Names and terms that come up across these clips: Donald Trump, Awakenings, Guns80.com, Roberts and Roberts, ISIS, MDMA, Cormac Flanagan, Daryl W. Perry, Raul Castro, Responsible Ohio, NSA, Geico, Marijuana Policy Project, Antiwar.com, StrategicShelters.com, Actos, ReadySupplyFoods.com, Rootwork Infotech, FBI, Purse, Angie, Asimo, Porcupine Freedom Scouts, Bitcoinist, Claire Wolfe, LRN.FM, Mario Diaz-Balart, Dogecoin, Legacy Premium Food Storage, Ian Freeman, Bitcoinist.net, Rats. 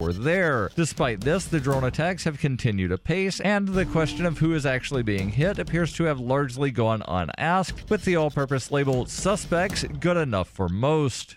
were there. Despite this, the drone attacks have continued apace, and the question of who is actually being hit appears to have largely gone unasked, with the all-purpose label "suspects" good enough for most.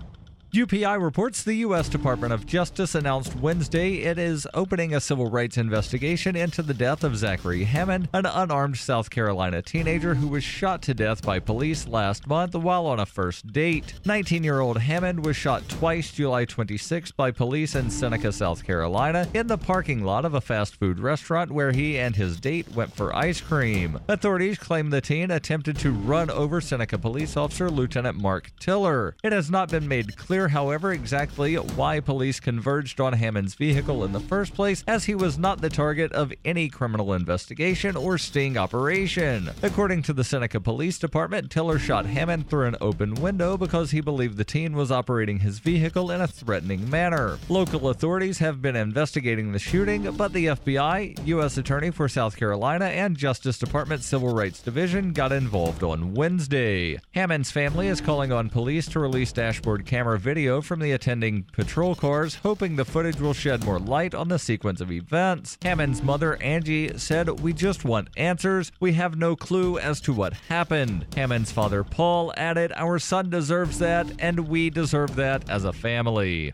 UPI reports the U.S. Department of Justice announced Wednesday it is opening a civil rights investigation into the death of Zachary Hammond, an unarmed South Carolina teenager who was shot to death by police last month while on a first date. 19-year-old Hammond was shot twice July 26 by police in Seneca, South Carolina, in the parking lot of a fast food restaurant where he and his date went for ice cream. Authorities claim the teen attempted to run over Seneca police officer Lieutenant Mark Tiller. It has not been made clear, however, exactly why police converged on Hammond's vehicle in the first place, as he was not the target of any criminal investigation or sting operation. According to the Seneca Police Department, Tiller shot Hammond through an open window because he believed the teen was operating his vehicle in a threatening manner. Local authorities have been investigating the shooting, but the FBI, U.S. Attorney for South Carolina, and Justice Department Civil Rights Division got involved on Wednesday. Hammond's family is calling on police to release dashboard camera video from the attending patrol cars, hoping the footage will shed more light on the sequence of events. Hammond's mother, Angie, said, "We just want answers. We have no clue as to what happened." Hammond's father, Paul, added, "Our son deserves that, and we deserve that as a family."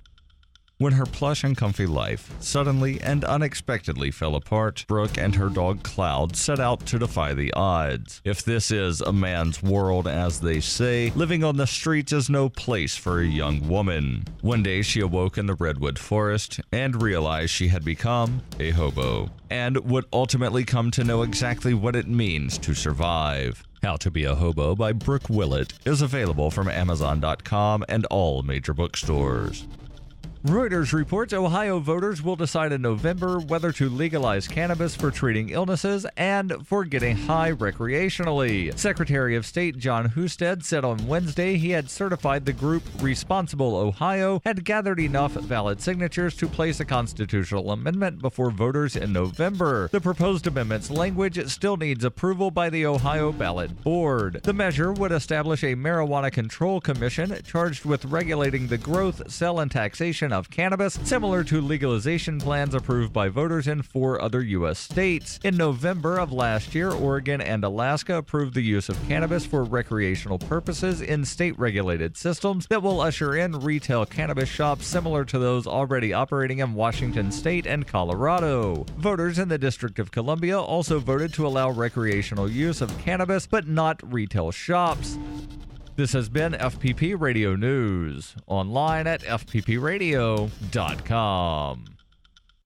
When her plush and comfy life suddenly and unexpectedly fell apart, Brooke and her dog Cloud set out to defy the odds. If this is a man's world, as they say, living on the streets is no place for a young woman. One day she awoke in the Redwood Forest and realized she had become a hobo and would ultimately come to know exactly what it means to survive. How to Be a Hobo by Brooke Willett is available from Amazon.com and all major bookstores. Reuters reports Ohio voters will decide in November whether to legalize cannabis for treating illnesses and for getting high recreationally. Secretary of State John Husted said on Wednesday he had certified the group Responsible Ohio had gathered enough valid signatures to place a constitutional amendment before voters in November. The proposed amendment's language still needs approval by the Ohio ballot board. The measure would establish a marijuana control commission charged with regulating the growth, sale, and taxation of cannabis, similar to legalization plans approved by voters in 4 other U.S. states. In November of last year, Oregon and Alaska approved the use of cannabis for recreational purposes in state-regulated systems that will usher in retail cannabis shops similar to those already operating in Washington state and Colorado. Voters in the District of Columbia also voted to allow recreational use of cannabis, but not retail shops. This has been FPP Radio News, online at fppradio.com.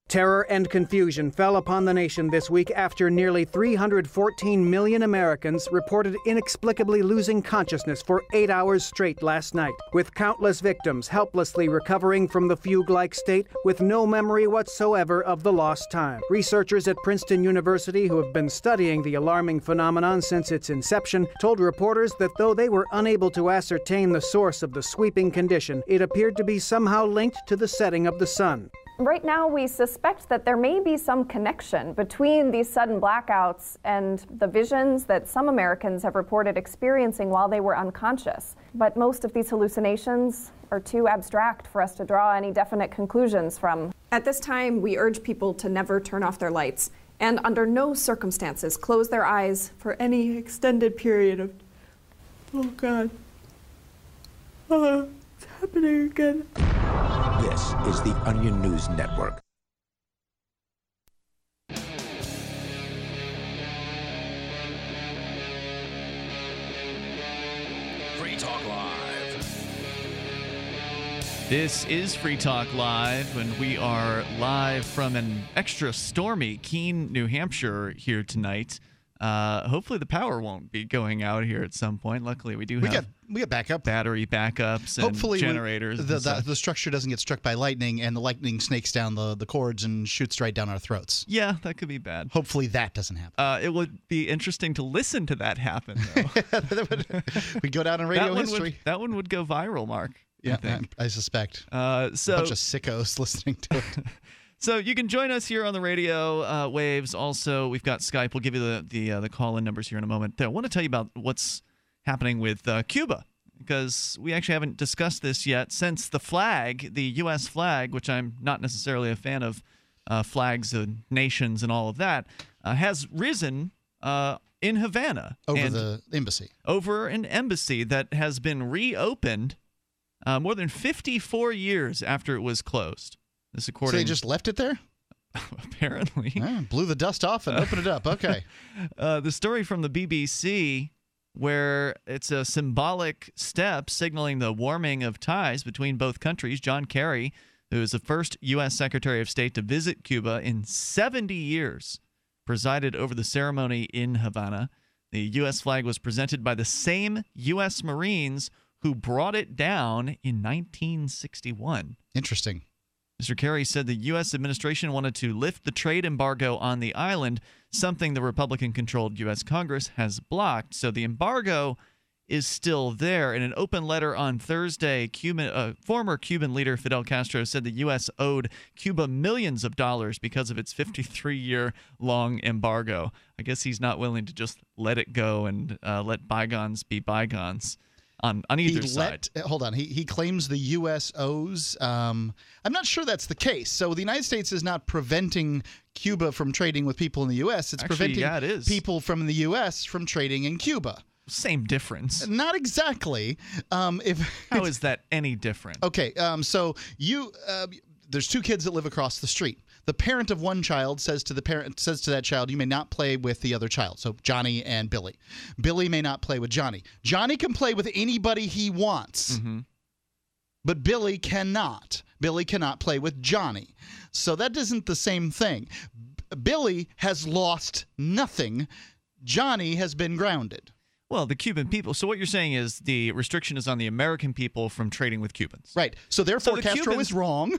Terror and confusion fell upon the nation this week after nearly 314 million Americans reported inexplicably losing consciousness for 8 hours straight last night, with countless victims helplessly recovering from the fugue-like state with no memory whatsoever of the lost time. Researchers at Princeton University, who have been studying the alarming phenomenon since its inception, told reporters that though they were unable to ascertain the source of the sweeping condition, it appeared to be somehow linked to the setting of the sun. Right now, we suspect that there may be some connection between these sudden blackouts and the visions that some Americans have reported experiencing while they were unconscious. But most of these hallucinations are too abstract for us to draw any definite conclusions from. At this time, we urge people to never turn off their lights and under no circumstances close their eyes for any extended period of... Oh, God. Oh, it's happening again. This is the Onion News Network. Free Talk Live. This is Free Talk Live, and we are live from an extra stormy Keene, New Hampshire here tonight. Hopefully the power won't be going out here at some point. Luckily, we do have we got backup battery backups and hopefully generators. The structure doesn't get struck by lightning, and the lightning snakes down the cords and shoots right down our throats. Yeah, that could be bad. Hopefully that doesn't happen. It would be interesting to listen to that happen, though. We'd go down in radio history. That one would go viral, Mark. Yeah, I suspect. So a bunch of sickos listening to it. So you can join us here on the radio waves. Also, we've got Skype. We'll give you the call-in numbers here in a moment. I want to tell you about what's happening with Cuba, because we actually haven't discussed this yet since the flag, the U.S. flag, which I'm not necessarily a fan of flags and nations and all of that, has risen in Havana. Over the embassy. Over an embassy that has been reopened more than 54 years after it was closed. This according, so they just left it there? Apparently. Yeah, blew the dust off and opened it up. Okay. The story from the BBC, where it's a symbolic step signaling the warming of ties between both countries. John Kerry, who is the first U.S. Secretary of State to visit Cuba in 70 years, presided over the ceremony in Havana. The U.S. flag was presented by the same U.S. Marines who brought it down in 1961. Interesting. Mr. Kerry said the U.S. administration wanted to lift the trade embargo on the island, something the Republican-controlled U.S. Congress has blocked. So the embargo is still there. In an open letter on Thursday, former Cuban leader Fidel Castro said the U.S. owed Cuba millions of dollars because of its 53-year-long embargo. I guess he's not willing to just let it go and let bygones be bygones. On either side. Hold on. He claims the U.S. owes. I'm not sure that's the case. So the United States is not preventing Cuba from trading with people in the U.S. It's preventing people from the U.S. from trading in Cuba. Same difference. Not exactly. How is that any different? Okay. So you there's two kids that live across the street. The parent of one child says to that child, you may not play with the other child. So Johnny and Billy. Billy may not play with Johnny. Johnny can play with anybody he wants, but Billy cannot. Billy cannot play with Johnny. So that isn't the same thing. Billy has lost nothing. Johnny has been grounded. Well, the Cuban people. So what you're saying is the restriction is on the American people from trading with Cubans. Right. So therefore, Castro is wrong.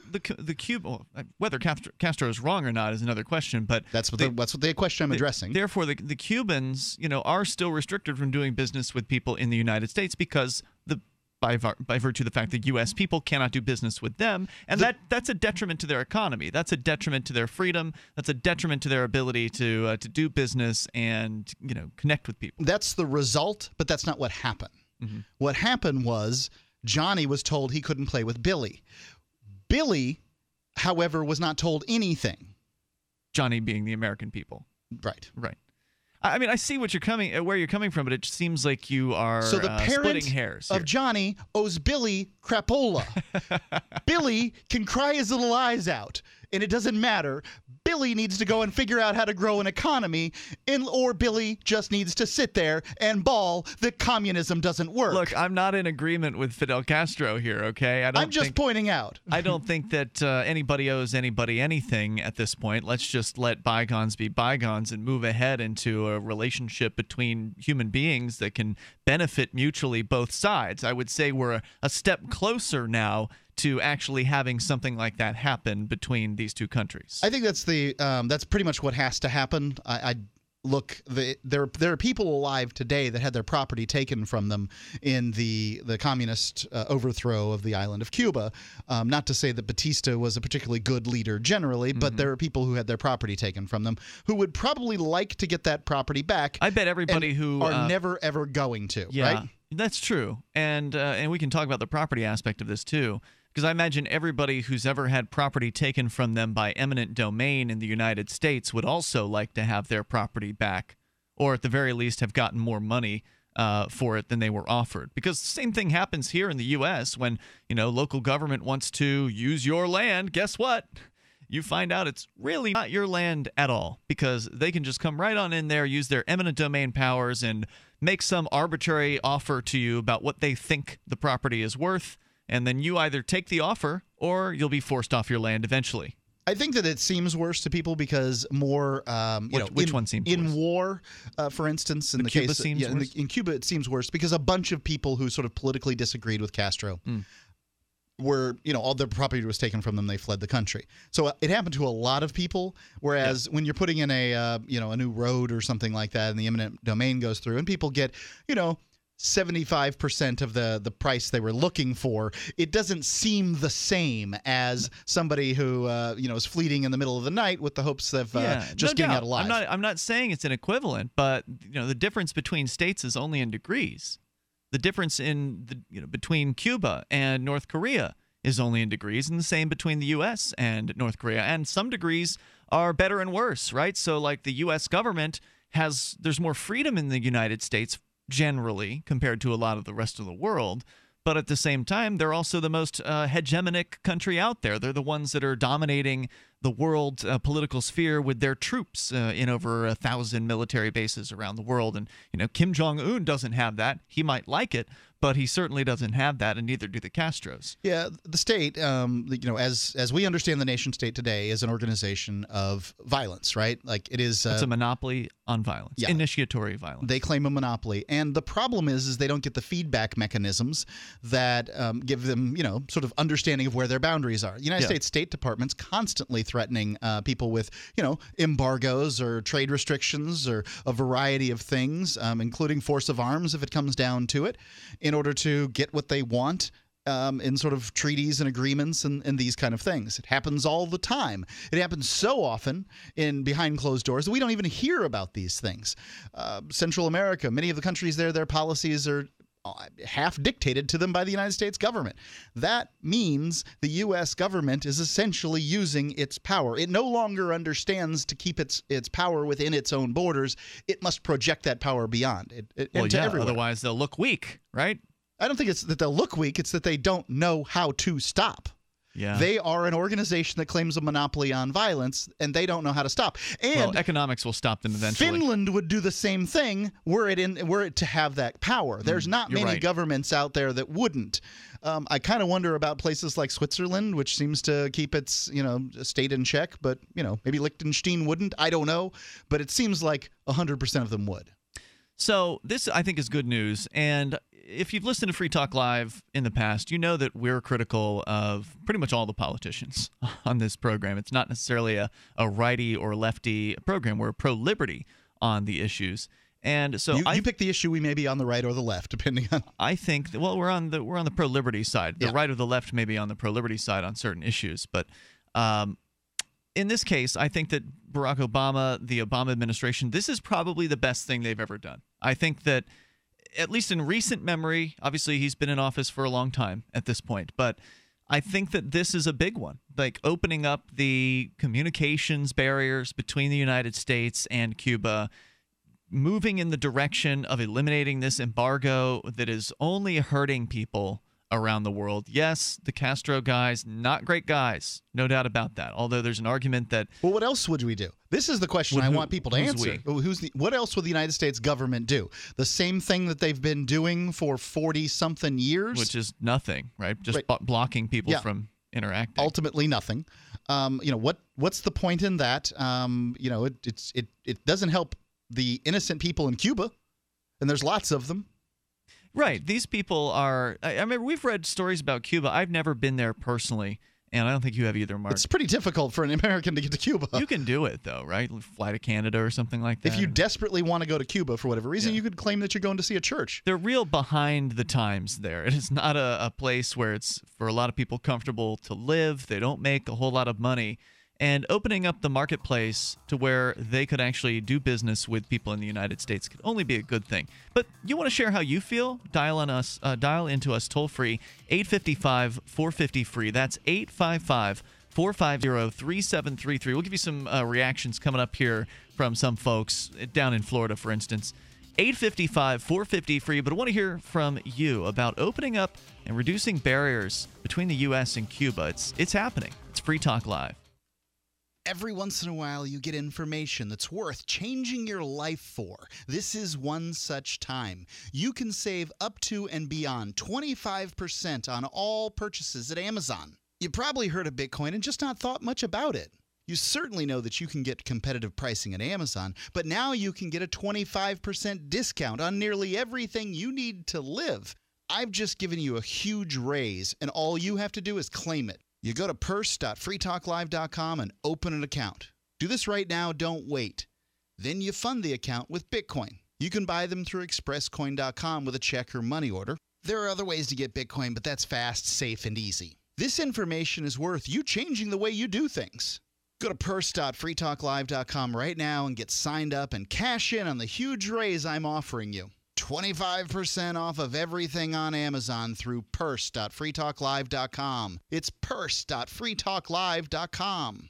Whether Castro is wrong or not is another question. But that's what the question I'm addressing. Therefore, the Cubans, are still restricted from doing business with people in the United States because by virtue of the fact that U.S. people cannot do business with them, and that's a detriment to their economy. That's a detriment to their freedom. That's a detriment to their ability to do business and connect with people. That's the result, but that's not what happened. Mm-hmm. What happened was Johnny was told he couldn't play with Billy. Billy, however, was not told anything. Johnny being the American people. Right. Right. I mean, I see where you're coming from, but it seems like you are splitting hairs. So the parent of Johnny owes Billy crapola. Billy can cry his little eyes out, and it doesn't matter. Billy needs to go and figure out how to grow an economy, or Billy just needs to sit there and bawl that communism doesn't work. Look, I'm not in agreement with Fidel Castro here, okay? I'm just pointing out. I don't think that anybody owes anybody anything at this point. Let's just let bygones be bygones and move ahead into a relationship between human beings that can benefit mutually both sides. I would say we're a step closer now to actually having something like that happen between these two countries. I think that's pretty much what has to happen. There are people alive today that had their property taken from them in the communist overthrow of the island of Cuba. Not to say that Batista was a particularly good leader generally, but there are people who had their property taken from them who would probably like to get that property back. I bet everybody who are never ever going to. Yeah, right? That's true, and we can talk about the property aspect of this too. Because I imagine everybody who's ever had property taken from them by eminent domain in the United States would also like to have their property back, or at the very least have gotten more money for it than they were offered. Because the same thing happens here in the U.S. when local government wants to use your land. Guess what? You find out it's really not your land at all, because they can just come right on in there, use their eminent domain powers, and make some arbitrary offer to you about what they think the property is worth. And then you either take the offer or you'll be forced off your land eventually. I think that it seems worse to people because more, which one seems worse? War, for instance, in the Cuba case, in Cuba it seems worse because a bunch of people who sort of politically disagreed with Castro were, all their property was taken from them. They fled the country. So it happened to a lot of people. Whereas when you're putting in a, a new road or something like that, and the eminent domain goes through, and people get, 75% of the price they were looking for, it doesn't seem the same as somebody who is fleeing in the middle of the night with the hopes of getting out alive. I'm not saying it's an equivalent, but the difference between states is only in degrees. The difference in the between Cuba and North Korea is only in degrees, and the same between the U.S. and North Korea. And some degrees are better and worse, right? So like the U.S. government there's more freedom in the United States generally compared to a lot of the rest of the world, but at the same time they're also the most hegemonic country out there. They're the ones that are dominating the world political sphere with their troops in over 1,000 military bases around the world. And Kim Jong-un doesn't have that. He might like it, but he certainly doesn't have that, and neither do the Castros. Yeah, the state, as we understand the nation state today, is an organization of violence, right? Like it is. It's a monopoly on violence, initiatory violence. They claim a monopoly, and the problem is they don't get the feedback mechanisms that give them, sort of understanding of where their boundaries are. The United States State Department's constantly threatening people with, embargoes or trade restrictions or a variety of things, including force of arms if it comes down to it, in order to get what they want in sort of treaties and agreements and these kind of things. It happens all the time. It happens so often behind closed doors that we don't even hear about these things. Central America, many of the countries there, their policies are half dictated to them by the United States government. That means the U.S. government is essentially using its power. It no longer understands to keep its power within its own borders. It must project that power beyond to everyone. Otherwise, they'll look weak, right? I don't think it's that they'll look weak. It's that they don't know how to stop. Yeah. They are an organization that claims a monopoly on violence, and they don't know how to stop. And economics will stop them eventually. Finland would do the same thing were it to have that power. There's not many governments out there that wouldn't. I kind of wonder about places like Switzerland, which seems to keep its state in check, but maybe Liechtenstein wouldn't. I don't know, but it seems like 100% of them would. So this, I think, is good news. And if you've listened to Free Talk Live in the past, you know that we're critical of pretty much all the politicians on this program. It's not necessarily a righty or lefty program. We're pro-liberty on the issues. And so you pick the issue. We may be on the right or the left, depending on. I think we're on the pro-liberty side. The right or the left may be on the pro-liberty side on certain issues, but in this case, I think that Barack Obama, the Obama administration, this is probably the best thing they've ever done. I think that, at least in recent memory, obviously he's been in office for a long time at this point, but I think that this is a big one, like opening up the communications barriers between the United States and Cuba, moving in the direction of eliminating this embargo that is only hurting people around the world. Yes, the Castro guys, not great guys, no doubt about that. Although there's an argument that, well, what else would we do? This is the question I want people to answer. What else would the United States government do? The same thing that they've been doing for 40-something years? Which is nothing, right? Just blocking people from interacting. Ultimately nothing. What's the point in that? It doesn't help the innocent people in Cuba, and there's lots of them. Right. These people are – I remember we've read stories about Cuba. I've never been there personally, and I don't think you have either, Mark. It's pretty difficult for an American to get to Cuba. You can do it, though, right? Fly to Canada or something like that. If you desperately want to go to Cuba for whatever reason, you could claim that you're going to see a church. They're real behind the times there. It is not a place where it's, for a lot of people, comfortable to live. They don't make a whole lot of money. And opening up the marketplace to where they could actually do business with people in the United States could only be a good thing. But you want to share how you feel? Dial into us toll-free, 855-450-FREE. That's 855-450-3733. We'll give you some reactions coming up here from some folks down in Florida, for instance. 855-450-FREE. But I want to hear from you about opening up and reducing barriers between the U.S. and Cuba. It's happening. It's Free Talk Live. Every once in a while, you get information that's worth changing your life for. This is one such time. You can save up to and beyond 25% on all purchases at Amazon. You probably heard of Bitcoin and just not thought much about it. You certainly know that you can get competitive pricing at Amazon, but now you can get a 25% discount on nearly everything you need to live. I've just given you a huge raise, and all you have to do is claim it. You go to purse.freetalklive.com and open an account. Do this right now, don't wait. Then you fund the account with Bitcoin. You can buy them through ExpressCoin.com with a check or money order. There are other ways to get Bitcoin, but that's fast, safe, and easy. This information is worth you changing the way you do things. Go to purse.freetalklive.com right now and get signed up and cash in on the huge raise I'm offering you. 25% off of everything on Amazon through purse.freetalklive.com. It's purse.freetalklive.com.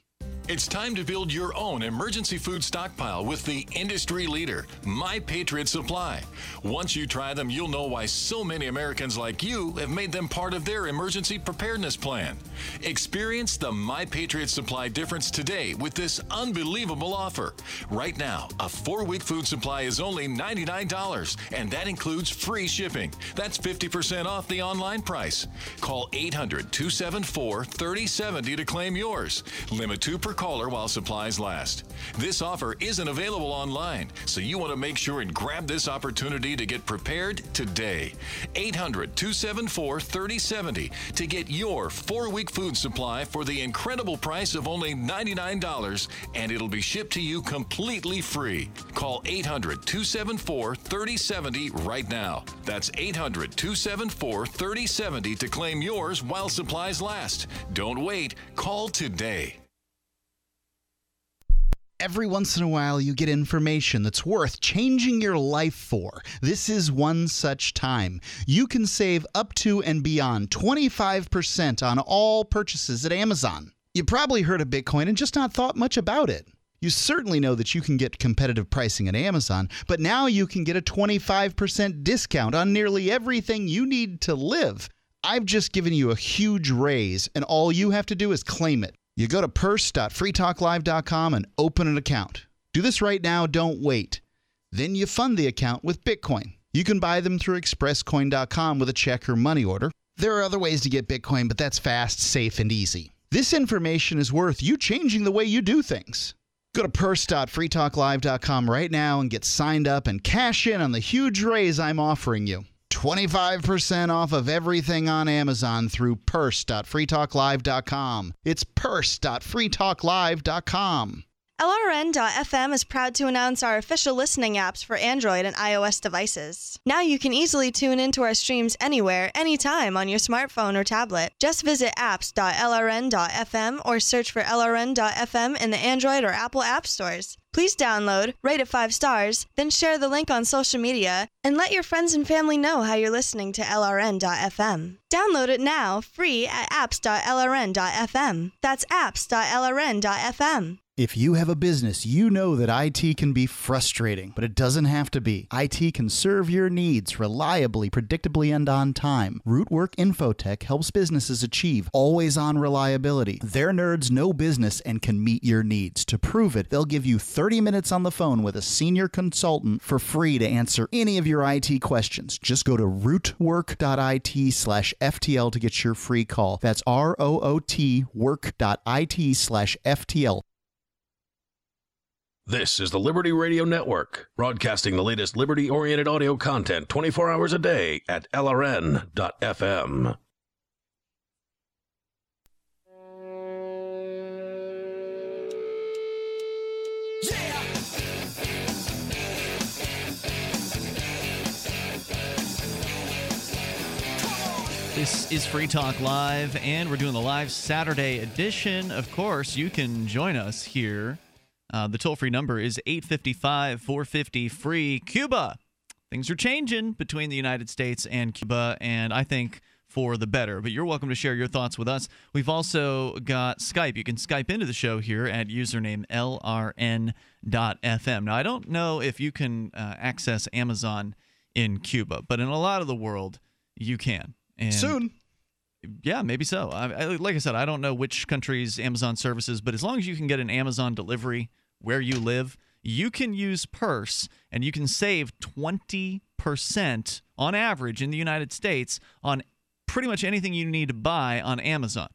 It's time to build your own emergency food stockpile with the industry leader, My Patriot Supply. Once you try them, you'll know why so many Americans like you have made them part of their emergency preparedness plan. Experience the My Patriot Supply difference today with this unbelievable offer. Right now, a 4-week food supply is only $99, and that includes free shipping. That's 50% off the online price. Call 800-274-3070 to claim yours. Limit 2 per caller while supplies last. This offer isn't available online, so you want to make sure and grab this opportunity to get prepared today. 800-274-3070 to get your 4-week food supply for the incredible price of only $99, and it'll be shipped to you completely free. Call 800-274-3070 right now. That's 800-274-3070 to claim yours while supplies last. Don't wait. Call today. Every once in a while, you get information that's worth changing your life for. This is one such time. You can save up to and beyond 25% on all purchases at Amazon. You probably heard of Bitcoin and just not thought much about it. You certainly know that you can get competitive pricing at Amazon, but now you can get a 25% discount on nearly everything you need to live. I've just given you a huge raise, and all you have to do is claim it. You go to purse.freetalklive.com and open an account. Do this right now, don't wait. Then you fund the account with Bitcoin. You can buy them through expresscoin.com with a check or money order. There are other ways to get Bitcoin, but that's fast, safe, and easy. This information is worth you changing the way you do things. Go to purse.freetalklive.com right now and get signed up and cash in on the huge raise I'm offering you. 25% off of everything on Amazon through purse.freetalklive.com. It's purse.freetalklive.com. LRN.FM is proud to announce our official listening apps for Android and iOS devices. Now you can easily tune into our streams anywhere, anytime on your smartphone or tablet. Just visit apps.lrn.fm or search for LRN.FM in the Android or Apple app stores. Please download, rate it 5 stars, then share the link on social media, and let your friends and family know how you're listening to LRN.FM. Download it now, free at apps.lrn.fm. That's apps.lrn.fm. If you have a business, you know that IT can be frustrating, but it doesn't have to be. IT can serve your needs reliably, predictably, and on time. Rootwork Infotech helps businesses achieve always-on reliability. Their nerds know business and can meet your needs. To prove it, they'll give you 30 minutes on the phone with a senior consultant for free to answer any of your IT questions. Just go to rootwork.it/FTL to get your free call. That's rootwork.it/FTL. This is the Liberty Radio Network, broadcasting the latest liberty-oriented audio content 24 hours a day at LRN.FM. This is Free Talk Live, and we're doing the live Saturday edition. Of course, you can join us here. The toll-free number is 855-450-FREE. Cuba. Things are changing between the United States and Cuba, and I think for the better. But you're welcome to share your thoughts with us. We've also got Skype. You can Skype into the show here at username LRN.FM. Now, I don't know if you can access Amazon in Cuba, but in a lot of the world, you can. And soon. Yeah, maybe so. Like I said, I don't know which countries Amazon services, but as long as you can get an Amazon delivery where you live, you can use Purse, and you can save 20% on average in the United States on pretty much anything you need to buy on Amazon.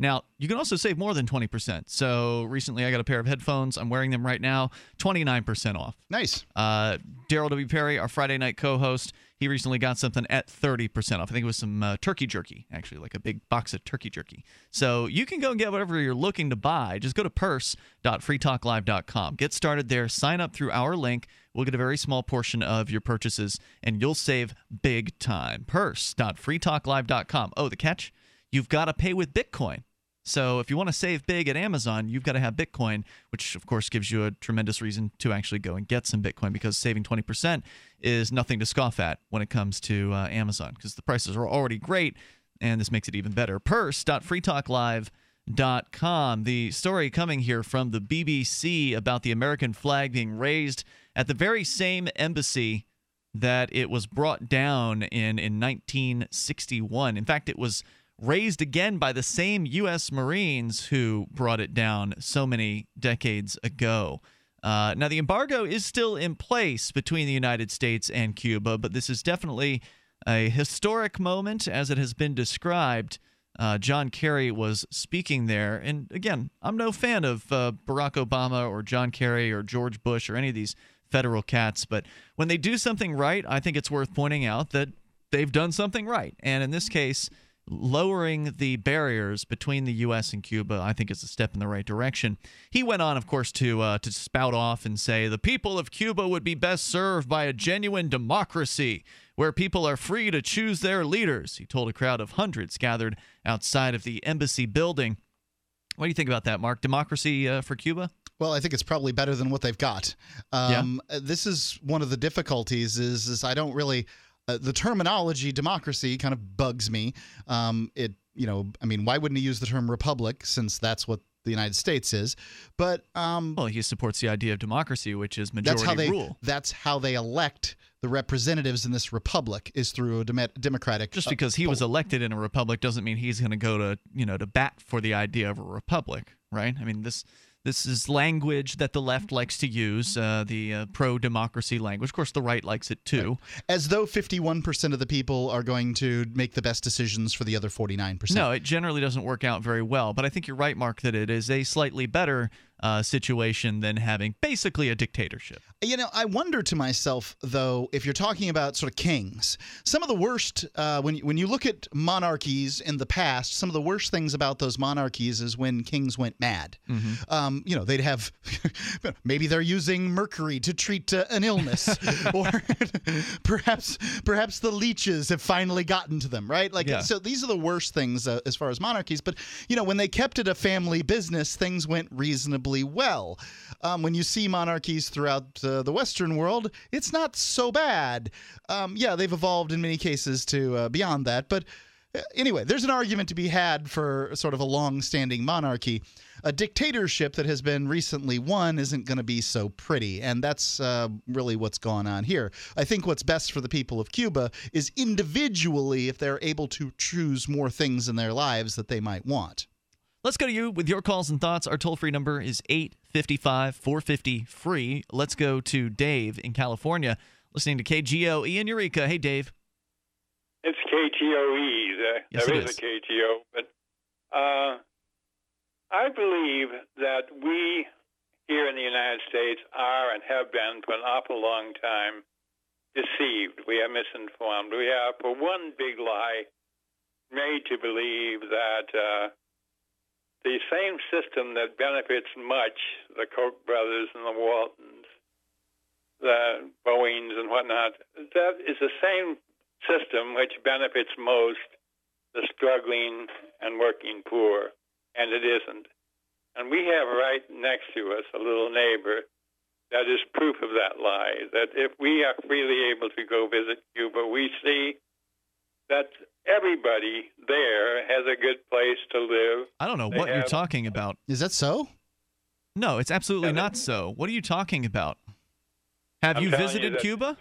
Now, you can also save more than 20%. So recently I got a pair of headphones. I'm wearing them right now. 29% off. Nice. Daryl W. Perry, our Friday night co-host, he recently got something at 30% off. I think it was some turkey jerky, actually, like a big box of turkey jerky. So you can go and get whatever you're looking to buy. Just go to purse.freetalklive.com. Get started there. Sign up through our link. We'll get a very small portion of your purchases, and you'll save big time. Purse.freetalklive.com. Oh, the catch? You've got to pay with Bitcoin. So if you want to save big at Amazon, you've got to have Bitcoin, which, of course, gives you a tremendous reason to actually go and get some Bitcoin, because saving 20% is nothing to scoff at when it comes to Amazon, because the prices are already great, and this makes it even better. Purse.freetalklive.com. The story coming here from the BBC about the American flag being raised at the very same embassy that it was brought down in 1961. In fact, it was raised again by the same U.S. Marines who brought it down so many decades ago. Now, the embargo is still in place between the United States and Cuba, but this is definitely a historic moment, as it has been described. John Kerry was speaking there. And again, I'm no fan of Barack Obama or John Kerry or George Bush or any of these federal cats, but when they do something right, I think it's worth pointing out that they've done something right. And in this case, lowering the barriers between the U.S. and Cuba, I think, is a step in the right direction. He went on, of course, to spout off and say, the people of Cuba would be best served by a genuine democracy where people are free to choose their leaders, he told a crowd of hundreds gathered outside of the embassy building. What do you think about that, Mark? Democracy for Cuba? Well, I think it's probably better than what they've got. This is one of the difficulties is I don't really... the terminology democracy kind of bugs me. I mean, why wouldn't he use the term republic, since that's what the United States is? But well, he supports the idea of democracy, which is majority rule. That's how they elect the representatives in this republic, is through a democratic. Just because he was elected in a republic doesn't mean he's going to go to to bat for the idea of a republic, right? I mean, this is language that the left likes to use, the pro-democracy language. Of course, the right likes it too. Right. As though 51% of the people are going to make the best decisions for the other 49%. No, it generally doesn't work out very well. But I think you're right, Mark, that it is a slightly better situation than having basically a dictatorship. You know, I wonder to myself, though, if you're talking about sort of kings, some of the worst, when you look at monarchies in the past, some of the worst things about those monarchies is when kings went mad. Mm-hmm. They'd have, maybe they're using mercury to treat an illness, or perhaps the leeches have finally gotten to them, right? So these are the worst things as far as monarchies. But, when they kept it a family business, things went reasonably well. When you see monarchies throughout the Western world, it's not so bad. They've evolved in many cases to beyond that. But anyway, there's an argument to be had for sort of a long-standing monarchy. A dictatorship that has been recently won isn't going to be so pretty, and that's really what's going on here. I think what's best for the people of Cuba is individually, if they're able to choose more things in their lives that they might want. Let's go to you with your calls and thoughts. Our toll-free number is 855-450-FREE. Let's go to Dave in California, listening to KGOE in Eureka. Hey, Dave. It's KGOE. Yes, it is. A KGO. But I believe that we here in the United States are and have been for an awful long time deceived. We are misinformed. We are, for one big lie, made to believe that... the same system that benefits much, the Koch brothers and the Waltons, the Boeings and whatnot, that is the same system which benefits most the struggling and working poor, and it isn't. And we have right next to us a little neighbor that is proof of that lie, that if we are freely able to go visit Cuba, we see that everybody there has a good place to live. I don't know what you're talking about. Is that so? No, it's absolutely not so. What are you talking about? Have you visited Cuba?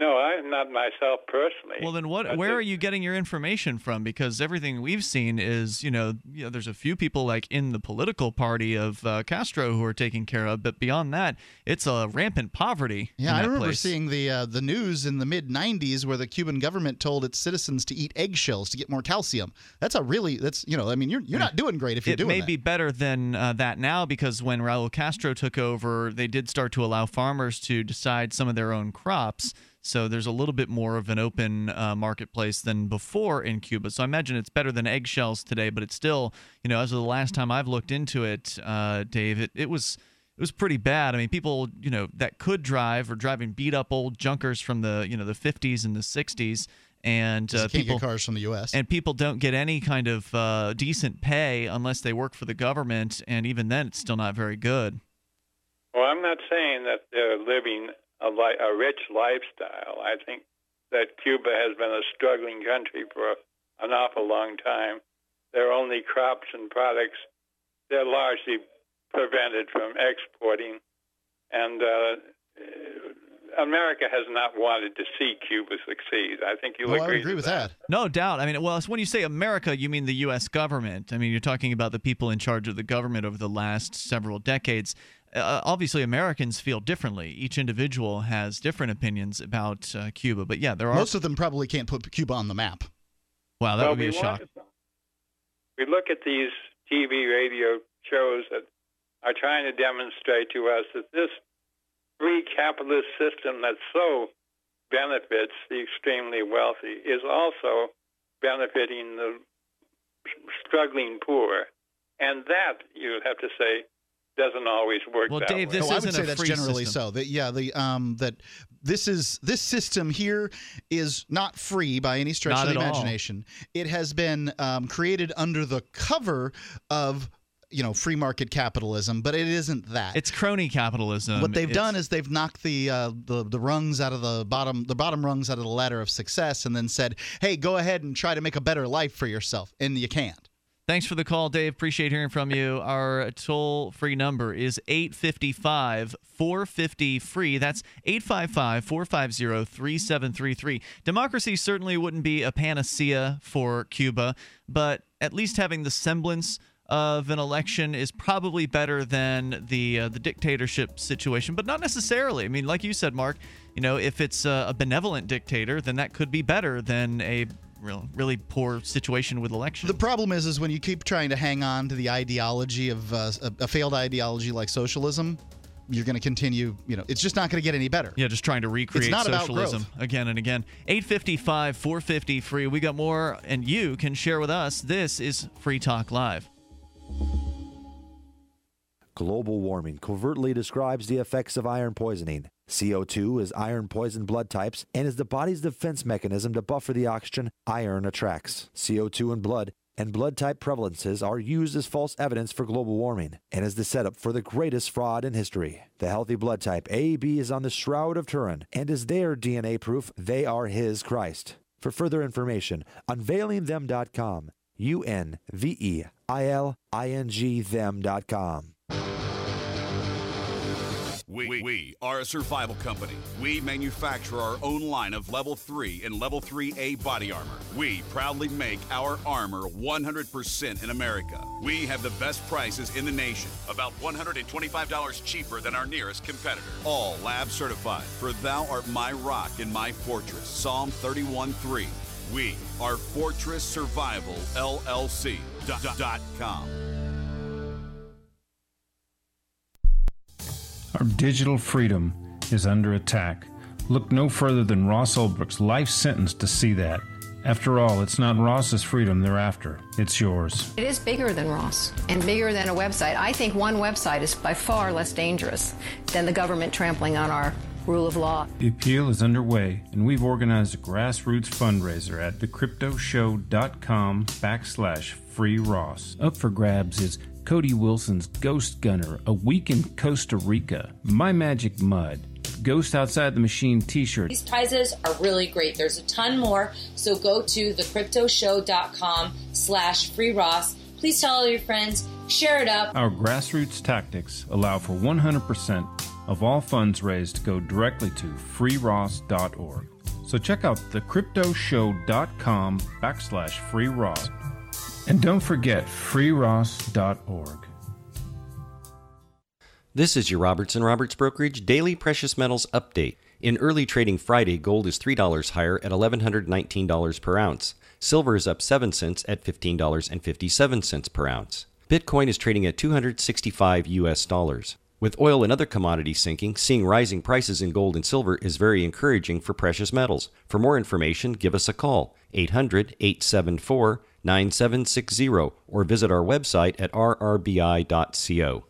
No, I'm not myself personally. Well, then what? Where are you getting your information from? Because everything we've seen is, you know, there's a few people like in the political party of Castro who are taken care of, but beyond that, it's a rampant poverty. Yeah, I remember seeing the news in the mid '90s where the Cuban government told its citizens to eat eggshells to get more calcium. That's a really, that's, you know, I mean, you're not doing great if you're doing that. It may be better than that now, because when Raul Castro took over, they did start to allow farmers to decide some of their own crops. So there's a little bit more of an open marketplace than before in Cuba. So I imagine it's better than eggshells today, but it's still, you know, as of the last time I've looked into it, Dave, it was pretty bad. I mean, people, you know, that could drive are driving beat up old junkers from the, you know, the 50s and the 60s. And people get cars from the U.S. and people don't get any kind of decent pay unless they work for the government, and even then, it's still not very good. Well, I'm not saying that they're living a rich lifestyle. I think that Cuba has been a struggling country for an awful long time. Their only crops and products, they're largely prevented from exporting, and America has not wanted to see Cuba succeed. I think you'll agree with that. No doubt. I mean, well, it's when you say America, you mean the U.S. government. I mean, you're talking about the people in charge of the government over the last several decades. Obviously, Americans feel differently. Each individual has different opinions about Cuba. But yeah, there are... Most of them probably can't put Cuba on the map. Wow, that would be a shock. We look at these TV, radio shows that are trying to demonstrate to us that this free capitalist system that so benefits the extremely wealthy is also benefiting the struggling poor. And that, you have to say, doesn't always work that way. Well, Dave, this isn't a free system. That, yeah, that this system here is not free by any stretch of the imagination. It has been created under the cover of, you know, free market capitalism, but it isn't that. It's crony capitalism. What they've done is they've knocked the rungs out of the bottom rungs out of the ladder of success, and then said, "Hey, go ahead and try to make a better life for yourself," and you can't. Thanks for the call, Dave. Appreciate hearing from you. Our toll-free number is 855-450-FREE. That's 855-450-3733. Democracy certainly wouldn't be a panacea for Cuba, but at least having the semblance of an election is probably better than the dictatorship situation, but not necessarily. I mean, like you said, Mark, you know, if it's a benevolent dictator, then that could be better than a really poor situation with elections. The problem is when you keep trying to hang on to the ideology of a failed ideology like socialism, you're going to continue, you know, it's just not going to get any better. Yeah, just trying to recreate socialism again and again. 855-450-FREE. We got more, and you can share with us. This is Free Talk Live. Global warming covertly describes the effects of iron poisoning. CO2 is iron-poisoned blood types and is the body's defense mechanism to buffer the oxygen iron attracts. CO2 in blood and blood type prevalences are used as false evidence for global warming and is the setup for the greatest fraud in history. The healthy blood type AB is on the Shroud of Turin and is their DNA proof they are his Christ. For further information, unveilingthem.com. unveilingthem.com. We are a survival company. We manufacture our own line of Level 3 and Level 3A body armor. We proudly make our armor 100% in America. We have the best prices in the nation, about $125 cheaper than our nearest competitor. All lab certified, for thou art my rock and my fortress. Psalm 31:3. We are Fortress Survival LLC. .com. Our digital freedom is under attack. Look no further than Ross Ulbricht's life sentence to see that. After all, it's not Ross's freedom they're after. It's yours. It is bigger than Ross and bigger than a website. I think one website is by far less dangerous than the government trampling on our rule of law. The appeal is underway, and we've organized a grassroots fundraiser at thecryptoshow.com/FreeRoss. Up for grabs is Cody Wilson's Ghost Gunner, A Week in Costa Rica, My Magic Mud, Ghost Outside the Machine t-shirt. These prizes are really great. There's a ton more, so go to thecryptoshow.com/FreeRoss. Please tell all your friends, share it up. Our grassroots tactics allow for 100% of all funds raised go directly to FreeRoss.org. So check out thecryptoshow.com/FreeRoss. And don't forget FreeRoss.org. This is your Roberts and Roberts Brokerage Daily Precious Metals Update. In early trading Friday, gold is $3 higher at $1,119 per ounce. Silver is up 7 cents at $15.57 per ounce. Bitcoin is trading at $265. With oil and other commodities sinking, seeing rising prices in gold and silver is very encouraging for precious metals. For more information, give us a call, 800-874-9760, or visit our website at rrbi.co.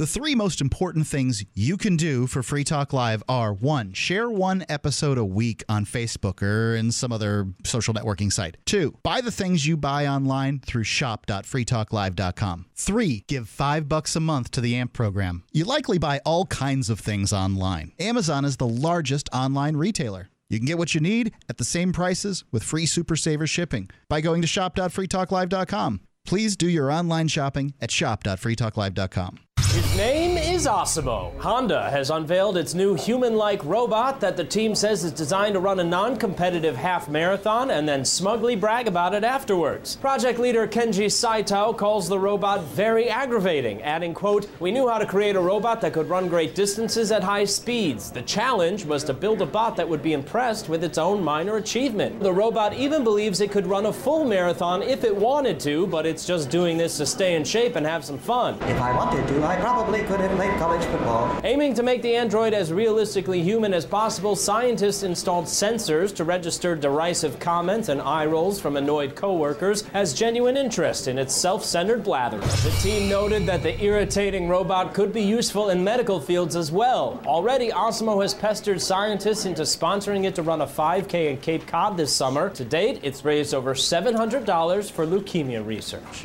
The three most important things you can do for Free Talk Live are, 1, share one episode a week on Facebook or in some other social networking site. 2, buy the things you buy online through shop.freetalklive.com. 3, give $5 a month to the AMP program. You likely buy all kinds of things online. Amazon is the largest online retailer. You can get what you need at the same prices with free Super Saver shipping by going to shop.freetalklive.com. Please do your online shopping at shop.freetalklive.com. His name is Asimo. Honda has unveiled its new human-like robot that the team says is designed to run a non-competitive half-marathon and then smugly brag about it afterwards. Project leader Kenji Saito calls the robot very aggravating, adding, quote, "We knew how to create a robot that could run great distances at high speeds. The challenge was to build a bot that would be impressed with its own minor achievement. The robot even believes it could run a full marathon if it wanted to, but it's just doing this to stay in shape and have some fun. If I wanted to, I probably could have played college football." Aiming to make the android as realistically human as possible, scientists installed sensors to register derisive comments and eye rolls from annoyed co-workers as genuine interest in its self-centered blather. The team noted that the irritating robot could be useful in medical fields as well. Already, Asimo has pestered scientists into sponsoring it to run a 5K in Cape Cod this summer. To date, it's raised over $700 for leukemia research.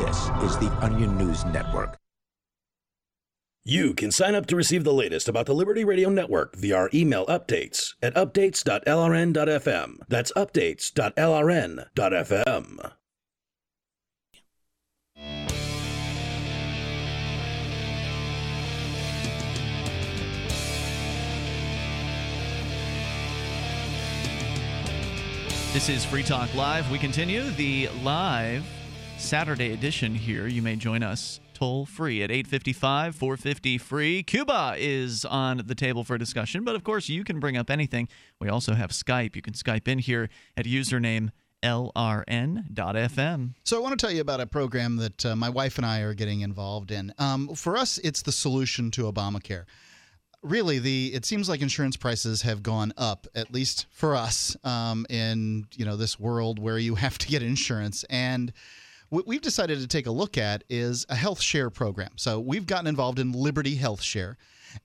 This is the Onion News Network. You can sign up to receive the latest about the Liberty Radio Network via our email updates at updates.lrn.fm. That's updates.lrn.fm. This is Free Talk Live. We continue the live Saturday edition here. You may join us toll free at 855-450-FREE. Cuba is on the table for discussion, but of course you can bring up anything. We also have Skype. You can Skype in here at username lrn.fm. So I want to tell you about a program that my wife and I are getting involved in. For us, it's the solution to Obamacare. Really, it seems like insurance prices have gone up, at least for us, in this world where you have to get insurance. And what we've decided to take a look at is a health share program. So we've gotten involved in Liberty Health Share.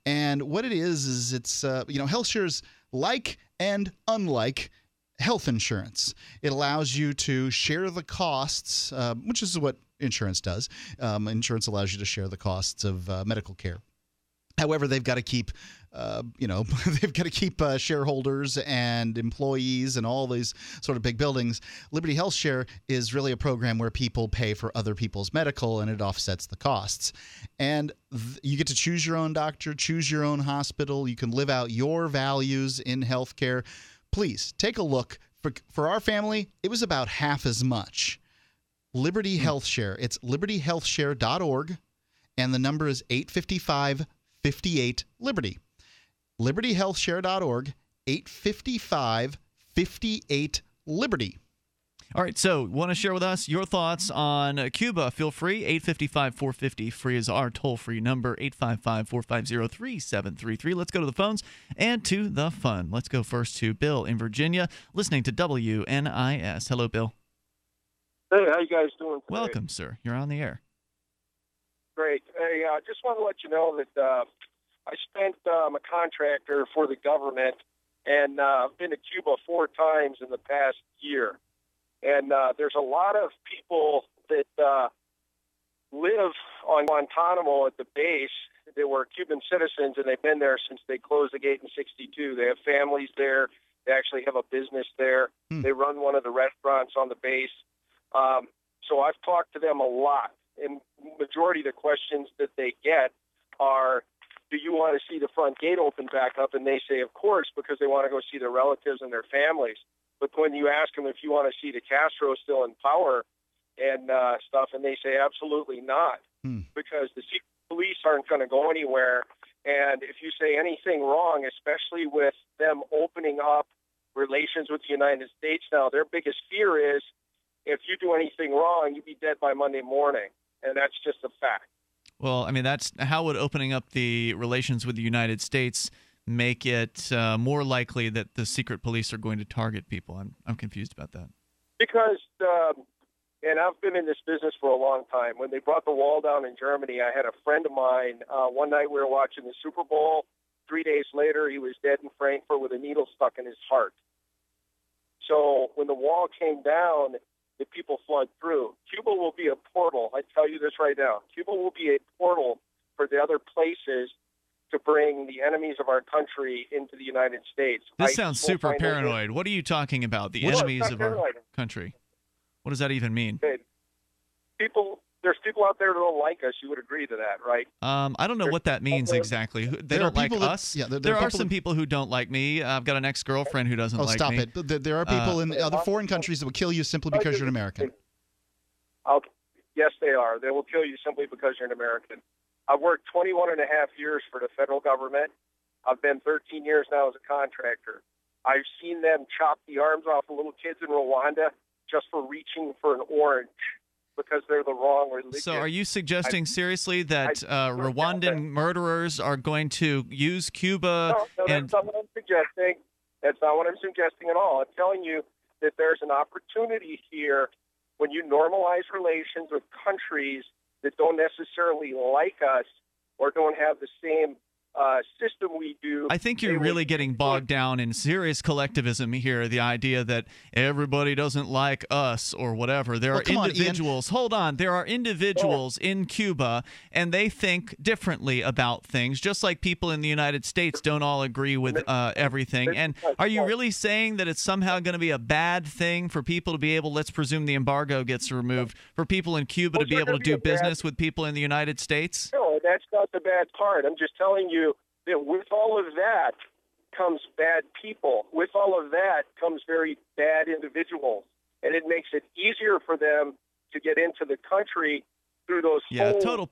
And what it is it's, health shares like and unlike health insurance. It allows you to share the costs, which is what insurance does. Insurance allows you to share the costs of medical care. However, they've got to keep, shareholders and employees and all these sort of big buildings. Liberty Health Share is really a program where people pay for other people's medical, and it offsets the costs. And you get to choose your own doctor, choose your own hospital. You can live out your values in healthcare. Please take a look. For our family, it was about half as much. Liberty Health Share. It's libertyhealthshare.org, and the number is 855-58-LIBERTY. LibertyHealthShare.org, 855-58-LIBERTY. All right, so want to share with us your thoughts on Cuba? Feel free. 855-450-FREE is our toll-free number, 855-450-3733. Let's go to the phones and to the fun. Let's go first to Bill in Virginia, listening to WNIS. Hello, Bill. Hey, how you guys doing today? Welcome, sir. You're on the air. Great. Hey, I just want to let you know that I spent I'm a contractor for the government, and I've been to Cuba 4 times in the past year. And there's a lot of people that live on Guantanamo at the base that were Cuban citizens, and they've been there since they closed the gate in 1962. They have families there. They actually have a business there. They run one of the restaurants on the base. So I've talked to them a lot. And majority of the questions that they get are, do you want to see the front gate open back up? And they say, of course, because they want to go see their relatives and their families. But when you ask them if you want to see the Castro still in power and stuff, and they say, absolutely not, because the secret police aren't going to go anywhere. And if you say anything wrong, especially with them opening up relations with the United States now, their biggest fear is if you do anything wrong, you'd be dead by Monday morning. And that's just a fact. Well, I mean, that's how would opening up the relations with the United States make it more likely that the secret police are going to target people? I'm confused about that. Because, and I've been in this business for a long time. When they brought the wall down in Germany, I had a friend of mine. One night we were watching the Super Bowl. 3 days later, he was dead in Frankfurt with a needle stuck in his heart. So when the wall came down, the people flood through. Cuba will be a portal. I tell you this right now. Cuba will be a portal for the other places to bring the enemies of our country into the United States. This sounds super paranoid. What are you talking about? The enemies of our country. What does that even mean? People, there's people out there that don't like us. You would agree to that, right? I don't know what that means exactly. They don't like us. Yeah, there are some people who don't like me. I've got an ex-girlfriend who doesn't like me. Oh, stop it. There are people in other foreign countries that will kill you simply because you're an American. Yes, they are. They will kill you simply because you're an American. I've worked 21 and a half years for the federal government. I've been 13 years now as a contractor. I've seen them chop the arms off of little kids in Rwanda just for reaching for an orange because they're the wrong religion. So are you suggesting seriously that Rwandan murderers are going to use Cuba? No, that's not what I'm suggesting. That's not what I'm suggesting at all. I'm telling you that there's an opportunity here when you normalize relations with countries that don't necessarily like us or don't have the same system we do. I think you're really getting bogged down in serious collectivism here, the idea that everybody doesn't like us or whatever. There are individuals. Hold on. There are individuals in Cuba, and they think differently about things, just like people in the United States don't all agree with everything. And are you really saying that it's somehow going to be a bad thing for people to be able, let's presume the embargo gets removed, for people in Cuba to be able to do business with people in the United States? No, that's not the bad part. I'm just telling you that with all of that comes bad people. With all of that comes very bad individuals. And it makes it easier for them to get into the country through those holes. Total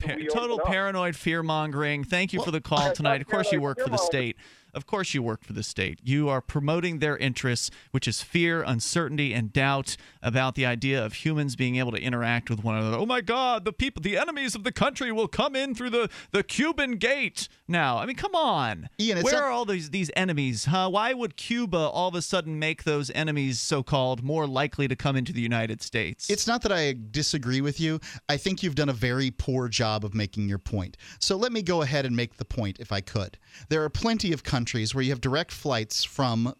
paranoid fear-mongering. Thank you for the call tonight. Of course you work for the state. Of course you work for the state. You are promoting their interests, which is fear, uncertainty, and doubt about the idea of humans being able to interact with one another. Oh, my God, the enemies of the country will come in through the Cuban gate now. I mean, come on. Ian, where are all these enemies? Huh? Why would Cuba all of a sudden make those enemies, so-called, more likely to come into the United States? It's not that I disagree with you. I think you've done a very poor job of making your point. So let me go ahead and make the point, if I could. There are plenty of countries where you have direct flights from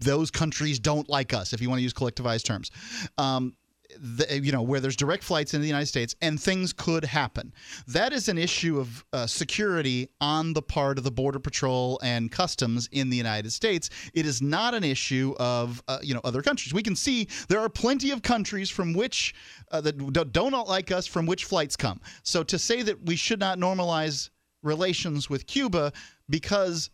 those countries don't like us, if you want to use collectivized terms, where there's direct flights into the United States, and things could happen. That is an issue of security on the part of the Border Patrol and Customs in the United States. It is not an issue of other countries. We can see there are plenty of countries from which that don't like us, from which flights come. So to say that we should not normalize relations with Cuba because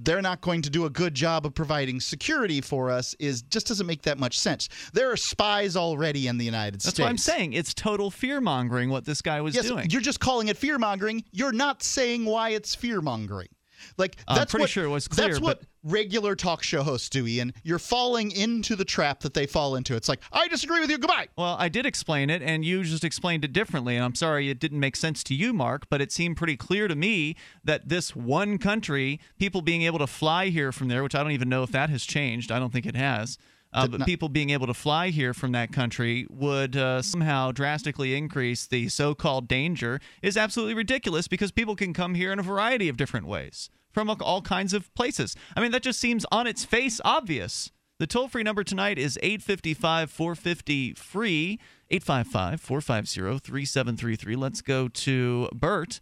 they're not going to do a good job of providing security for us just doesn't make that much sense. There are spies already in the United States. That's what I'm saying. It's total fear-mongering what this guy was doing. You're just calling it fear-mongering. You're not saying why it's fear-mongering. Like, that's I'm pretty sure it was clear. That's what regular talk show hosts do, Ian. You're falling into the trap that they fall into. It's like, I disagree with you. Goodbye. Well, I did explain it, and you just explained it differently. And I'm sorry it didn't make sense to you, Mark, but it seemed pretty clear to me that this one country, people being able to fly here from there, which I don't even know if that has changed. I don't think it has. But people being able to fly here from that country would somehow drastically increase the so-called danger is absolutely ridiculous, because people can come here in a variety of different ways from all kinds of places. I mean, that just seems on its face obvious. The toll-free number tonight is 855-450-FREE, 855-450-3733. Let's go to Bert.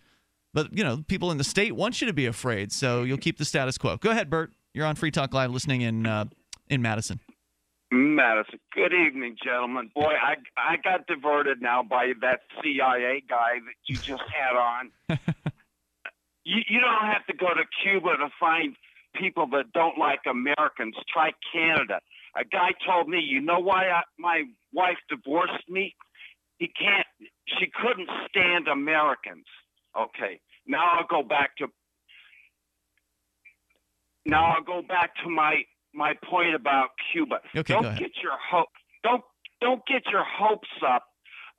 But, people in the state want you to be afraid, so you'll keep the status quo. Go ahead, Bert. You're on Free Talk Live, listening in Madison. Madison. Good evening, gentlemen. Boy, I got diverted now by that CIA guy that you just had on. You don't have to go to Cuba to find people that don't like Americans. Try Canada. A guy told me, you know why my wife divorced me? She couldn't stand Americans. Okay, now I'll go back to. Now I'll go back to my point about Cuba. Okay, don't get your hope. Don't get your hopes up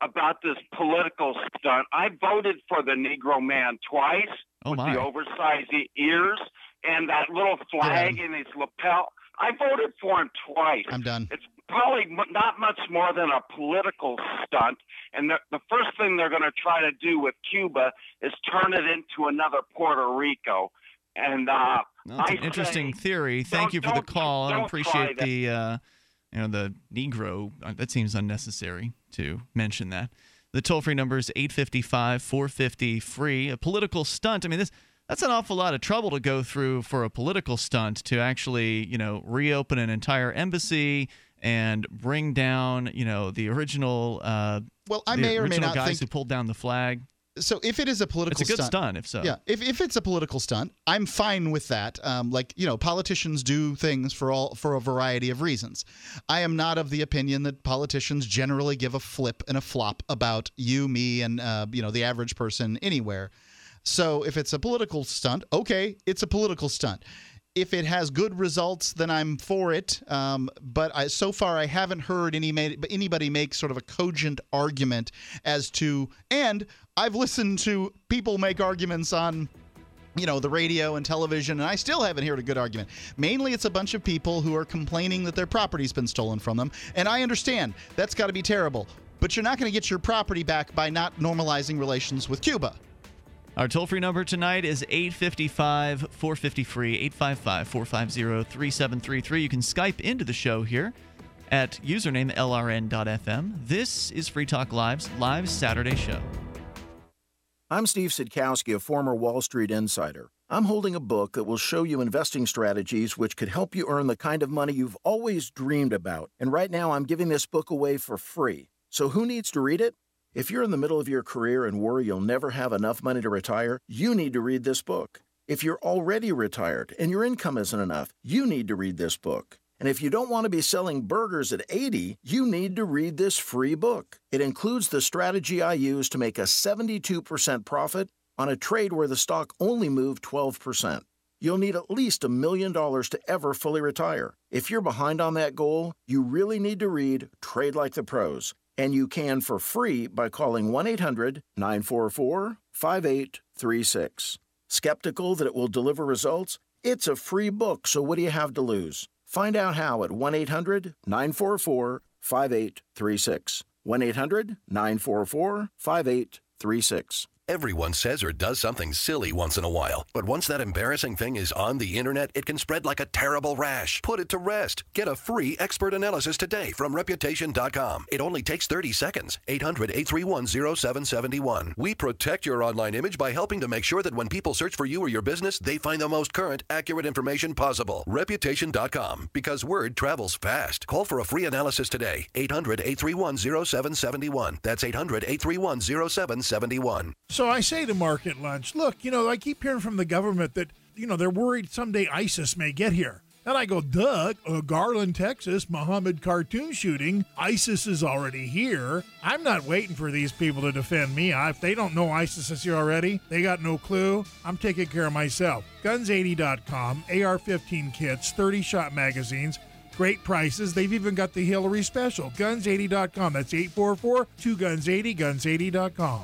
about this political stunt. I voted for the Negro man twice with the oversized ears and that little flag in his lapel. I voted for him twice. I'm done. It's probably not much more than a political stunt. And the first thing they're going to try to do with Cuba is turn it into another Puerto Rico. And that's an interesting theory. Thank you for the call. I appreciate the the Negro. That seems unnecessary to mention that. The toll-free number is 855-450-FREE. A political stunt. I mean, that's an awful lot of trouble to go through for a political stunt to actually, reopen an entire embassy and bring down, the original. Well, I may or may not guys who pulled down the flag. So if it is a political stunt. It's a good stunt, if so. Yeah, if it's a political stunt, I'm fine with that. Politicians do things for a variety of reasons. I am not of the opinion that politicians generally give a flip and a flop about you, me, and, the average person anywhere. So if it's a political stunt, okay, it's a political stunt. If it has good results, then I'm for it. But so far, I haven't heard anybody make sort of a cogent argument as to. And I've listened to people make arguments on, the radio and television, and I still haven't heard a good argument. Mainly, it's a bunch of people who are complaining that their property's been stolen from them. And I understand that's got to be terrible. But you're not going to get your property back by not normalizing relations with Cuba. Our toll-free number tonight is 855-450-FREE, 855-450-3733. You can Skype into the show here at username lrn.fm. This is Free Talk Live's live Saturday show. I'm Steve Siedkowski, a former Wall Street insider. I'm holding a book that will show you investing strategies which could help you earn the kind of money you've always dreamed about. And right now, I'm giving this book away for free. So who needs to read it? If you're in the middle of your career and worry you'll never have enough money to retire, you need to read this book. If you're already retired and your income isn't enough, you need to read this book. And if you don't want to be selling burgers at 80, you need to read this free book. It includes the strategy I use to make a 72% profit on a trade where the stock only moved 12%. You'll need at least $1 million to ever fully retire. If you're behind on that goal, you really need to read Trade Like the Pros. And you can for free by calling 1-800-944-5836. Skeptical that it will deliver results? It's a free book, so what do you have to lose? Find out how at 1-800-944-5836. 1-800-944-5836. Everyone says or does something silly once in a while, but once that embarrassing thing is on the internet, it can spread like a terrible rash. Put it to rest. Get a free expert analysis today from Reputation.com. It only takes 30 seconds. 800-831-0771. We protect your online image by helping to make sure that when people search for you or your business, they find the most current, accurate information possible. Reputation.com, because word travels fast. Call for a free analysis today. 800-831-0771. That's 800-831-0771. So I say to Mark at lunch, look, I keep hearing from the government that, they're worried someday ISIS may get here. And I go, duh, Garland, Texas, Mohammed cartoon shooting, ISIS is already here. I'm not waiting for these people to defend me. If they don't know ISIS is here already, they got no clue, I'm taking care of myself. Guns80.com, AR-15 kits, 30-shot magazines, great prices. They've even got the Hillary special. Guns80.com, that's 844-2GUNS80, Guns80.com.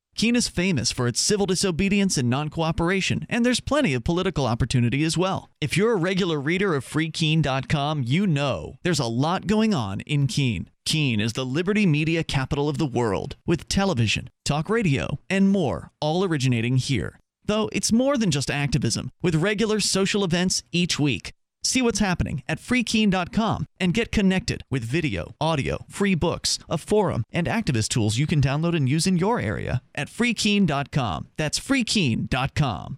Keene is famous for its civil disobedience and non-cooperation, and there's plenty of political opportunity as well. If you're a regular reader of FreeKeene.com, you know there's a lot going on in Keene. Keene is the liberty media capital of the world, with television, talk radio, and more all originating here. Though it's more than just activism, with regular social events each week. See what's happening at freekeen.com and get connected with video, audio, free books, a forum, and activist tools you can download and use in your area at freekeen.com. That's freekeen.com.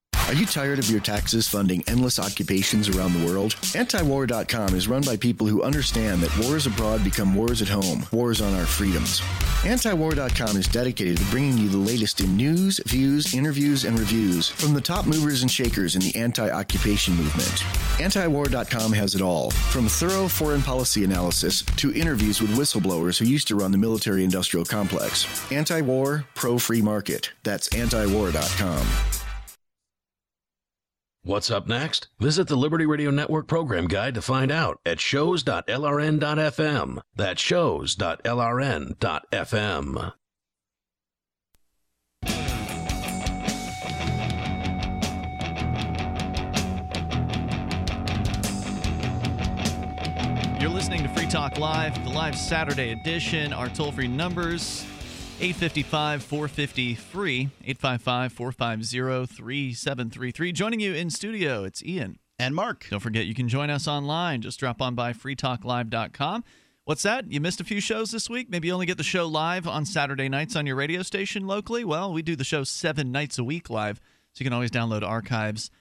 Are you tired of your taxes funding endless occupations around the world? Antiwar.com is run by people who understand that wars abroad become wars at home, wars on our freedoms. Antiwar.com is dedicated to bringing you the latest in news, views, interviews, and reviews from the top movers and shakers in the anti-occupation movement. Antiwar.com has it all, from thorough foreign policy analysis to interviews with whistleblowers who used to run the military-industrial complex. Anti-war, pro-free market. That's Antiwar.com. What's up next? Visit the Liberty Radio Network program guide to find out at shows.lrn.fm. That's shows.lrn.fm. You're listening to Free Talk Live, the live Saturday edition. Our toll-free numbers, 855-450-FREE, 855-450-3733. Joining you in studio, it's Ian. And Mark. Don't forget, you can join us online. Just drop on by freetalklive.com. What's that? You missed a few shows this week? Maybe you only get the show live on Saturday nights on your radio station locally? Well, we do the show 7 nights a week live, so you can always download archives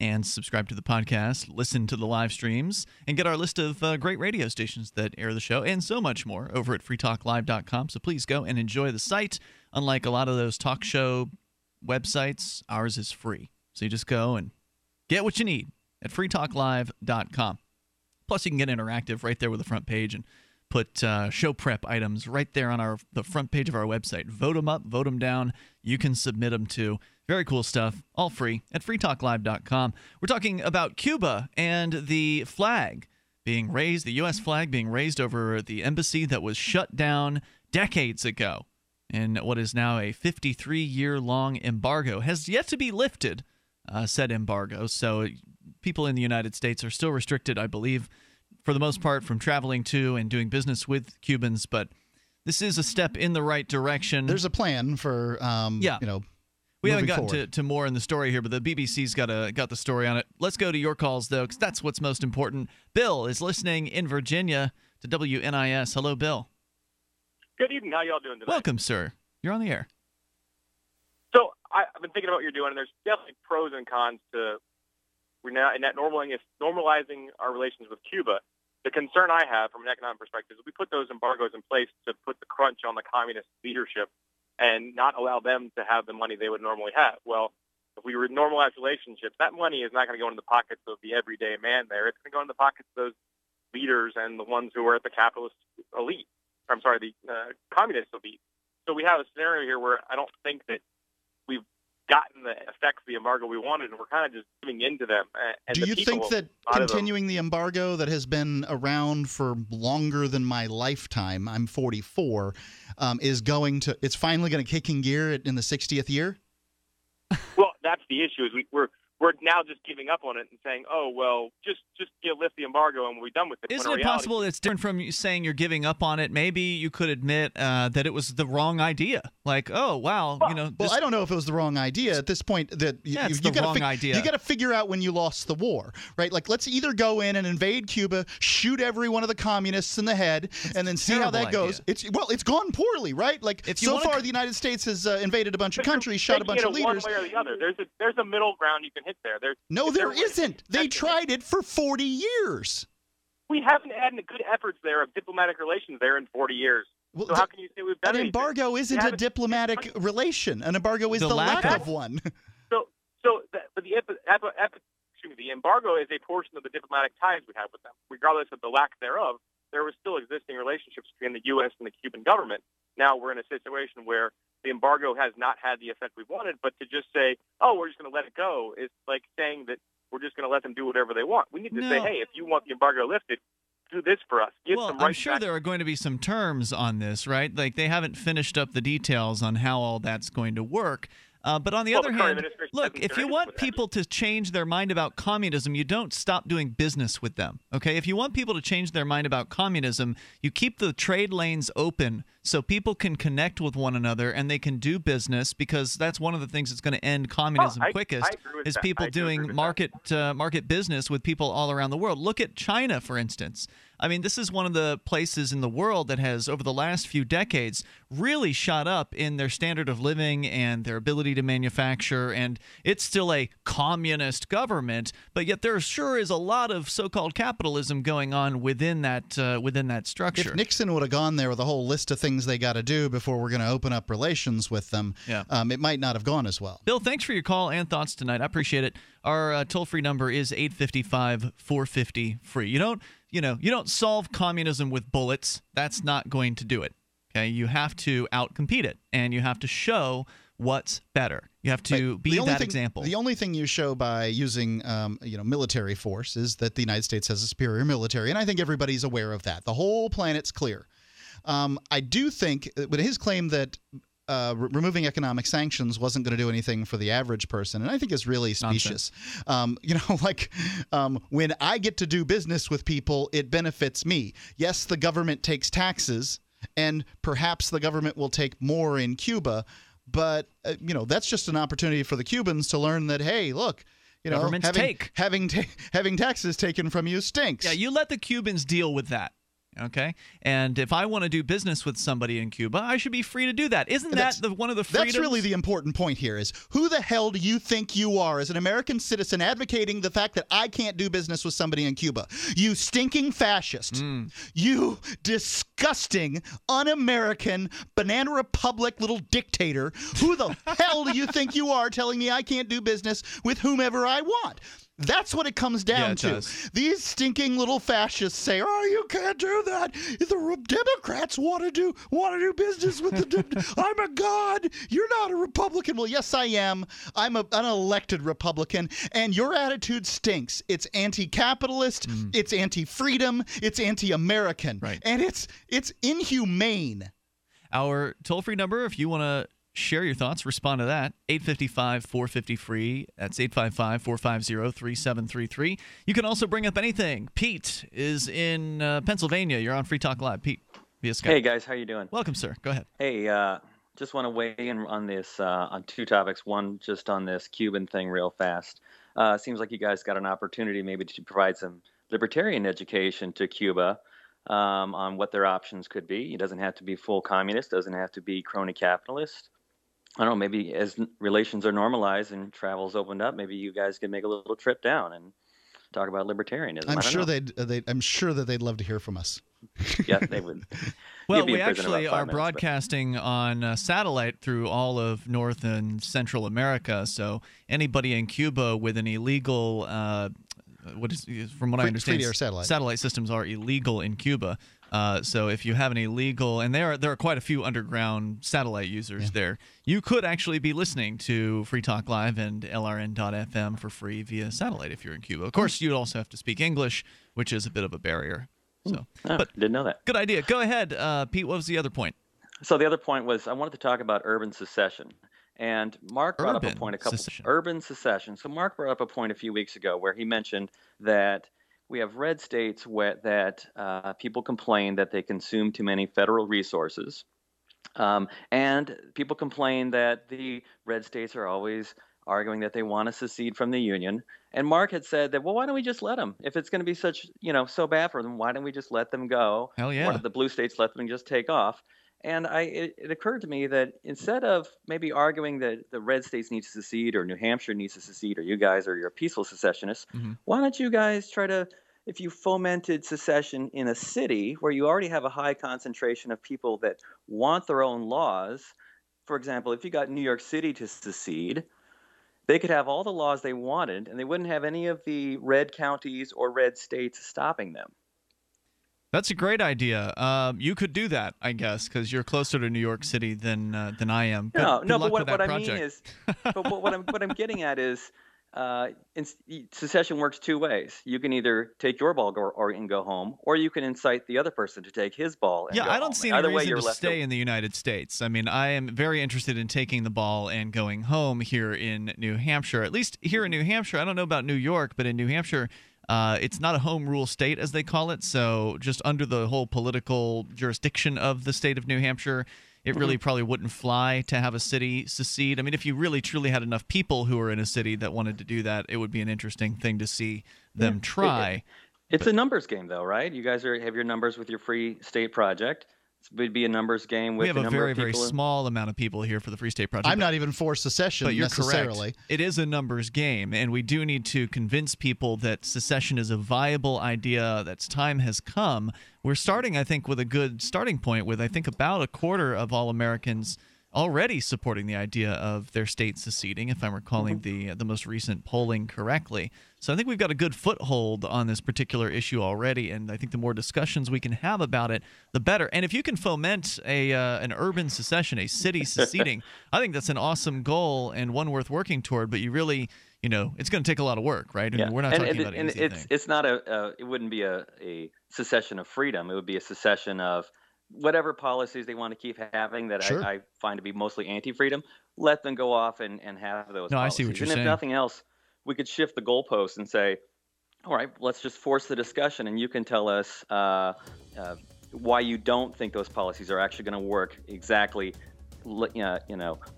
and subscribe to the podcast, listen to the live streams, and get our list of great radio stations that air the show, and so much more over at freetalklive.com. So please go and enjoy the site. Unlike a lot of those talk show websites, ours is free. So you just go and get what you need at freetalklive.com. Plus, you can get interactive right there with the front page and put show prep items right there on the front page of our website. Vote them up, vote them down. You can submit them too. Very cool stuff, all free at freetalklive.com. We're talking about Cuba and the flag being raised, the U.S. flag being raised over the embassy that was shut down decades ago in what is now a 53-year-long embargo. Has yet to be lifted, said embargo. So people in the United States are still restricted, I believe, for the most part, from traveling to and doing business with Cubans. But this is a step in the right direction. There's a plan for, we haven't gotten to more in the story here, but the BBC's got the story on it. Let's go to your calls, though, because that's what's most important. Bill is listening in Virginia to WNIS. Hello, Bill. Good evening. How y'all doing today? Welcome, sir. You're on the air. So I've been thinking about what you're doing, and there's definitely pros and cons to normalizing our relations with Cuba. The concern I have from an economic perspective is we put those embargoes in place to put the crunch on the communist leadership and not allow them to have the money they would normally have. Well, if we were to normalize relationships, that money is not going to go into the pockets of the everyday man there. It's going to go into the pockets of those leaders and the ones who are at the capitalist elite. I'm sorry, the communist elite. So we have a scenario here where I don't think that we've gotten the effects of the embargo we wanted, and we're kind of just giving in to them. And do you think that continuing the embargo that has been around for longer than my lifetime, I'm 44, it's finally going to kick in gear in the 60th year? Well, that's the issue. Is we're now just giving up on it and saying, oh, well, just lift the embargo and we'll be done with it. Isn't it possible it's different from you saying you're giving up on it? Maybe you could admit that it was the wrong idea. Like, oh, wow. Well, I don't know if it was the wrong idea at this point. You got to figure out when you lost the war, right? Like, let's either go in and invade Cuba, shoot every one of the communists in the head, and then see how that goes. It's gone poorly, right? Like, so far the United States has invaded a bunch of countries, shot a bunch of leaders. One way or the other. There's a middle ground you can hit there. There isn't. They tried it for 40 years. We haven't had any good efforts there of diplomatic relations there in 40 years. Well, so how can you say we've done anything? An embargo isn't a diplomatic relation. An embargo is the lack of one. The embargo is a portion of the diplomatic ties we have with them. Regardless of the lack thereof, there were still existing relationships between the U.S. and the Cuban government. Now we're in a situation where the embargo has not had the effect we wanted, but to just say, oh, we're just going to let it go, is like saying that we're just going to let them do whatever they want. We need to say, hey, if you want the embargo lifted, do this for us. I'm sure there are going to be some terms on this, right? Like, they haven't finished up the details on how all that's going to work. But on the other hand, look, if you want people to change their mind about communism, you don't stop doing business with them, okay? If you want people to change their mind about communism, you keep the trade lanes open so people can connect with one another and they can do business, because that's one of the things that's going to end communism quickest is people doing market business with people all around the world. Look at China, for instance. I mean, this is one of the places in the world that has, over the last few decades, really shot up in their standard of living and their ability to manufacture, and it's still a communist government, but yet there sure is a lot of so-called capitalism going on within that structure. If Nixon would have gone there with a whole list of things they got to do before we're going to open up relations with them, it might not have gone as well. Bill, thanks for your call and thoughts tonight. I appreciate it. Our toll-free number is 855-450-FREE. You don't solve communism with bullets. That's not going to do it. Okay, you have to outcompete it, and you have to show what's better. You have to be that example. The only thing you show by using military force is that the United States has a superior military, and I think everybody's aware of that. The whole planet's clear. I do think with his claim that removing economic sanctions wasn't going to do anything for the average person, and I think it's really specious. When I get to do business with people, it benefits me. Yes, the government takes taxes, and perhaps the government will take more in Cuba, but that's just an opportunity for the Cubans to learn that, hey, look, having taxes taken from you stinks. Yeah, you let the Cubans deal with that. Okay, and if I want to do business with somebody in Cuba, I should be free to do that. Isn't that one of the freedoms? That's really the important point here is, who the hell do you think you are as an American citizen advocating the fact that I can't do business with somebody in Cuba? You stinking fascist. Mm. You disgusting, un-American, banana republic little dictator. Who the hell do you think you are telling me I can't do business with whomever I want? That's what it comes down to. Does. These stinking little fascists say, "Oh, you can't do that. The Democrats want to do business with the." I'm a god. You're not a Republican. Well, yes, I am. I'm an elected Republican, and your attitude stinks. It's anti-capitalist. Mm. It's anti-freedom. It's anti-American. Right. And it's inhumane. Our toll-free number, if you want to share your thoughts, respond to that, 855-450-FREE. That's 855-450-3733. You can also bring up anything. Pete is in Pennsylvania. You're on Free Talk Live. Pete, via Skype. Hey, guys. How you doing? Welcome, sir. Go ahead. Hey, just want to weigh in on this, on two topics. One, just on this Cuban thing real fast. Seems like you guys got an opportunity maybe to provide some libertarian education to Cuba on what their options could be. It doesn't have to be full communist. Doesn't have to be crony capitalist. I don't know, maybe as relations are normalized and travel's opened up, maybe you guys can make a little trip down and talk about libertarianism. I'm sure that they'd love to hear from us. Yeah, they would. Well, we actually are broadcasting on satellite through all of North and Central America, so anybody in Cuba with an illegal from what I understand, satellite systems are illegal in Cuba. So if you have an illegal, and there are quite a few underground satellite users there, you could actually be listening to Free Talk Live and LRN.FM for free via satellite if you're in Cuba. Of course, you'd also have to speak English, which is a bit of a barrier. So, didn't know that. Good idea. Go ahead, Pete. What was the other point? So the other point was I wanted to talk about urban secession. And Mark brought up a point urban secession. So Mark brought up a point a few weeks ago where he mentioned that we have red states that people complain that they consume too many federal resources. And people complain that the red states are always arguing that they want to secede from the union. And Mark had said that, well, why don't we just let them? If it's going to be such, so bad for them, why don't we just let them go? Hell yeah. One of the blue states let them just take off. And it occurred to me that instead of maybe arguing that the red states need to secede or New Hampshire needs to secede or you guys are your peaceful secessionists, why don't you guys try to, if you fomented secession in a city where you already have a high concentration of people that want their own laws, for example, if you got New York City to secede, they could have all the laws they wanted and they wouldn't have any of the red counties or red states stopping them. That's a great idea. You could do that, I guess, because you're closer to New York City than I am. But what I'm getting at is secession works two ways. You can either take your ball and go home, or you can incite the other person to take his ball. I don't see any reason to stay in the United States. I mean, I am very interested in taking the ball and going home here in New Hampshire. At least here in New Hampshire, I don't know about New York, but in New Hampshire, it's not a home rule state, as they call it. So just under the whole political jurisdiction of the state of New Hampshire, it really probably wouldn't fly to have a city secede. I mean, if you really truly had enough people who were in a city that wanted to do that, it would be an interesting thing to see them try. It's a numbers game, though, right? You guys have your numbers with your Free State Project. It would be a numbers game. With we have the a very, very small amount of people here for the Free State Project. I'm not even for secession, but you're necessarily. Correct. It is a numbers game, and we do need to convince people that secession is a viable idea, that time has come. We're starting, I think, with a good starting point with, I think, about a quarter of all Americans already supporting the idea of their state seceding, if I'm recalling the most recent polling correctly. So I think we've got a good foothold on this particular issue already, and I think the more discussions we can have about it, the better. And if you can foment an urban secession, a city seceding, I think that's an awesome goal and one worth working toward, but you really, you know, it's going to take a lot of work, right? Yeah. I mean, we're not talking about an easy thing. It's not it wouldn't be a secession of freedom. It would be a secession of whatever policies they want to keep having that I find to be mostly anti-freedom. Let them go off and have those policies. I see what you're saying. And if nothing else, we could shift the goalposts and say, all right, let's just force the discussion, and you can tell us why you don't think those policies are actually going to work exactly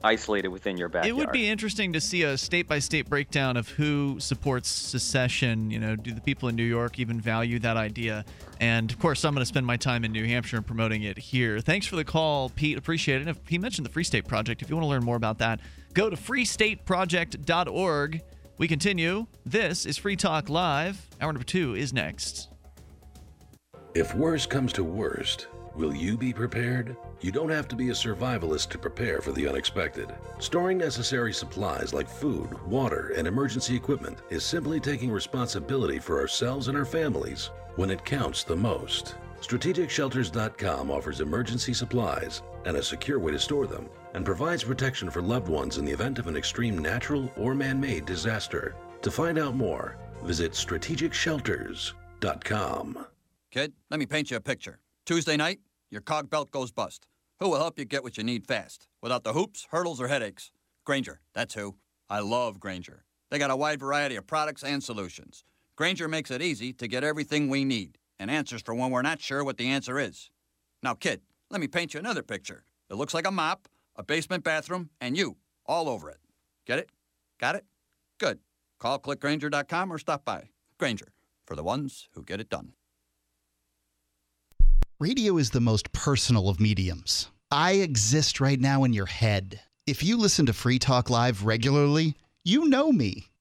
isolated within your backyard. It would be interesting to see a state-by-state breakdown of who supports secession. You know, do the people in New York even value that idea? And, of course, I'm going to spend my time in New Hampshire and promoting it here. Thanks for the call, Pete. Appreciate it. And he mentioned the Free State Project. If you want to learn more about that, go to freestateproject.org. We continue. This is Free Talk Live. Hour number 2 is next. If worse comes to worst, will you be prepared? You don't have to be a survivalist to prepare for the unexpected. Storing necessary supplies like food, water, and emergency equipment is simply taking responsibility for ourselves and our families when it counts the most. StrategicShelters.com offers emergency supplies and a secure way to store them, and provides protection for loved ones in the event of an extreme natural or man-made disaster. To find out more, visit StrategicShelters.com. Kid, let me paint you a picture. Tuesday night, your cog belt goes bust. Who will help you get what you need fast, without the hoops, hurdles, or headaches? Grainger, that's who. I love Grainger. They got a wide variety of products and solutions. Grainger makes it easy to get everything we need, and answers for when we're not sure what the answer is. Now, kid, let me paint you another picture. It looks like a mop, a basement bathroom, and you, all over it. Get it? Got it? Good. Call clickgrainger.com or stop by. Grainger, for the ones who get it done. Radio is the most personal of mediums. I exist right now in your head. If you listen to Free Talk Live regularly, you know me.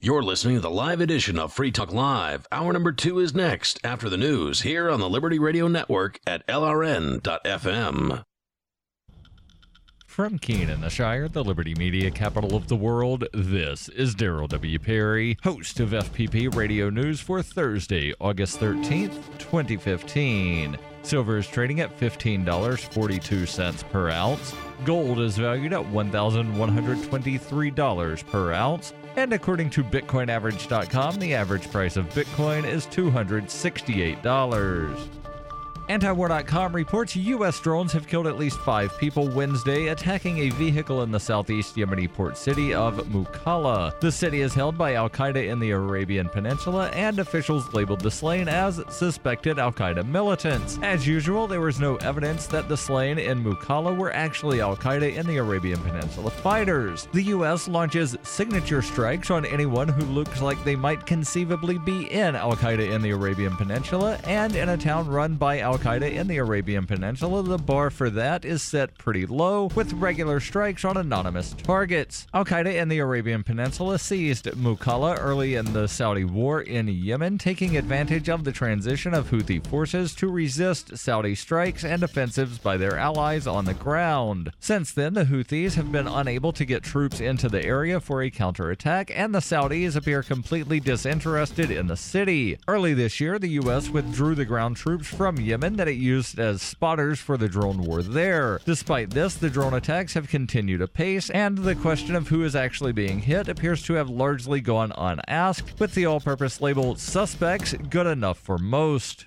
You're listening to the live edition of Free Talk Live. Hour number 2 is next, after the news, here on the Liberty Radio Network at LRN.FM. From Keene, the Shire, the Liberty Media capital of the world, this is Daryl W. Perry, host of FPP Radio News for Thursday, August 13th, 2015. Silver is trading at $15.42 per ounce. Gold is valued at $1,123 per ounce. And according to BitcoinAverage.com, the average price of Bitcoin is $268. Antiwar.com reports U.S. drones have killed at least 5 people Wednesday, attacking a vehicle in the southeast Yemeni port city of Mukalla. The city is held by al-Qaeda in the Arabian Peninsula, and officials labeled the slain as suspected al-Qaeda militants. As usual, there was no evidence that the slain in Mukalla were actually al-Qaeda in the Arabian Peninsula fighters. The U.S. launches signature strikes on anyone who looks like they might conceivably be in al-Qaeda in the Arabian Peninsula, and in a town run by al-Qaeda in the Arabian Peninsula, the bar for that is set pretty low, with regular strikes on anonymous targets. Al-Qaeda in the Arabian Peninsula seized Mukalla early in the Saudi war in Yemen, taking advantage of the transition of Houthi forces to resist Saudi strikes and offensives by their allies on the ground. Since then, the Houthis have been unable to get troops into the area for a counterattack, and the Saudis appear completely disinterested in the city. Early this year, the U.S. withdrew the ground troops from Yemen that it used as spotters for the drone war there. Despite this, the drone attacks have continued apace, and the question of who is actually being hit appears to have largely gone unasked, with the all-purpose label "suspects" good enough for most.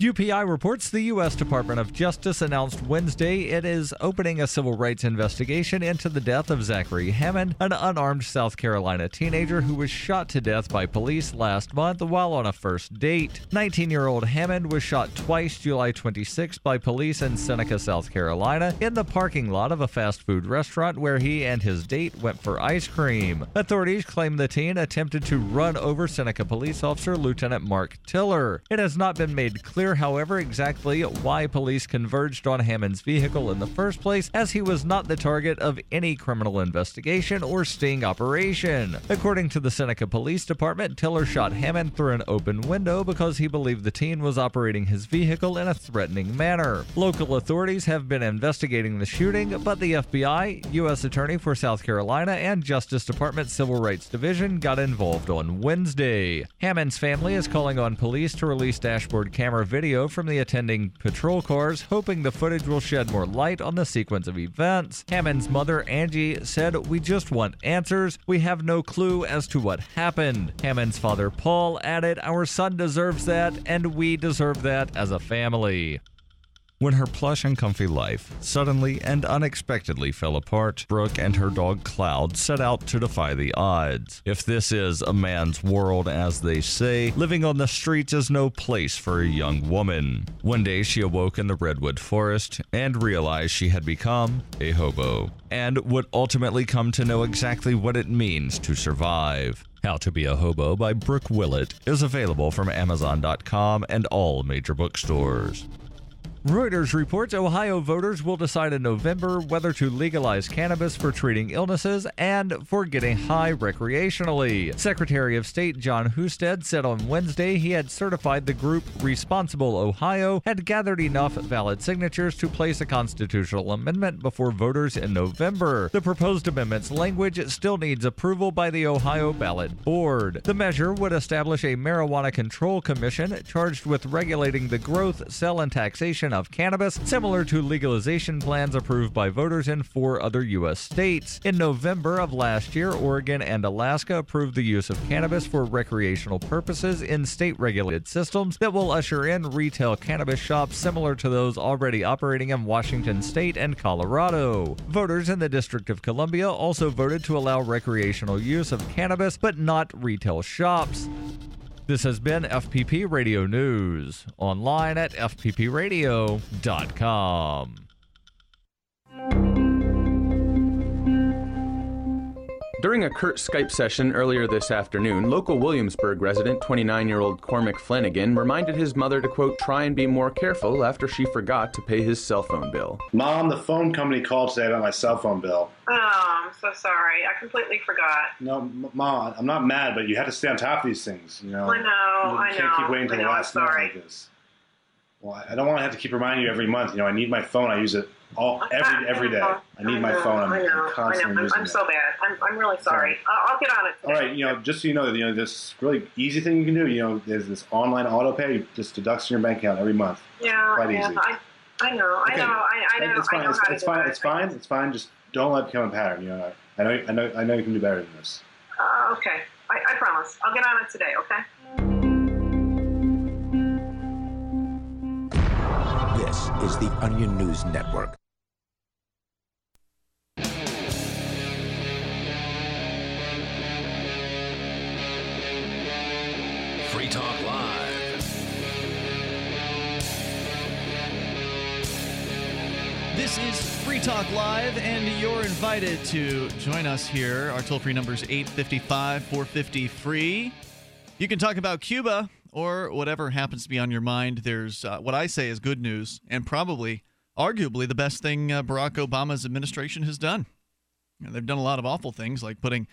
UPI reports the U.S. Department of Justice announced Wednesday it is opening a civil rights investigation into the death of Zachary Hammond, an unarmed South Carolina teenager who was shot to death by police last month while on a first date. 19-year-old Hammond was shot twice July 26 by police in Seneca, South Carolina, in the parking lot of a fast food restaurant where he and his date went for ice cream. Authorities claim the teen attempted to run over Seneca police officer Lieutenant Mark Tiller. It has not been made clear, however, exactly why police converged on Hammond's vehicle in the first place, as he was not the target of any criminal investigation or sting operation. According to the Seneca Police Department, Tiller shot Hammond through an open window because he believed the teen was operating his vehicle in a threatening manner. Local authorities have been investigating the shooting, but the FBI, U.S. Attorney for South Carolina, and Justice Department Civil Rights Division got involved on Wednesday. Hammond's family is calling on police to release dashboard camera video from the attending patrol cars, hoping the footage will shed more light on the sequence of events. Hammond's mother, Angie, said, "We just want answers. We have no clue as to what happened." Hammond's father, Paul, added, "Our son deserves that, and we deserve that as a family." When her plush and comfy life suddenly and unexpectedly fell apart, Brooke and her dog Cloud set out to defy the odds. If this is a man's world, as they say, living on the streets is no place for a young woman. One day she awoke in the Redwood Forest and realized she had become a hobo and would ultimately come to know exactly what it means to survive. How to Be a Hobo by Brooke Willett is available from Amazon.com and all major bookstores. Reuters reports Ohio voters will decide in November whether to legalize cannabis for treating illnesses and for getting high recreationally. Secretary of State John Husted said on Wednesday he had certified the group Responsible Ohio had gathered enough valid signatures to place a constitutional amendment before voters in November. The proposed amendment's language still needs approval by the Ohio Ballot Board. The measure would establish a marijuana control commission charged with regulating the growth, sale, and taxation of cannabis, similar to legalization plans approved by voters in 4 other U.S. states. In November of last year, Oregon and Alaska approved the use of cannabis for recreational purposes in state-regulated systems that will usher in retail cannabis shops similar to those already operating in Washington state and Colorado. Voters in the District of Columbia also voted to allow recreational use of cannabis, but not retail shops. This has been FPP Radio News, online at fppradio.com. During a curt Skype session earlier this afternoon, local Williamsburg resident 29-year-old Cormac Flanagan reminded his mother to, quote, try and be more careful after she forgot to pay his cell phone bill. Mom, the phone company called today about my cell phone bill. Oh, I'm so sorry. I completely forgot. No, Mom, I'm not mad, but you have to stay on top of these things, you know. I know. You can't keep waiting until the last minute like this. Well, I don't want to have to keep reminding you every month. You know, I need my phone. I use it every day. I need my phone. I'm constantly using it. I'm so bad. I'm really sorry. I'll get on it today. All right. You know, just so you know, this really easy thing you can do. You know, there's this online auto pay. It just deducts from your bank account every month. Yeah. Quite easy. I know. Okay. I know. It's fine. It's fine. Just don't let it become a pattern. You know, I know you can do better than this. Okay. I promise. I'll get on it today. Okay. This is the Onion News Network. Free Talk Live. This is Free Talk Live, and you're invited to join us here. Our toll-free number is 855-450-FREE. You can talk about Cuba or whatever happens to be on your mind. There's what I say is good news and probably, arguably, the best thing Barack Obama's administration has done. You know, they've done a lot of awful things like putting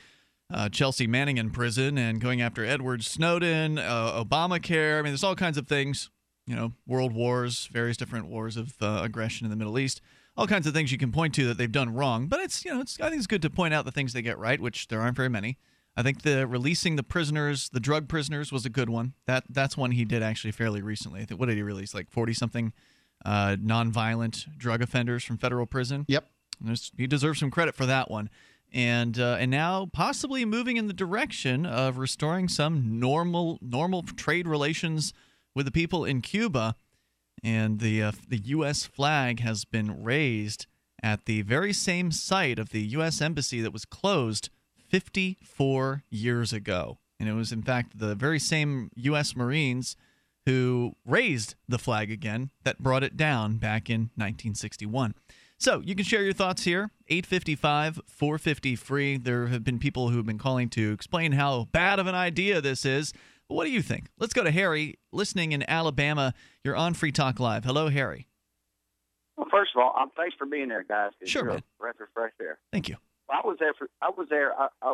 Chelsea Manning in prison and going after Edward Snowden, Obamacare. I mean, there's all kinds of things, you know, world wars, various different wars of aggression in the Middle East, all kinds of things you can point to that they've done wrong. But it's, you know, I think it's good to point out the things they get right, which there aren't very many. I think the releasing the prisoners, the drug prisoners, was a good one. That's one he did actually fairly recently. What did he release? Like 40-something nonviolent drug offenders from federal prison? Yep. He deserves some credit for that one. And now possibly moving in the direction of restoring some normal trade relations with the people in Cuba. And the U.S. flag has been raised at the very same site of the U.S. embassy that was closed 54 years ago. And it was, in fact, the very same U.S. Marines who raised the flag again that brought it down back in 1961. So you can share your thoughts here, 855-450-FREE. There have been people who have been calling to explain how bad of an idea this is. What do you think? Let's go to Harry, listening in Alabama. You're on Free Talk Live. Hello, Harry. Well, first of all, thanks for being there, guys. Sure, man. Breath of fresh air. Thank you. I was there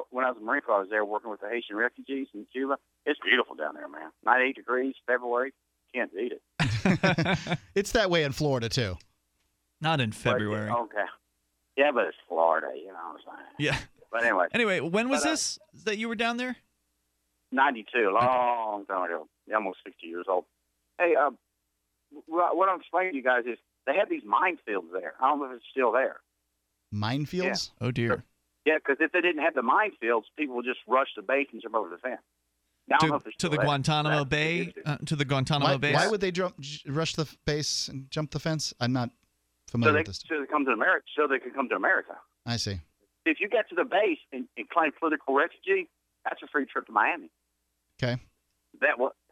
when I was in the Marine Corps. I was there working with the Haitian refugees in Cuba. It's beautiful down there, man. 98 degrees, February. Can't beat it. It's that way in Florida, too. Not in February. But, okay. Yeah, but it's Florida, you know what I'm saying? Yeah. But anyway. Anyway, when was this that you were down there? 92, long time ago. Almost 60 years old. Hey, what I'm explaining to you guys is they had these minefields there. I don't know if it's still there. Minefields? Yeah. Oh, dear. Yeah, because if they didn't have the minefields, people would just rush the base and jump over the fence. To the Guantanamo Bay? Why would they rush the base and jump the fence? I'm not familiar with this. So they could come to America. I see. If you get to the base and claim political refugee, that's a free trip to Miami. Okay.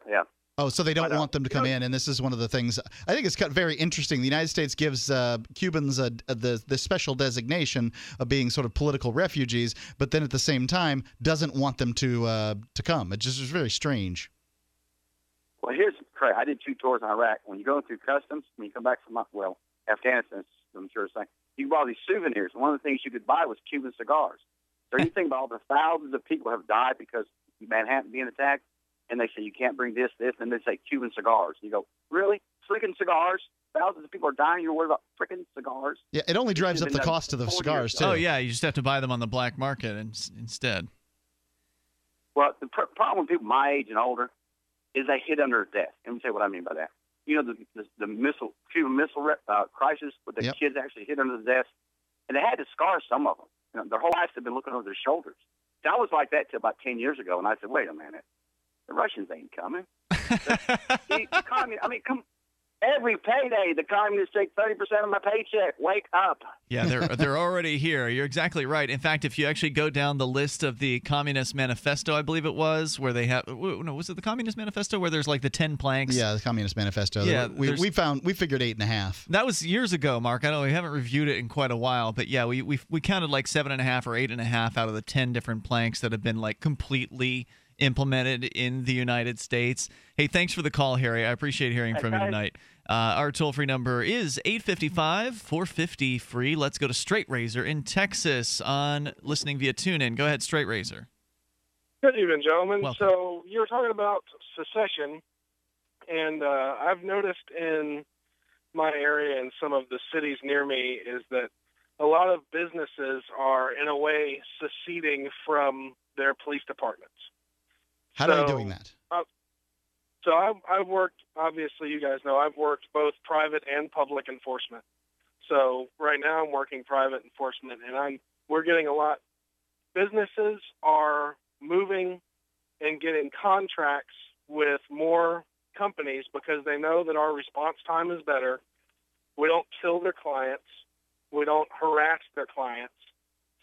Yeah. Oh, so they don't want them to come in, and this is one of the things. I think it's very interesting. The United States gives Cubans the special designation of being sort of political refugees, but then at the same time doesn't want them to come. It just is very strange. Well, here's Craig. I did 2 tours in Iraq. When you go through customs, when you come back from Afghanistan, I'm sure it's like you bought these souvenirs. And one of the things you could buy was Cuban cigars. So you think about all the thousands of people have died because Manhattan being attacked. And they say, you can't bring this, and they say, Cuban cigars. You go, really? Freaking cigars? Thousands of people are dying. You're worried about freaking cigars? Yeah, it only drives up the cost of the cigars, too. Oh, yeah, you just have to buy them on the black market instead. Well, the problem with people my age and older is they hit under death. Let me tell you what I mean by that. You know, the Cuban Missile Crisis, where the kids actually hit under the death, and they had to scar some of them. You know, their whole lives they've been looking over their shoulders. And I was like that till about 10 years ago, and I said, wait a minute. The Russians ain't coming. Every payday, the communists take 30% of my paycheck. Wake up. Yeah, they're already here. You're exactly right. In fact, if you actually go down the list of the Communist Manifesto, I believe it was, where they have – no, was it the Communist Manifesto where there's like the 10 planks? Yeah, the Communist Manifesto. Yeah, we figured 8.5. That was years ago, Mark. I know we haven't reviewed it in quite a while, but yeah, we counted like 7.5 or 8.5 out of the 10 different planks that have been like completely – implemented in the United States. Hey, thanks for the call, Harry. I appreciate hearing from you tonight. Our toll-free number is 855-450-FREE. Let's go to Straight Razor in Texas on listening via TuneIn. Go ahead, Straight Razor. Good evening, gentlemen. Welcome. So you were talking about secession. And I've noticed in my area and some of the cities near me is that a lot of businesses are, in a way, seceding from their police departments. How are you doing that? So I've worked, obviously, you guys know, I've worked both private and public enforcement. So right now I'm working private enforcement, and we're getting a lot. Businesses are moving and getting contracts with more companies because they know that our response time is better. We don't kill their clients. We don't harass their clients.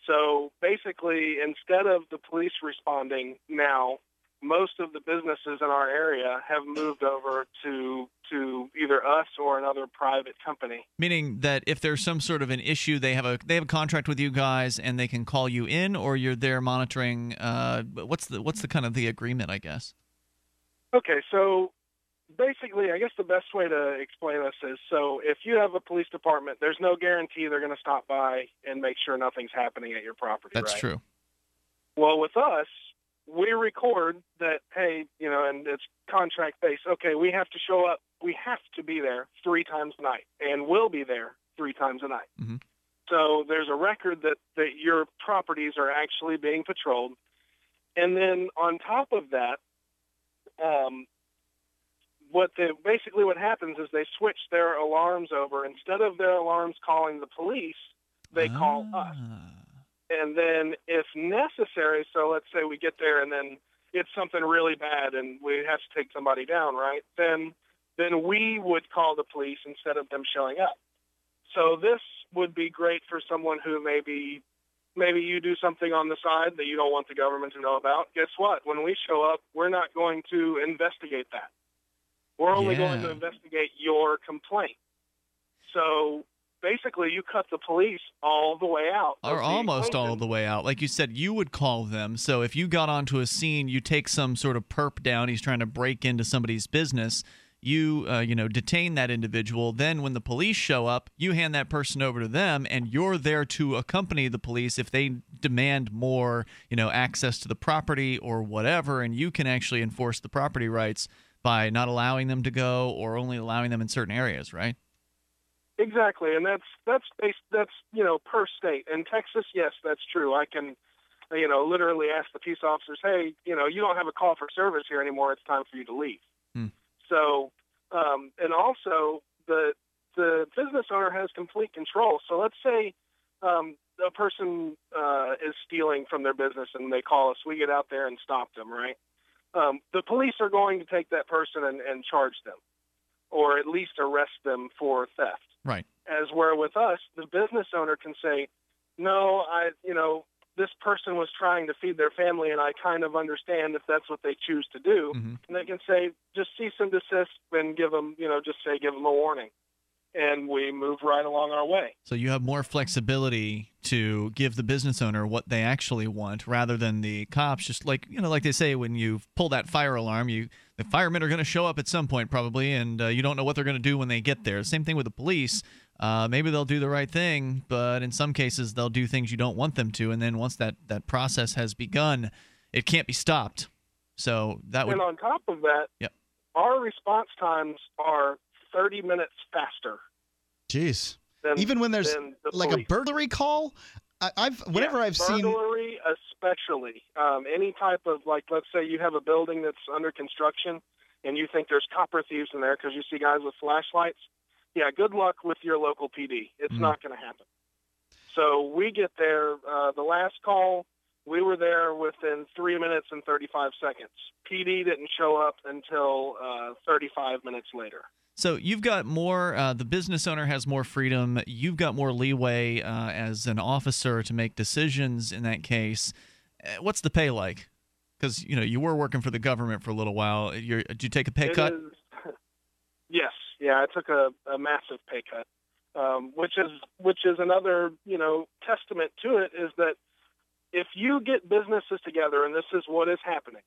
So basically, instead of the police responding now, most of the businesses in our area have moved over to either us or another private company. Meaning that if there's some sort of an issue, they have a contract with you guys and they can call you in, or you're there monitoring. What's the kind of the agreement, I guess? Okay, so basically, I guess the best way to explain this is, so if you have a police department, there's no guarantee they're going to stop by and make sure nothing's happening at your property. That's right? True. Well, with us, we record that, hey, you know, and it's contract-based. Okay, we have to show up. We have to be there 3 times a night, and we'll be there 3 times a night. Mm-hmm. So there's a record that your properties are actually being patrolled. And then on top of that, what happens is they switch their alarms over. Instead of their alarms calling the police, they call us. And then if necessary, so let's say we get there and then it's something really bad and we have to take somebody down, right? Then we would call the police instead of them showing up. So this would be great for someone who maybe you do something on the side that you don't want the government to know about. Guess what? When we show up, we're not going to investigate that. We're only going to investigate your complaint. So basically, you cut the police all the way out. Or almost all the way out. Like you said, you would call them. So if you got onto a scene, you take some sort of perp down. He's trying to break into somebody's business. You, detain that individual. Then when the police show up, you hand that person over to them, and you're there to accompany the police if they demand more, access to the property or whatever, and you can actually enforce the property rights by not allowing them to go or only allowing them in certain areas, right? Exactly, and that's per state. In Texas, yes, that's true. I can, literally ask the peace officers, hey, you don't have a call for service here anymore. It's time for you to leave. Hmm. So, and also the business owner has complete control. So let's say a person is stealing from their business and they call us. We get out there and stop them, right? The police are going to take that person and charge them, or at least arrest them for theft. Right. As where with us, the business owner can say, no, this person was trying to feed their family, and I kind of understand if that's what they choose to do. Mm-hmm. And they can say, just cease and desist and give them, give them a warning. And we move right along our way. So you have more flexibility to give the business owner what they actually want rather than the cops. Just like they say, when you pull that fire alarm, the firemen are going to show up at some point probably, and you don't know what they're going to do when they get there. Same thing with the police. Maybe they'll do the right thing, but in some cases they'll do things you don't want them to. And then once that process has begun, it can't be stopped. So that would. And on top of that, yep. Our response times are 30 minutes faster. Jeez. Even when there's a burglary call? Burglary especially. Any type of, let's say you have a building that's under construction and you think there's copper thieves in there because you see guys with flashlights. Yeah, good luck with your local PD. It's not going to happen. So we get there. The last call, we were there within 3 minutes and 35 seconds. PD didn't show up until 35 minutes later. So you've got more the business owner has more freedom. You've got more leeway as an officer to make decisions in that case. What's the pay like? Because, you were working for the government for a little while. Did you take a pay cut? Yes. Yeah, I took a massive pay cut, which is another, testament to it is that if you get businesses together, and this is what is happening,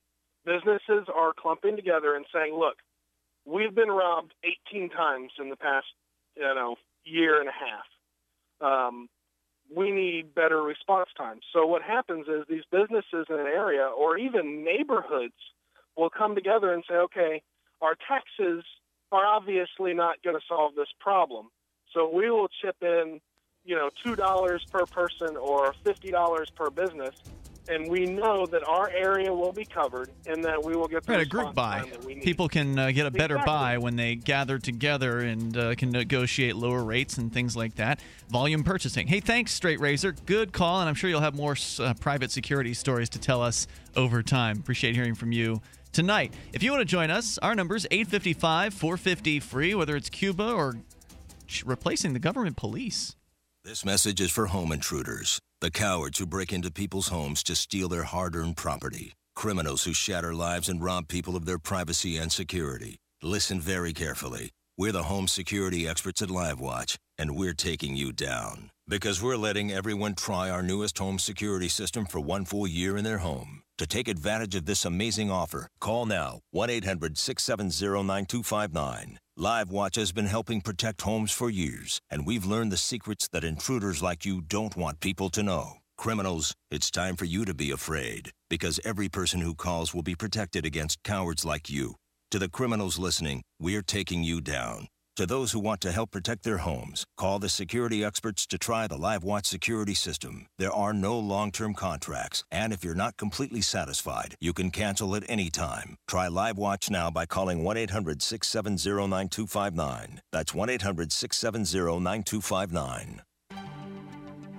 businesses are clumping together and saying, look, we've been robbed 18 times in the past, year and a half. We need better response time. So what happens is these businesses in an area or even neighborhoods will come together and say, okay, Our taxes are obviously not going to solve this problem. So we will chip in, you know, $2 per person or $50 per business, and we know that our area will be covered and that we will get the response time that we need. People can get a better buy when they gather together and can negotiate lower rates and things like that. Volume purchasing. Hey, thanks, Straight Razor. Good call, and I'm sure you'll have more private security stories to tell us over time. Appreciate hearing from you tonight. If you want to join us, our number is 855-450-FREE, whether it's Cuba or replacing the government police. This message is for home intruders, the cowards who break into people's homes to steal their hard-earned property, criminals who shatter lives and rob people of their privacy and security. Listen very carefully. We're the home security experts at LiveWatch, and we're taking you down. Because we're letting everyone try our newest home security system for one full year in their home. To take advantage of this amazing offer, call now, 1-800-670-9259. LiveWatch has been helping protect homes for years, and we've learned the secrets that intruders like you don't want people to know. Criminals, it's time for you to be afraid, because every person who calls will be protected against cowards like you. To the criminals listening, we're taking you down. To those who want to help protect their homes, call the security experts to try the LiveWatch security system. There are no long-term contracts, and if you're not completely satisfied, you can cancel at any time. Try LiveWatch now by calling 1-800-670-9259. That's 1-800-670-9259.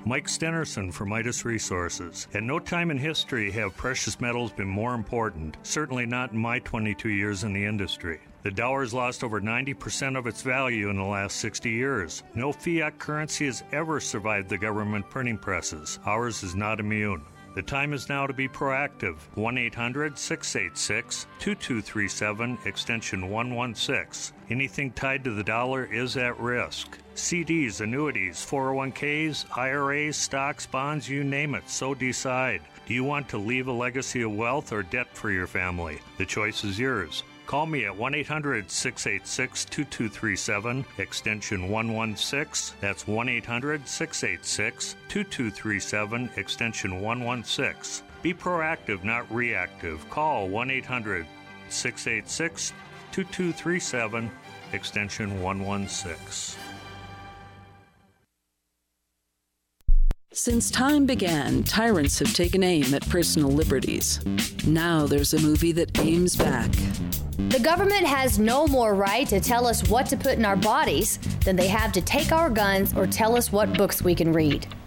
Mike Stenerson from Midas Resources. At no time in history have precious metals been more important, certainly not in my 22 years in the industry. The dollar has lost over 90% of its value in the last 60 years. No fiat currency has ever survived the government printing presses. Ours is not immune. The time is now to be proactive. 1-800-686-2237, extension 116. Anything tied to the dollar is at risk. CDs, annuities, 401ks, IRAs, stocks, bonds, you name it, so decide. Do you want to leave a legacy of wealth or debt for your family? The choice is yours. Call me at 1-800-686-2237, extension 116. That's 1-800-686-2237, extension 116. Be proactive, not reactive. Call 1-800-686-2237, extension 116. Since time began, tyrants have taken aim at personal liberties. Now there's a movie that aims back. The government has no more right to tell us what to put in our bodies than they have to take our guns or tell us what books we can read.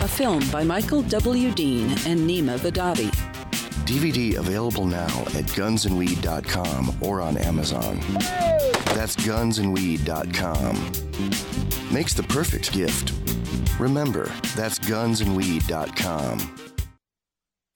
A film by Michael W. Dean and Nima Vadavi. DVD available now at gunsandweed.com or on Amazon. Hey! That's gunsandweed.com. Makes the perfect gift. Remember, that's gunsandweed.com.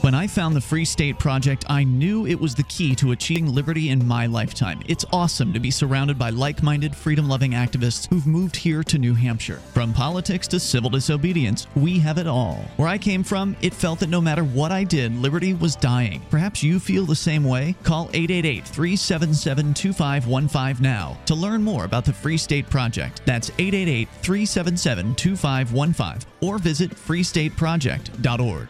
When I found the Free State Project, I knew it was the key to achieving liberty in my lifetime. It's awesome to be surrounded by like-minded, freedom-loving activists who've moved here to New Hampshire. From politics to civil disobedience, we have it all. Where I came from, it felt that no matter what I did, liberty was dying. Perhaps you feel the same way? Call 888-377-2515 now to learn more about the Free State Project. That's 888-377-2515 or visit freestateproject.org.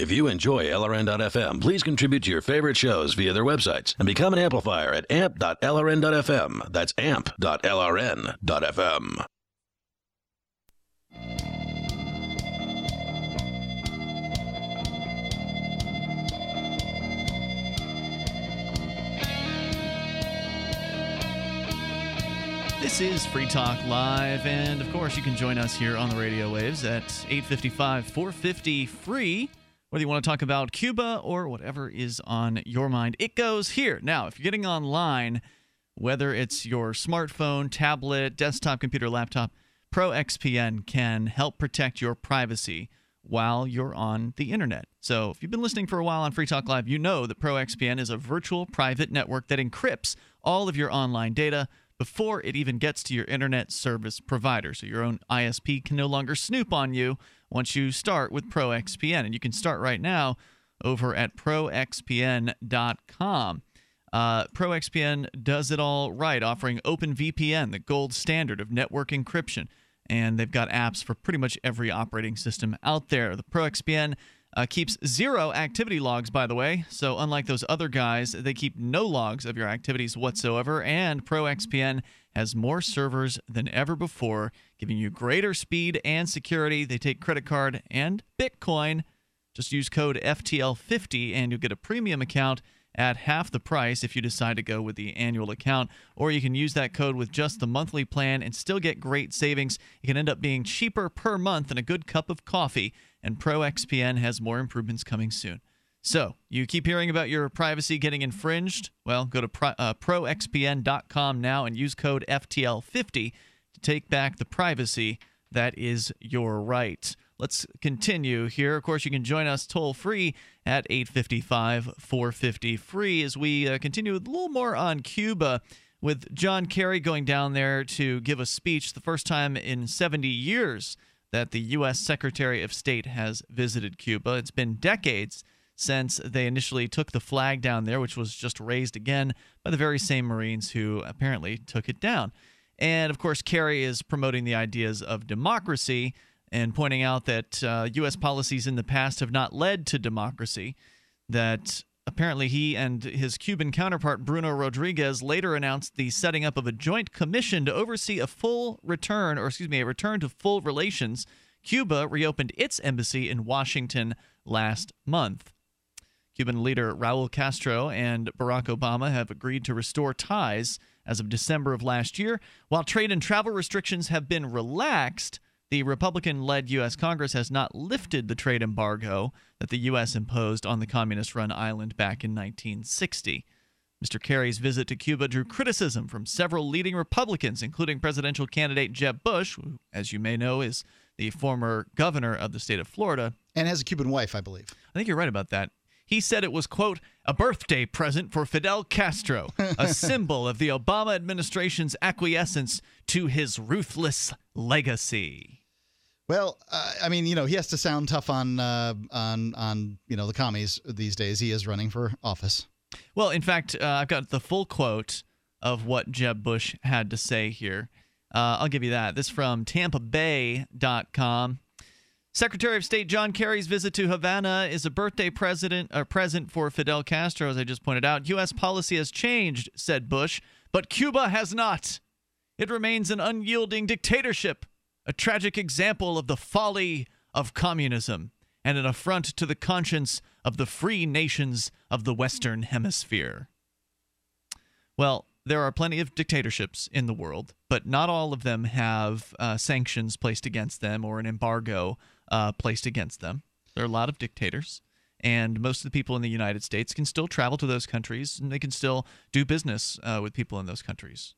If you enjoy LRN.FM, please contribute to your favorite shows via their websites and become an amplifier at amp.lrn.fm. That's amp.lrn.fm. This is Free Talk Live, and of course, you can join us here on the radio waves at 855-450-FREE, whether you want to talk about Cuba or whatever is on your mind. It goes here. Now, if you're getting online, whether it's your smartphone, tablet, desktop, computer, laptop, ProXPN can help protect your privacy while you're on the internet. So if you've been listening for a while on Free Talk Live, you know that ProXPN is a virtual private network that encrypts all of your online data before it even gets to your internet service provider. So your own ISP can no longer snoop on you once you start with ProXPN. And you can start right now over at ProXPN.com. ProXPN does it all right, offering OpenVPN, the gold standard of network encryption. And they've got apps for pretty much every operating system out there. The ProXPN keeps zero activity logs, by the way. So unlike those other guys, they keep no logs of your activities whatsoever. And ProXPN has more servers than ever before, giving you greater speed and security. They take credit card and Bitcoin. Just use code FTL50 and you'll get a premium account at half the price if you decide to go with the annual account. Or you can use that code with just the monthly plan and still get great savings. It can end up being cheaper per month than a good cup of coffee. And ProXPN has more improvements coming soon. So you keep hearing about your privacy getting infringed? Well, go to ProXPN.com now and use code FTL50 to take back the privacy that is your right. Let's continue here. Of course, you can join us toll-free at 855-450-FREE as we continue with a little more on Cuba with John Kerry going down there to give a speech, the first time in 70 years that the U.S. Secretary of State has visited Cuba. It's been decades since they initially took the flag down there, which was just raised again by the very same Marines who apparently took it down. And, of course, Kerry is promoting the ideas of democracy and pointing out that U.S. policies in the past have not led to democracy, that apparently he and his Cuban counterpart Bruno Rodriguez later announced the setting up of a joint commission to oversee a full return, or excuse me, a return to full relations. Cuba reopened its embassy in Washington last month. Cuban leader Raul Castro and Barack Obama have agreed to restore ties as of December of last year. While trade and travel restrictions have been relaxed, the Republican-led U.S. Congress has not lifted the trade embargo that the U.S. imposed on the communist-run island back in 1960. Mr. Kerry's visit to Cuba drew criticism from several leading Republicans, including presidential candidate Jeb Bush, who, as you may know, is the former governor of the state of Florida. And has a Cuban wife, I believe. I think you're right about that. He said it was, quote, a birthday present for Fidel Castro, a symbol of the Obama administration's acquiescence to his ruthless legacy. Well, I mean, you know, he has to sound tough on you know, the commies these days. He is running for office. Well, in fact, I've got the full quote of what Jeb Bush had to say here. I'll give you that. This from TampaBay.com. Secretary of State John Kerry's visit to Havana is a birthday present for Fidel Castro, as I just pointed out. U.S. policy has changed, said Bush, but Cuba has not. It remains an unyielding dictatorship, a tragic example of the folly of communism and an affront to the conscience of the free nations of the Western Hemisphere. Well, there are plenty of dictatorships in the world, but not all of them have sanctions placed against them or an embargo placed against them. There are a lot of dictators, and most of the people in the United States can still travel to those countries, and they can still do business with people in those countries.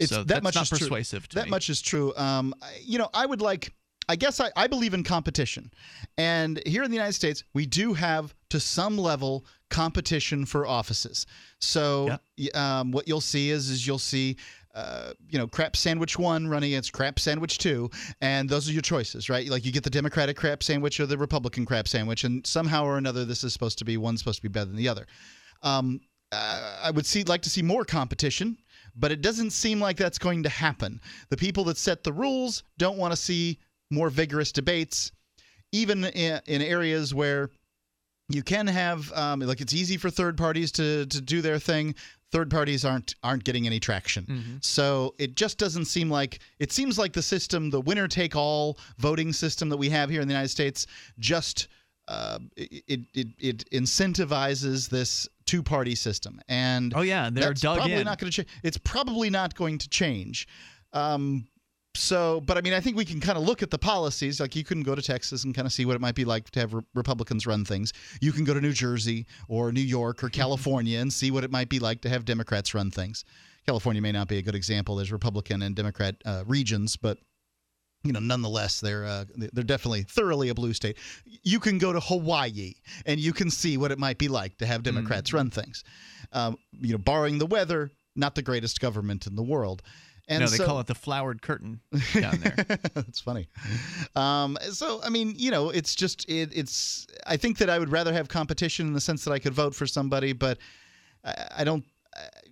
So that's not persuasive to me. That much is true. You know, I would like... I guess I believe in competition. And here in the United States, we do have, to some level, competition for offices. So yeah. What you'll see is you'll see, you know, crap sandwich 1 running against crap sandwich 2. And those are your choices, right? Like you get the Democratic crap sandwich or the Republican crap sandwich. And somehow or another, this is supposed to be one's supposed to be better than the other. I would like to see more competition. But it doesn't seem like that's going to happen. The people that set the rules don't want to see more vigorous debates, even in areas where you can have like it's easy for third parties to do their thing. Third parties aren't getting any traction. Mm-hmm. So it just doesn't seem like – it seems like the system, the winner-take-all voting system that we have here in the United States, just it incentivizes this – two-party system. And oh yeah, they're dug probably in. Not going to change. It's probably not going to change. So, but I mean, I think we can kind of look at the policies. Like, you can go to Texas and kind of see what it might be like to have Republicans run things. You can go to New Jersey or New York or California and see what it might be like to have Democrats run things. California may not be a good example. There's Republican and Democrat regions, but you know, nonetheless, they're definitely thoroughly a blue state. You can go to Hawaii and you can see what it might be like to have Democrats run things. You know, barring the weather, not the greatest government in the world. And no, they call it the flowered curtain down there. That's funny. So, I mean, you know, it's just it's. I think that I would rather have competition in the sense that I could vote for somebody, but I don't.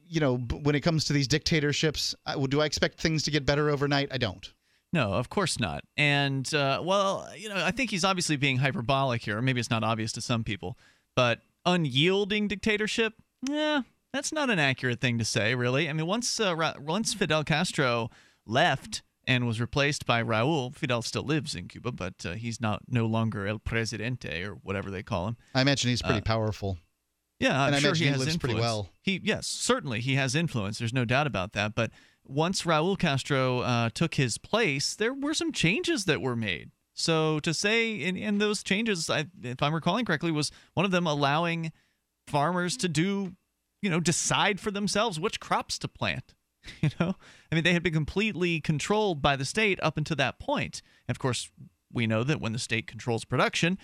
You know, when it comes to these dictatorships, do I expect things to get better overnight? I don't. No, of course not. And, well, you know, I think he's obviously being hyperbolic here. Or maybe it's not obvious to some people. But unyielding dictatorship? Yeah, that's not an accurate thing to say, really. I mean, once Fidel Castro left and was replaced by Raul, Fidel still lives in Cuba, but he's no longer el presidente or whatever they call him. I imagine he's pretty powerful. Yeah, I'm sure he has influence. Pretty well. Yes, certainly he has influence. There's no doubt about that. But once Raul Castro took his place, there were some changes that were made. So to say, and those changes, if I'm recalling correctly, was one of them allowing farmers to do, you know, decide for themselves which crops to plant. You know, I mean, they had been completely controlled by the state up until that point. And of course, we know that when the state controls production,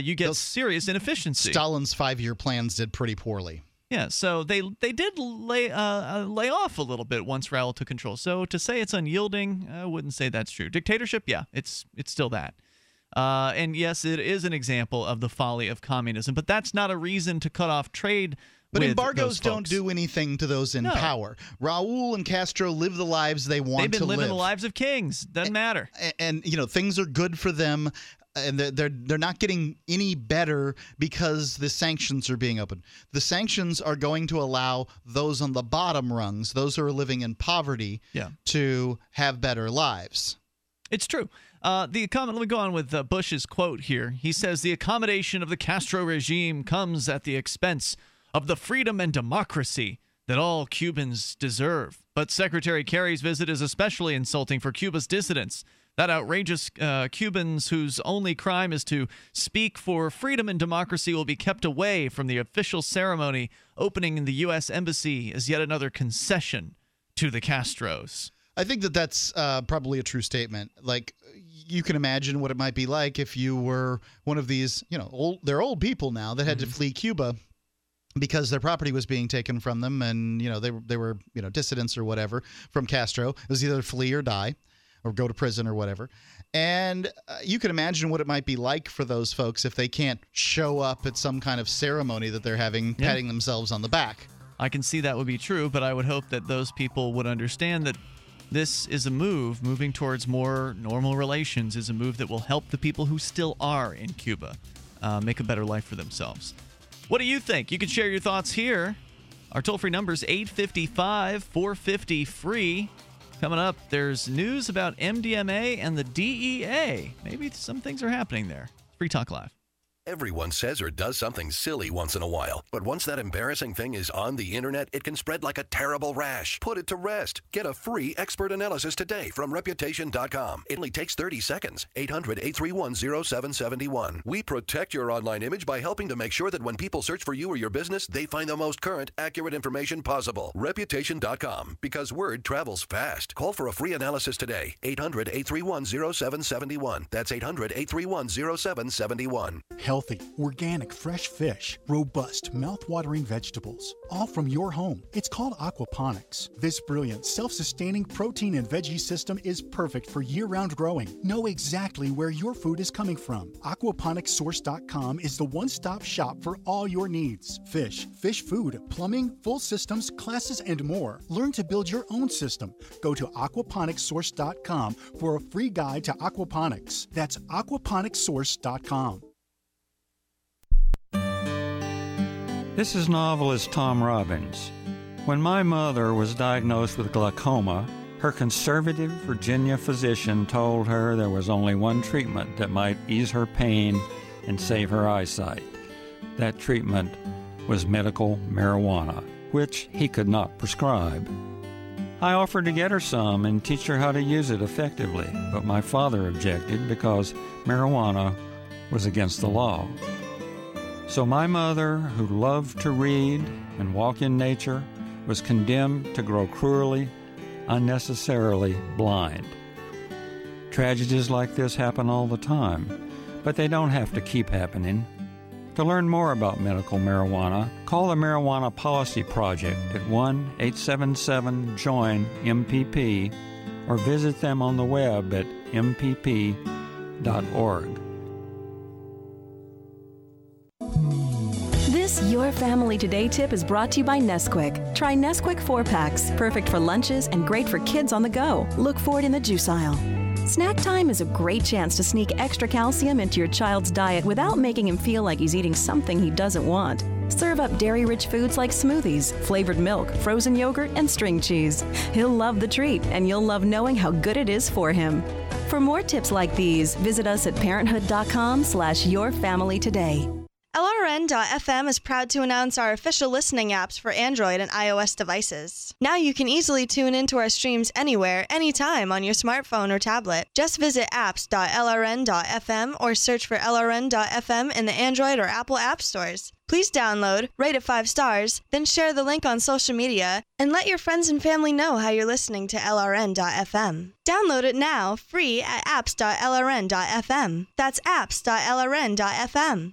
you get serious inefficiency. Stalin's five-year plans did pretty poorly. Yeah, so they did lay off a little bit once Raul took control. So to say it's unyielding, I wouldn't say that's true. Dictatorship, yeah, it's still that. And yes, it is an example of the folly of communism, but that's not a reason to cut off trade. But embargoes don't do anything to those in power. Raul and Castro live the lives they want to live. They've been living the lives of kings. Doesn't matter. And, you know, things are good for them, and they're not getting any better because the sanctions are being opened. The sanctions are going to allow those on the bottom rungs, those who are living in poverty, to have better lives. It's true. Let me go on with Bush's quote here. He says, "The accommodation of the Castro regime comes at the expense of the freedom and democracy that all Cubans deserve. But Secretary Kerry's visit is especially insulting for Cuba's dissidents, that outrageous Cubans whose only crime is to speak for freedom and democracy will be kept away from the official ceremony opening in the U.S. Embassy as yet another concession to the Castros." I think that that's probably a true statement. Like, you can imagine what it might be like if you were one of these, you know, they're old people now that had to flee Cuba because their property was being taken from them, and you know they were you know dissidents or whatever from Castro. It was either flee or die, or go to prison or whatever. And you can imagine what it might be like for those folks if they can't show up at some kind of ceremony that they're having, patting themselves on the back. I can see that would be true, but I would hope that those people would understand that this is a move moving towards more normal relations. Is a move that will help the people who still are in Cuba make a better life for themselves. What do you think? You can share your thoughts here. Our toll-free number is 855-450-FREE. Coming up, there's news about MDMA and the DEA. Maybe some things are happening there. Free Talk Live. Everyone says or does something silly once in a while, but once that embarrassing thing is on the internet, it can spread like a terrible rash. Put it to rest. Get a free expert analysis today from Reputation.com. It only takes 30 seconds. 800-831-0771. We protect your online image by helping to make sure that when people search for you or your business, they find the most current, accurate information possible. Reputation.com, because word travels fast. Call for a free analysis today. 800-831-0771. That's 800-831-0771. Healthy, organic, fresh fish, robust, mouth-watering vegetables, all from your home. It's called aquaponics. This brilliant, self-sustaining protein and veggie system is perfect for year-round growing. Know exactly where your food is coming from. Aquaponicsource.com is the one-stop shop for all your needs. Fish, fish food, plumbing, full systems, classes, and more. Learn to build your own system. Go to aquaponicsource.com for a free guide to aquaponics. That's aquaponicsource.com. This is novelist Tom Robbins. When my mother was diagnosed with glaucoma, her conservative Virginia physician told her there was only one treatment that might ease her pain and save her eyesight. That treatment was medical marijuana, which he could not prescribe. I offered to get her some and teach her how to use it effectively, but my father objected because marijuana was against the law. So my mother, who loved to read and walk in nature, was condemned to grow cruelly, unnecessarily blind. Tragedies like this happen all the time, but they don't have to keep happening. To learn more about medical marijuana, call the Marijuana Policy Project at 1-877-JOIN-MPP or visit them on the web at mpp.org. This Your Family Today tip is brought to you by Nesquik. Try Nesquik 4-packs, perfect for lunches and great for kids on the go. Look for it in the juice aisle. Snack time is a great chance to sneak extra calcium into your child's diet without making him feel like he's eating something he doesn't want. Serve up dairy-rich foods like smoothies, flavored milk, frozen yogurt, and string cheese. He'll love the treat, and you'll love knowing how good it is for him. For more tips like these, visit us at parenthood.com/yourfamilytoday. LRN.FM is proud to announce our official listening apps for Android and iOS devices. Now you can easily tune into our streams anywhere, anytime on your smartphone or tablet. Just visit apps.lrn.fm or search for LRN.FM in the Android or Apple app stores. Please download, rate it 5 stars, then share the link on social media, and let your friends and family know how you're listening to LRN.FM. Download it now, free at apps.lrn.fm. That's apps.lrn.fm.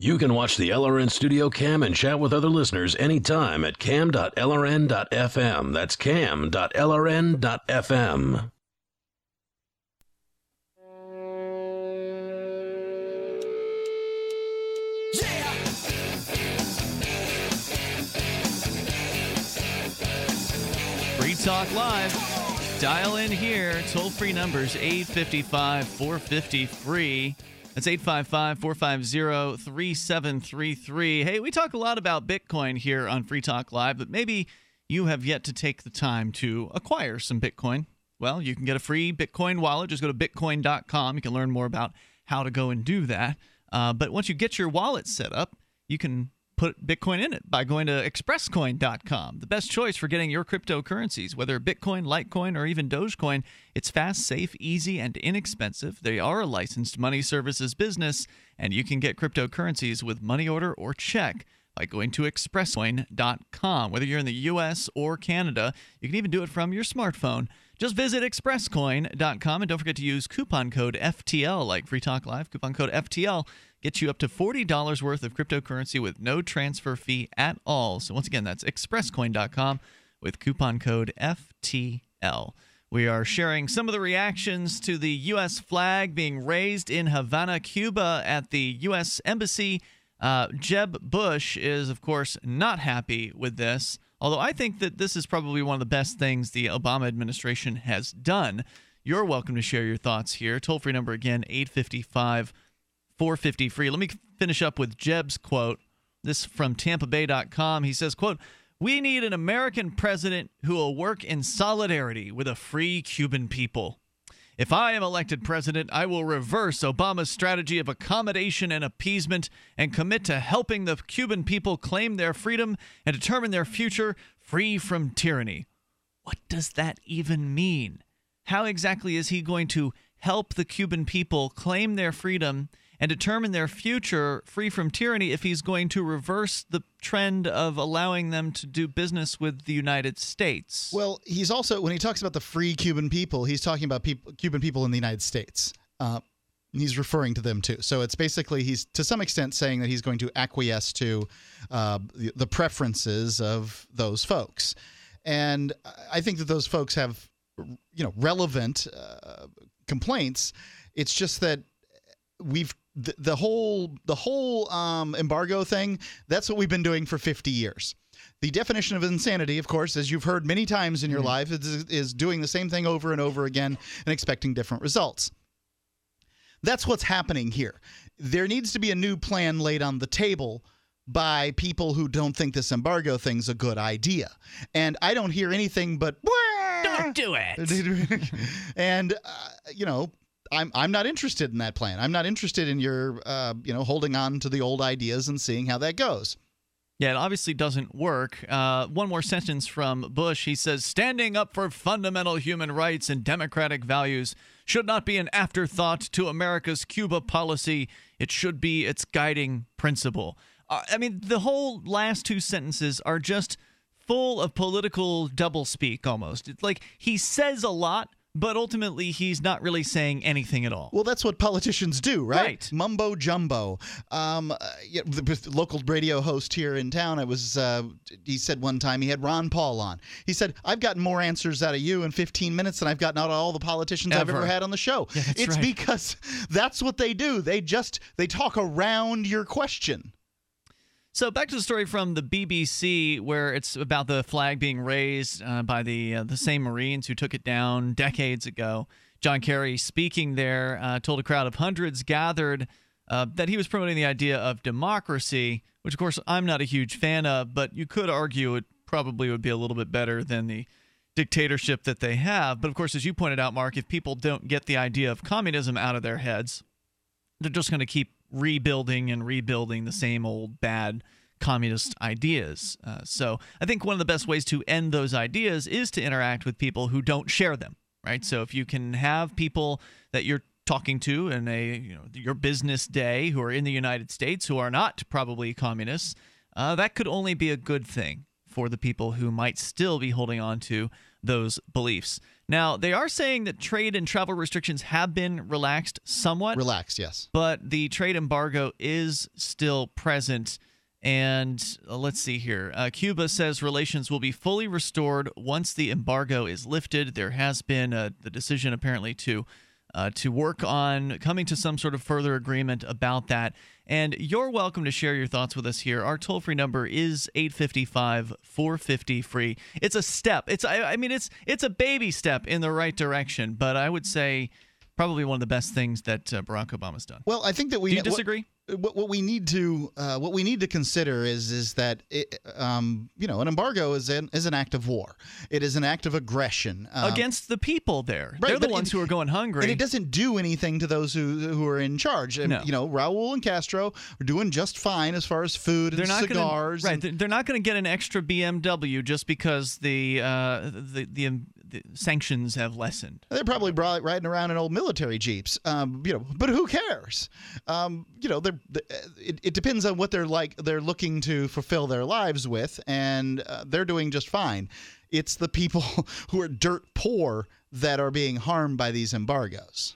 You can watch the LRN Studio Cam and chat with other listeners anytime at cam.lrn.fm. That's cam.lrn.fm. Yeah. Free Talk Live. Dial in here. Toll-free numbers 855-450-FREE. That's 855-450-3733. Hey, we talk a lot about Bitcoin here on Free Talk Live, but maybe you have yet to take the time to acquire some Bitcoin. Well, you can get a free Bitcoin wallet. Just go to Bitcoin.com. You can learn more about how to go and do that. But once you get your wallet set up, you can put Bitcoin in it by going to ExpressCoin.com. The best choice for getting your cryptocurrencies, whether Bitcoin, Litecoin, or even Dogecoin. It's fast, safe, easy, and inexpensive. They are a licensed money services business, and you can get cryptocurrencies with money order or check by going to ExpressCoin.com. Whether you're in the U.S. or Canada, you can even do it from your smartphone. Just visit ExpressCoin.com, and don't forget to use coupon code FTL, like Free Talk Live. Coupon code FTL gets you up to $40 worth of cryptocurrency with no transfer fee at all. So once again, that's expresscoin.com with coupon code FTL. We are sharing some of the reactions to the U.S. flag being raised in Havana, Cuba at the U.S. Embassy. Jeb Bush is, of course, not happy with this, although I think that this is probably one of the best things the Obama administration has done. You're welcome to share your thoughts here. Toll-free number again, 855-450-FREE. Let me finish up with Jeb's quote. This from TampaBay.com. He says, quote, "We need an American president who will work in solidarity with a free Cuban people. If I am elected president, I will reverse Obama's strategy of accommodation and appeasement and commit to helping the Cuban people claim their freedom and determine their future free from tyranny." What does that even mean? How exactly is he going to help the Cuban people claim their freedom and determine their future free from tyranny if he's going to reverse the trend of allowing them to do business with the United States. Well, he's also, when he talks about the free Cuban people, he's talking about Cuban people in the United States. He's referring to them, too. So it's basically he's, to some extent, saying that he's going to acquiesce to the preferences of those folks. And I think that those folks have, you know, relevant complaints. It's just that we've the whole embargo thing, that's what we've been doing for 50 years. The definition of insanity, of course, as you've heard many times in your life, is doing the same thing over and over again and expecting different results. That's what's happening here. There needs to be a new plan laid on the table by people who don't think this embargo thing's a good idea. And I don't hear anything but, don't do it. And, you know, I'm not interested in that plan. I'm not interested in your, you know, holding on to the old ideas and seeing how that goes. Yeah, it obviously doesn't work. One more sentence from Bush. He says, standing up for fundamental human rights and democratic values should not be an afterthought to America's Cuba policy. It should be its guiding principle. I mean, the whole last two sentences are just full of political doublespeak almost. It's like he says a lot, but ultimately he's not really saying anything at all. Well, that's what politicians do, right? Right. Mumbo jumbo. The local radio host here in town, he said one time, he had Ron Paul on. He said, I've gotten more answers out of you in 15 minutes than I've gotten out of all the politicians I've ever had on the show. Yeah, it's right. Because that's what they do. They talk around your question. So back to the story from the BBC, where it's about the flag being raised by the same Marines who took it down decades ago. John Kerry, speaking there, told a crowd of hundreds gathered that he was promoting the idea of democracy, which, of course, I'm not a huge fan of, but you could argue it probably would be a little bit better than the dictatorship that they have. But, of course, as you pointed out, Mark, if people don't get the idea of communism out of their heads, they're just going to keep rebuilding and rebuilding the same old bad communist ideas. So I think one of the best ways to end those ideas is to interact with people who don't share them, right? So if you can have people that you're talking to in your business day who are in the United States who are not probably communists, that could only be a good thing for the people who might still be holding on to those beliefs. Now, they are saying that trade and travel restrictions have been relaxed somewhat. Relaxed, yes. But the trade embargo is still present. And let's see here. Cuba says relations will be fully restored once the embargo is lifted. There has been the decision apparently to work on coming to some sort of further agreement about that. And you're welcome to share your thoughts with us here. Our toll-free number is 855-450-FREE. It's a step. It's a baby step in the right direction, but I would say probably one of the best things that Barack Obama's done. Well, I think that we— Do you disagree? What we need to consider is that an embargo is an act of war. It is an act of aggression against the people there. Right, they're the ones who are going hungry, and it doesn't do anything to those who are in charge. And, no. You know, Raul and Castro are doing just fine as far as food and cigars. They're not going to get an extra BMW just because the sanctions have lessened. They're probably riding around in old military jeeps, but who cares? It depends on what they're looking to fulfill their lives with, and they're doing just fine. It's the people who are dirt poor that are being harmed by these embargoes.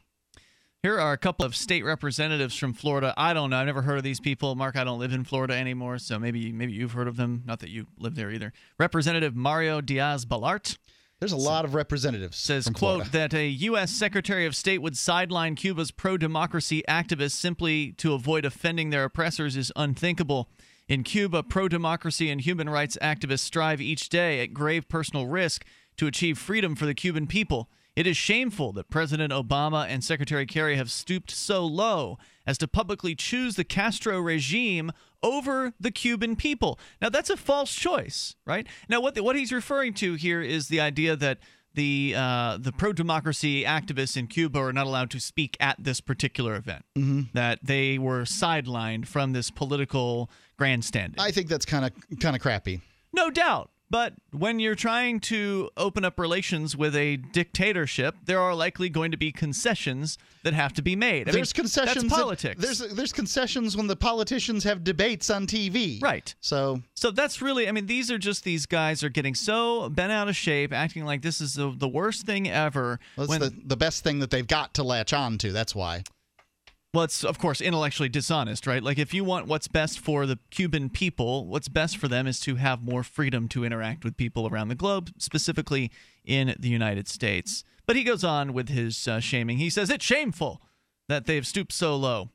Here are a couple of state representatives from Florida. I don't know. I've never heard of these people. Mark, I don't live in Florida anymore, so maybe you've heard of them. Not that you live there either. Representative Mario Diaz-Balart. There's a lot of representatives. Says, quote, that a U.S. Secretary of State would sideline Cuba's pro-democracy activists simply to avoid offending their oppressors is unthinkable. In Cuba, pro-democracy and human rights activists strive each day at grave personal risk to achieve freedom for the Cuban people. It is shameful that President Obama and Secretary Kerry have stooped so low as to publicly choose the Castro regime over the Cuban people. Now, that's a false choice, right? Now, what he's referring to here is the idea that the pro-democracy activists in Cuba are not allowed to speak at this particular event, that they were sidelined from this political grandstanding. I think that's kind of crappy. No doubt. But when you're trying to open up relations with a dictatorship, there are likely going to be concessions that have to be made. I mean, concessions. That's politics. There's concessions when the politicians have debates on TV. Right. So that's really, I mean, these are just, these guys are getting so bent out of shape, acting like this is the worst thing ever. Well, it's the best thing that they've got to latch on to. That's why. Well, it's, of course, intellectually dishonest, right? Like, if you want what's best for the Cuban people, what's best for them is to have more freedom to interact with people around the globe, specifically in the United States. But he goes on with his shaming. He says, it's shameful that they've stooped so low.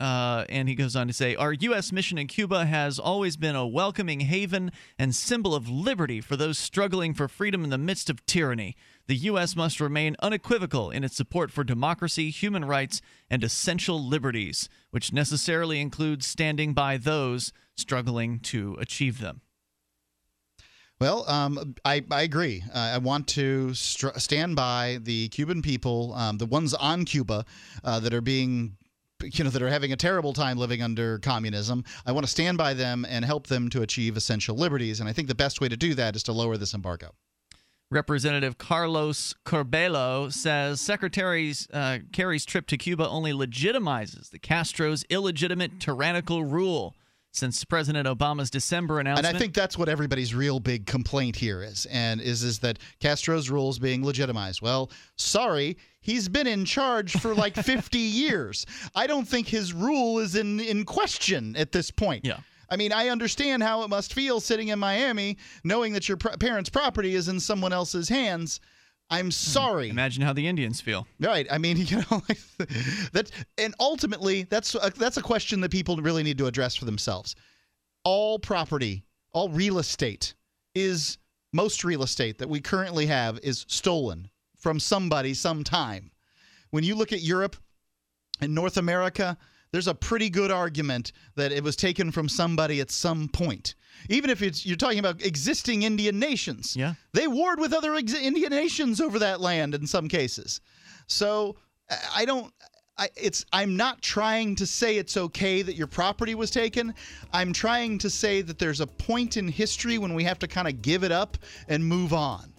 And he goes on to say, our U.S. mission in Cuba has always been a welcoming haven and symbol of liberty for those struggling for freedom in the midst of tyranny. The U.S. must remain unequivocal in its support for democracy, human rights, and essential liberties, which necessarily includes standing by those struggling to achieve them. Well, I agree. I want to stand by the Cuban people, the ones on Cuba that are being, you know, that are having a terrible time living under communism. I want to stand by them and help them to achieve essential liberties, and I think the best way to do that is to lower this embargo. Representative Carlos Corbelo says Secretary Kerry's trip to Cuba only legitimizes the Castro's illegitimate tyrannical rule since President Obama's December announcement. And I think that's what everybody's real big complaint here is, and is that Castro's rule is being legitimized. Well, sorry, he's been in charge for like 50 years. I don't think his rule is in question at this point. Yeah. I mean, I understand how it must feel sitting in Miami knowing that your parents' property is in someone else's hands. I'm sorry. Imagine how the Indians feel. Right. I mean, you know, that, and ultimately, that's a question that people really need to address for themselves. All property, all real estate is, most real estate that we currently have is stolen from somebody sometime. When you look at Europe and North America, there's a pretty good argument that it was taken from somebody at some point. Even if you're talking about existing Indian nations. Yeah. They warred with other Indian nations over that land in some cases. So I'm not trying to say it's okay that your property was taken. I'm trying to say that there's a point in history when we have to kind of give it up and move on.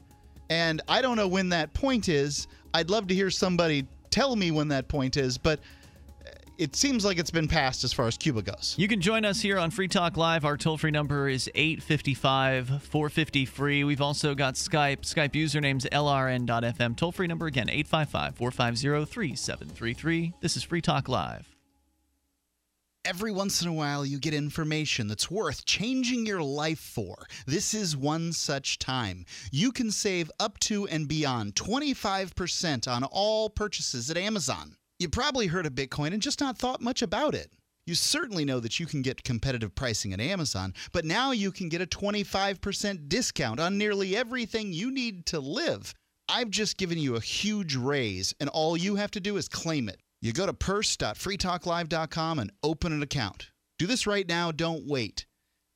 And I don't know when that point is. I'd love to hear somebody tell me when that point is, but it seems like it's been passed as far as Cuba goes. You can join us here on Free Talk Live. Our toll-free number is 855-450-FREE. We've also got Skype. Skype username's LRN.FM. Toll-free number, again, 855-450-3733. This is Free Talk Live. Every once in a while, you get information that's worth changing your life for. This is one such time. You can save up to and beyond 25% on all purchases at Amazon. You probably heard of Bitcoin and just not thought much about it. You certainly know that you can get competitive pricing at Amazon, but now you can get a 25% discount on nearly everything you need to live. I've just given you a huge raise, and all you have to do is claim it. You go to purse.freetalklive.com and open an account. Do this right now, don't wait.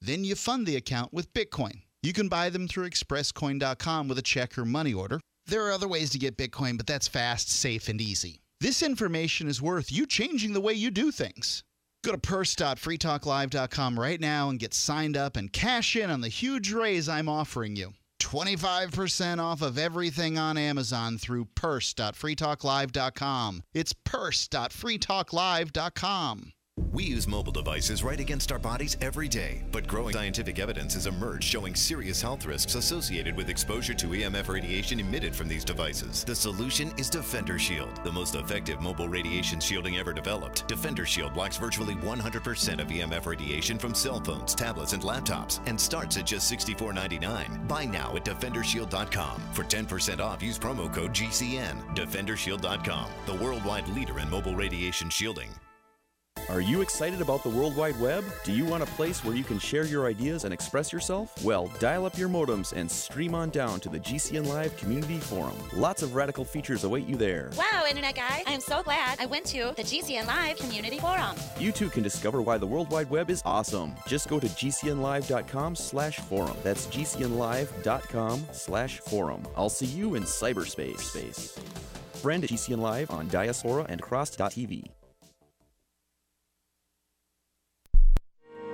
Then you fund the account with Bitcoin. You can buy them through ExpressCoin.com with a check or money order. There are other ways to get Bitcoin, but that's fast, safe, and easy. This information is worth you changing the way you do things. Go to purse.freetalklive.com right now and get signed up and cash in on the huge raise I'm offering you. 25% off of everything on Amazon through purse.freetalklive.com. It's purse.freetalklive.com. We use mobile devices right against our bodies every day, but growing scientific evidence has emerged showing serious health risks associated with exposure to EMF radiation emitted from these devices. The solution is Defender Shield, the most effective mobile radiation shielding ever developed. Defender Shield blocks virtually 100% of EMF radiation from cell phones, tablets, and laptops, and starts at just $64.99. Buy now at DefenderShield.com. For 10% off, use promo code GCN. DefenderShield.com, the worldwide leader in mobile radiation shielding. Are you excited about the World Wide Web? Do you want a place where you can share your ideas and express yourself? Well, dial up your modems and stream on down to the GCN Live Community Forum. Lots of radical features await you there. Wow, Internet guy, I am so glad I went to the GCN Live Community Forum. You too can discover why the World Wide Web is awesome. Just go to GCNLive.com/forum. That's GCNLive.com/forum. I'll see you in cyberspace. Friend GCN Live on Diaspora and Cross.tv.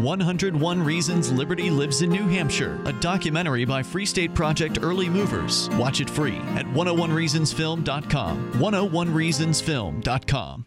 101 Reasons Liberty Lives in New Hampshire, a documentary by Free State Project Early Movers. Watch it free at 101reasonsfilm.com, 101reasonsfilm.com.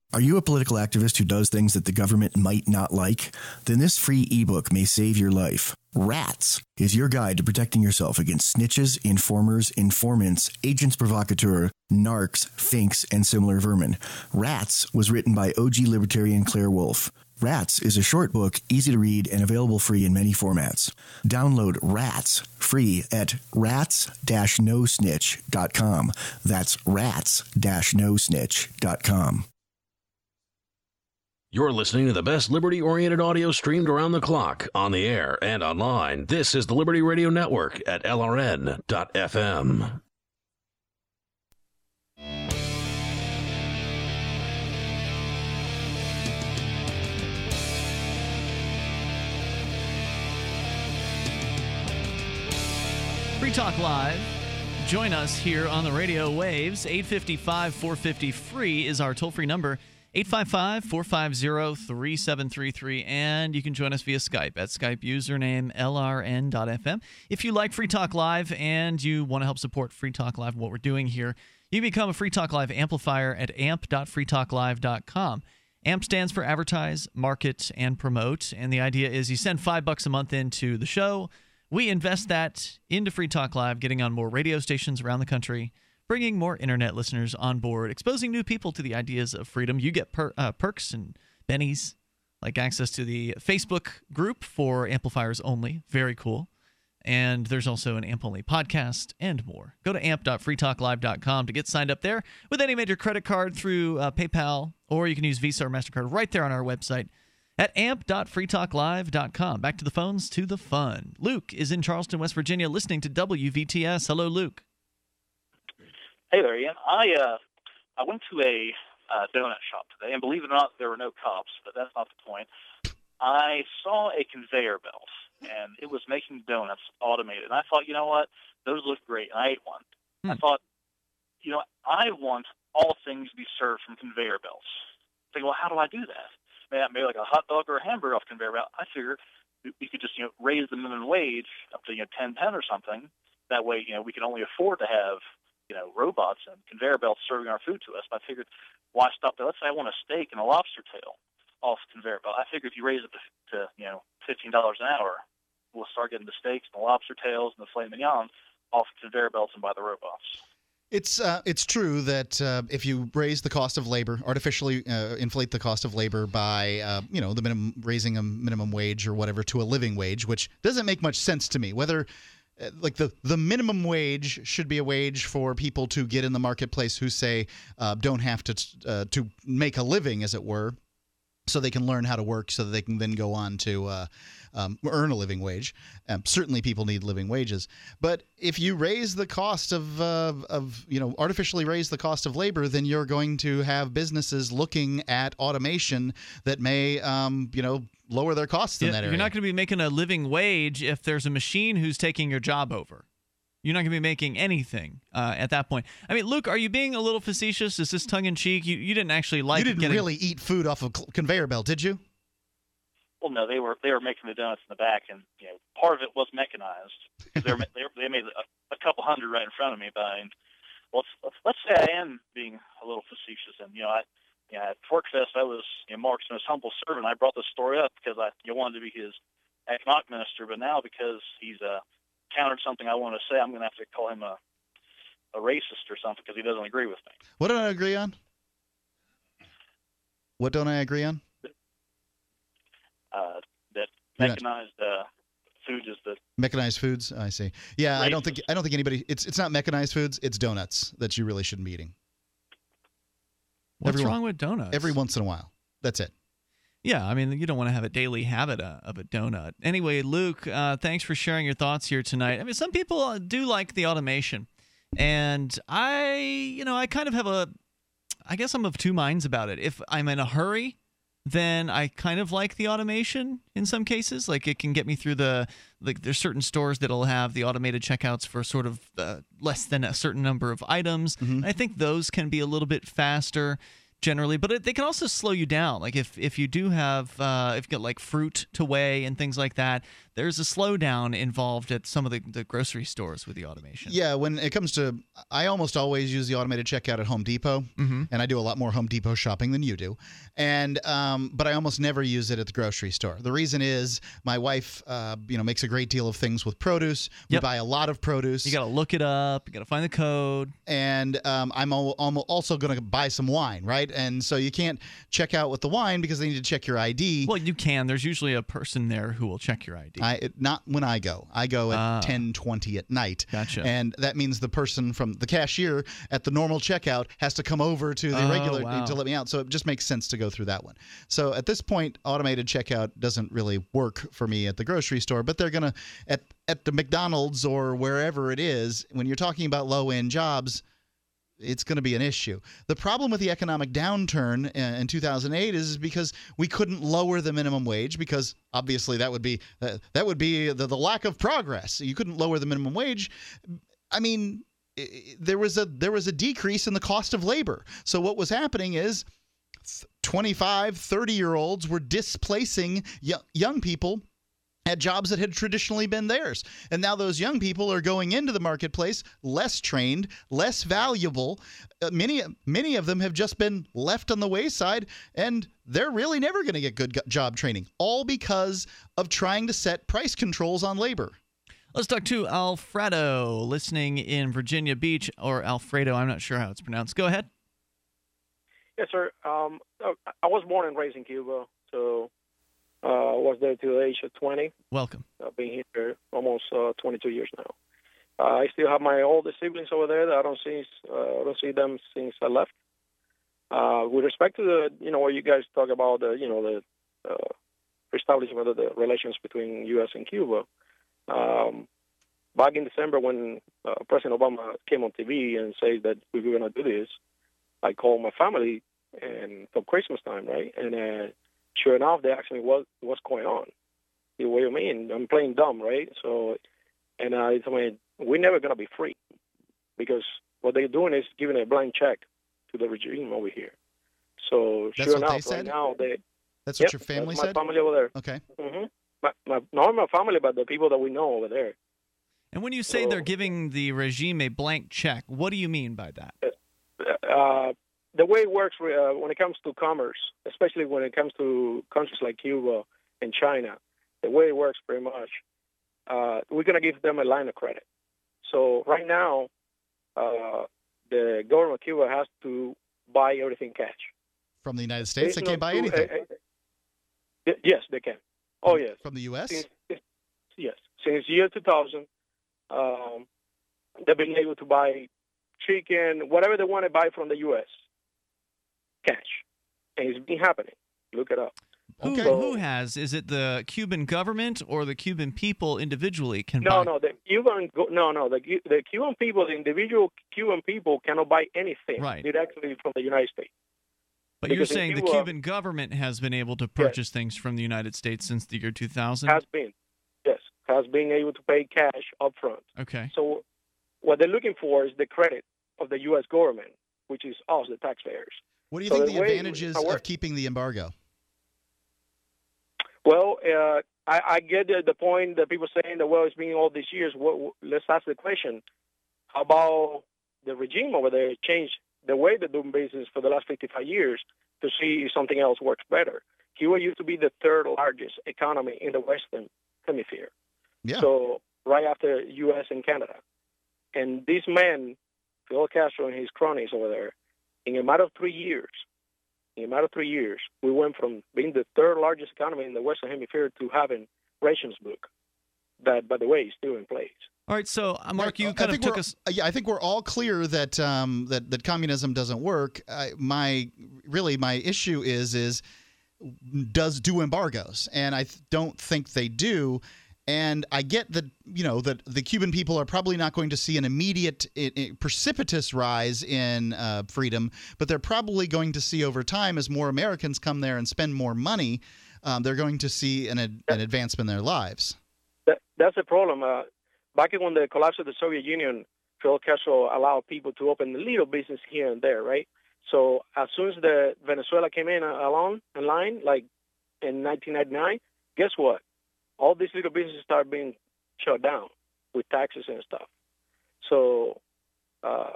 Are you a political activist who does things that the government might not like? Then this free ebook may save your life. Rats is your guide to protecting yourself against snitches, informers, informants, agents provocateur, narcs, finks, and similar vermin. Rats was written by OG libertarian Claire Wolfe. Rats is a short book, easy to read, and available free in many formats. Download Rats free at rats-nosnitch.com. That's rats-nosnitch.com. You're listening to the best liberty-oriented audio streamed around the clock, on the air, and online. This is the Liberty Radio Network at LRN.FM. Free Talk Live. Join us here on the radio waves. 855-450-FREE is our toll-free number. 855-450-3733, and you can join us via Skype at Skype username LRN.FM. If you like Free Talk Live and you want to help support Free Talk Live, what we're doing here, you become a Free Talk Live amplifier at amp.freetalklive.com. AMP stands for Advertise, Market, and Promote, and the idea is you send $5 a month into the show. We invest that into Free Talk Live, getting on more radio stations around the country, bringing more internet listeners on board, exposing new people to the ideas of freedom. You get perks and bennies, like access to the Facebook group for amplifiers only. Very cool. And there's also an AMP only podcast and more. Go to amp.freetalklive.com to get signed up there with any major credit card through PayPal, or you can use Visa or MasterCard right there on our website at amp.freetalklive.com. Back to the phones, to the fun. Luke is in Charleston, West Virginia, listening to WVTS. Hello, Luke. Hey there, Ian. I went to a donut shop today, and believe it or not, there were no cops, but that's not the point. I saw a conveyor belt, and it was making donuts automated. And I thought, you know what? Those look great, and I ate one. I thought, you know, I want all things to be served from conveyor belts. I think, well, how do I do that? Maybe I made like a hot dog or a hamburger off conveyor belt. I figure we could just, you know, raise the minimum wage up to, you know, 10 cents or something. That way, you know, we can only afford to have, you know, robots and conveyor belts serving our food to us. But I figured, why stop there? Let's say I want a steak and a lobster tail off the conveyor belt. I figured if you raise it to, you know, $15 an hour, we'll start getting the steaks and the lobster tails and the filet mignon off the conveyor belts and by the robots. It's true that if you raise the cost of labor, artificially inflate the cost of labor by you know, the minimum, raising a minimum wage or whatever to a living wage, which doesn't make much sense to me. Whether like the minimum wage should be a wage for people to get in the marketplace who, say, don't have to make a living, as it were, so they can learn how to work so that they can then go on to earn a living wage. Certainly people need living wages. But if you raise the cost of you know, artificially raise the cost of labor, then you're going to have businesses looking at automation that may, you know, lower their costs in that area. You're not going to be making a living wage if there's a machine who's taking your job over. You're not going to be making anything at that point. I mean, Luke, are you being a little facetious? Is this tongue-in-cheek? You didn't actually like it. You didn't really eat food off of conveyor belt, did you? Well, no, they were making the donuts in the back, and you know, part of it was mechanized. They made a couple hundred right in front of me. By let's say I am being a little facetious, and you know, at Forkfest I was Mark's most humble servant. I brought this story up because I wanted to be his economic minister, but now because he's countered something I want to say, I'm going to have to call him a racist or something because he doesn't agree with me. What don't I agree on? What don't I agree on? That mechanized food is the mechanized foods. I see. Yeah, racist. I don't think anybody. It's not mechanized foods. It's donuts that you really shouldn't be eating. What's wrong with donuts? Every once in a while. That's it. Yeah, I mean, you don't want to have a daily habit of a donut. Anyway, Luke, thanks for sharing your thoughts here tonight. I mean, some people do like the automation, and I kind of have I guess I'm of two minds about it. If I'm in a hurry, then I kind of like the automation in some cases. Like, it can get me through like, there's certain stores that'll have the automated checkouts for sort of less than a certain number of items. Mm-hmm. I think those can be a little bit faster generally, but they can also slow you down. Like, if you do have, if you got like fruit to weigh and things like that, there's a slowdown involved at some of the grocery stores with the automation. Yeah, when it comes to, I almost always use the automated checkout at Home Depot, mm-hmm. and I do a lot more Home Depot shopping than you do, and but I almost never use it at the grocery store. The reason is my wife, makes a great deal of things with produce. We buy a lot of produce. You got to look it up. You got to find the code. And I'm also going to buy some wine, right? And so you can't check out with the wine because they need to check your ID. Well, you can. There's usually a person there who will check your ID. Not when I go. I go at 10:20 at night. Gotcha. And that means the person from the cashier at the normal checkout has to come over to the regular to let me out. So it just makes sense to go through that one. So at this point, automated checkout doesn't really work for me at the grocery store, but they're going to – at the McDonald's or wherever it is, when you're talking about low-end jobs – it's going to be an issue. The problem with the economic downturn in 2008 is because we couldn't lower the minimum wage because obviously that would be the lack of progress. You couldn't lower the minimum wage. I mean, there was a decrease in the cost of labor. So what was happening is 25, 30-year-olds were displacing young people at jobs that had traditionally been theirs. And now those young people are going into the marketplace less trained, less valuable. Many of them have just been left on the wayside, and they're really never going to get good job training, all because of trying to set price controls on labor. Let's talk to Alfredo, listening in Virginia Beach, or Alfredo, I'm not sure how it's pronounced. Go ahead. Yes, sir. I was born and raised in Cuba, so... was there till the age of 20. Welcome. I've been here almost 22 years now. I still have my older siblings over there that I don't see them since I left. With respect to what you guys talk about, the establishment of the relations between U.S. and Cuba. Back in December when President Obama came on TV and said that we were going to do this, I called my family and for Christmas time, right? And sure enough, they asked me what's going on. What do you mean? I'm playing dumb, right? So, and I mean, we're never going to be free because what they're doing is giving a blank check to the regime over here. So, that's sure enough, right said? Now they. That's what your family said? My family over there. Okay. Mm-hmm. Not my family, but the people that we know over there. And when you say they're giving the regime a blank check, what do you mean by that? The way it works when it comes to commerce, especially when it comes to countries like Cuba and China, the way it works pretty much, we're going to give them a line of credit. So right now, the government of Cuba has to buy everything cash. From the United States, they can't buy anything? Yes, they can. Oh, yes. From the U.S.? Yes. Since year 2000, they've been able to buy chicken, whatever they want to buy from the U.S., cash, and it's been happening. Look it up. Okay. Who has? Is it the Cuban government or the Cuban people individually can buy? No, the Cuban people, the individual Cuban people cannot buy anything directly from the United States. But because you're saying the Cuban government has been able to purchase things from the United States since the year 2000? Has been able to pay cash up front. Okay. So what they're looking for is the credit of the U.S. government, which is us, the taxpayers. What do you think the advantage is of keeping the embargo? Well, I get the point that people saying that, well, it's been all these years. What, let's ask the question, how about the regime over there changed the way they do business for the last 55 years to see if something else works better? Cuba used to be the third largest economy in the Western Hemisphere. Yeah. So right after U.S. and Canada. And this man, Fidel Castro and his cronies over there, in a matter of three years, we went from being the third largest economy in the Western Hemisphere to having rations book. That, by the way, is still in place. All right, so, Mark, you kind of took us... Yeah, I think we're all clear that that communism doesn't work. My issue is do embargoes, and I don't think they do. And I get that, you know, that the Cuban people are probably not going to see an immediate, precipitous rise in freedom, but they're probably going to see over time, as more Americans come there and spend more money, they're going to see an advancement in their lives. That's the problem. Back when the collapse of the Soviet Union, Fidel Castro allowed people to open a little business here and there, right? So as soon as the Venezuela came in online, like in 1999, guess what? All these little businesses start being shut down with taxes and stuff. So as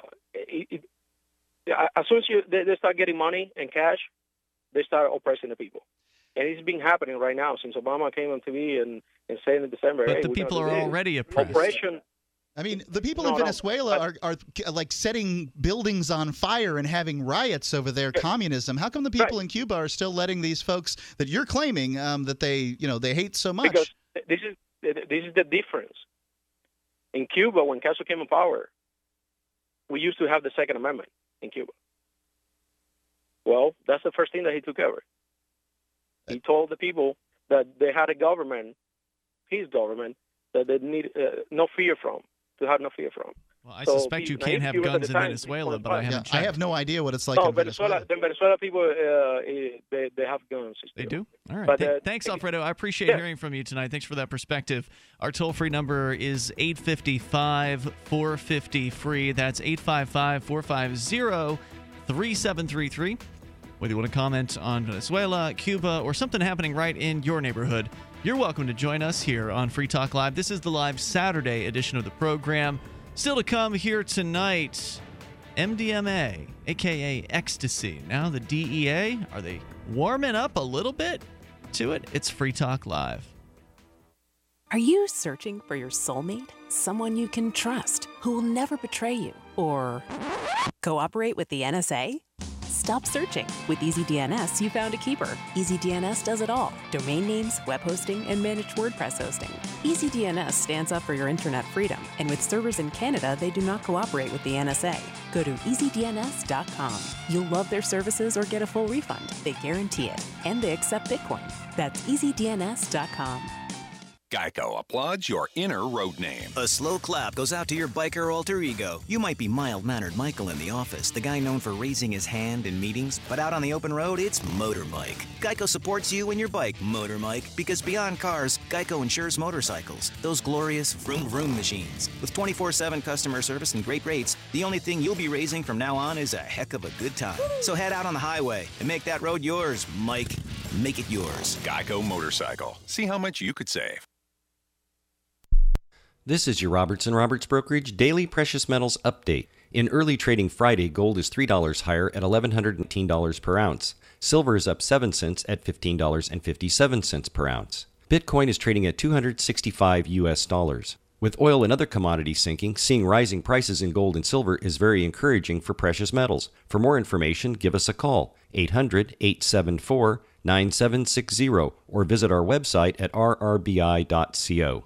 soon as they start getting money and cash, they start oppressing the people. And it's been happening right now since Obama came on TV and saying in December, but hey, the people are already oppressed. Oppression. I mean, the people in Venezuela are like setting buildings on fire and having riots over their communism. How come the people in Cuba are still letting these folks that you're claiming that they hate so much? Because this is the difference. In Cuba, when Castro came in power, we used to have the Second Amendment in Cuba. Well, that's the first thing that he took over. He told the people that they had a government, his government, that they need no fear from. To have no fear from. Well, I suspect you can't have guns in Venezuela, but I haven't checked. I have no idea what it's like in Venezuela. The Venezuela people, they have guns. They do? All right. But, thanks, Alfredo. I appreciate hearing from you tonight. Thanks for that perspective. Our toll-free number is 855-450-FREE. That's 855-450-3733. Whether you want to comment on Venezuela, Cuba, or something happening right in your neighborhood, you're welcome to join us here on Free Talk Live. This is the live Saturday edition of the program. Still to come here tonight, MDMA, a.k.a. ecstasy. Now the DEA, are they warming up a little bit to it? It's Free Talk Live. Are you searching for your soulmate? Someone you can trust, who will never betray you or cooperate with the NSA? Stop searching. With EasyDNS, you found a keeper. EasyDNS does it all. Domain names, web hosting, and managed WordPress hosting. EasyDNS stands up for your internet freedom, and with servers in Canada, they do not cooperate with the NSA. Go to EasyDNS.com. You'll love their services or get a full refund. They guarantee it, and they accept Bitcoin. That's EasyDNS.com. Geico applauds your inner road name. A slow clap goes out to your biker alter ego. You might be mild-mannered Michael in the office, the guy known for raising his hand in meetings, but out on the open road, it's Motorbike. Geico supports you and your bike, Motorbike, because beyond cars, Geico insures motorcycles, those glorious vroom vroom machines. With 24/7 customer service and great rates, the only thing you'll be raising from now on is a heck of a good time. So head out on the highway and make that road yours, Mike. Make it yours. Geico Motorcycle. See how much you could save. This is your Roberts and Roberts Brokerage Daily Precious Metals Update. In early trading Friday, gold is $3 higher at $1,118 per ounce. Silver is up 7 cents at $15.57 per ounce. Bitcoin is trading at $265. With oil and other commodities sinking, seeing rising prices in gold and silver is very encouraging for precious metals. For more information, give us a call, 800-874-9760, or visit our website at rrbi.co.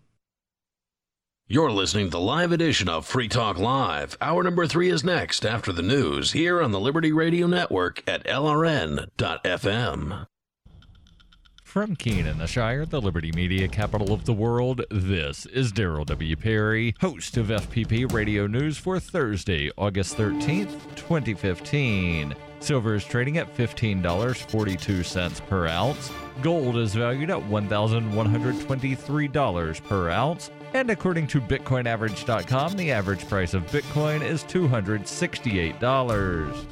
You're listening to the live edition of Free Talk Live. Hour number 3 is next after the news here on the Liberty Radio Network at LRN.FM. From Keene, the Shire, the Liberty Media capital of the world, this is Daryl W. Perry, host of FPP Radio News for Thursday, August 13th, 2015. Silver is trading at $15.42 per ounce. Gold is valued at $1,123 per ounce. And according to BitcoinAverage.com, the average price of Bitcoin is $268.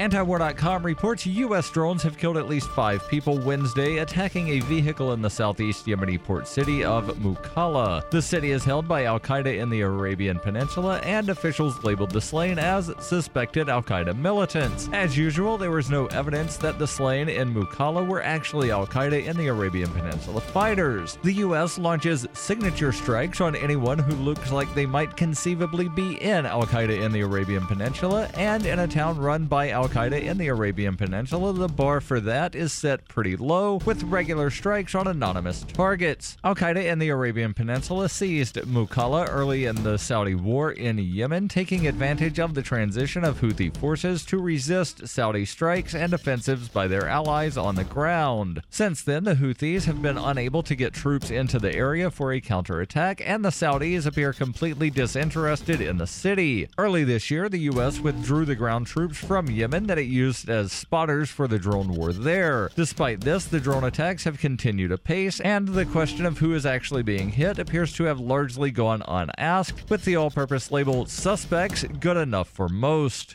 Antiwar.com reports U.S. drones have killed at least 5 people Wednesday, attacking a vehicle in the southeast Yemeni port city of Mukalla. The city is held by al-Qaeda in the Arabian Peninsula, and officials labeled the slain as suspected al-Qaeda militants. As usual, there was no evidence that the slain in Mukalla were actually al-Qaeda in the Arabian Peninsula fighters. The U.S. launches signature strikes on anyone who looks like they might conceivably be in al-Qaeda in the Arabian Peninsula, and in a town run by al-Qaeda in the Arabian Peninsula, the bar for that is set pretty low, with regular strikes on anonymous targets. Al-Qaeda in the Arabian Peninsula seized Mukalla early in the Saudi war in Yemen, taking advantage of the transition of Houthi forces to resist Saudi strikes and offensives by their allies on the ground. Since then, the Houthis have been unable to get troops into the area for a counterattack, and the Saudis appear completely disinterested in the city. Early this year, the U.S. withdrew the ground troops from Yemen that it used as spotters for the drone war there. Despite this, the drone attacks have continued apace, and the question of who is actually being hit appears to have largely gone unasked, with the all-purpose label "suspects" good enough for most.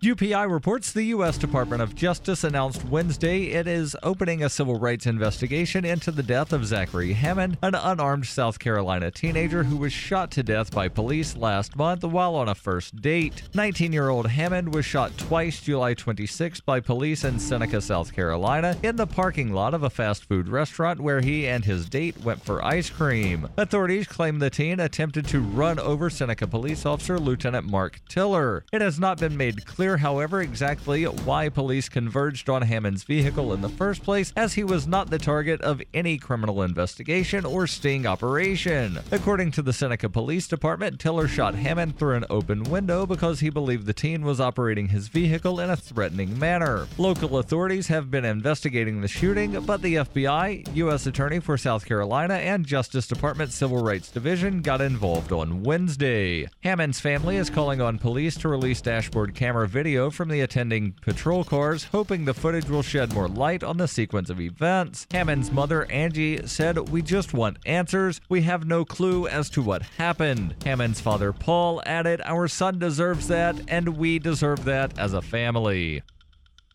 UPI reports the U.S. Department of Justice announced Wednesday it is opening a civil rights investigation into the death of Zachary Hammond, an unarmed South Carolina teenager who was shot to death by police last month while on a first date. 19-year-old Hammond was shot twice July 26 by police in Seneca, South Carolina, in the parking lot of a fast food restaurant where he and his date went for ice cream. Authorities claim the teen attempted to run over Seneca police officer Lieutenant Mark Tiller. It has not been made clear, however, exactly why police converged on Hammond's vehicle in the first place, as he was not the target of any criminal investigation or sting operation. According to the Seneca Police Department, Tiller shot Hammond through an open window because he believed the teen was operating his vehicle in a threatening manner. Local authorities have been investigating the shooting, but the FBI, U.S. Attorney for South Carolina, and Justice Department Civil Rights Division got involved on Wednesday. Hammond's family is calling on police to release dashboard camera video from the attending patrol cars, hoping the footage will shed more light on the sequence of events. Hammond's mother, Angie, said, "We just want answers. We have no clue as to what happened." Hammond's father, Paul, added, "Our son deserves that, and we deserve that as a family."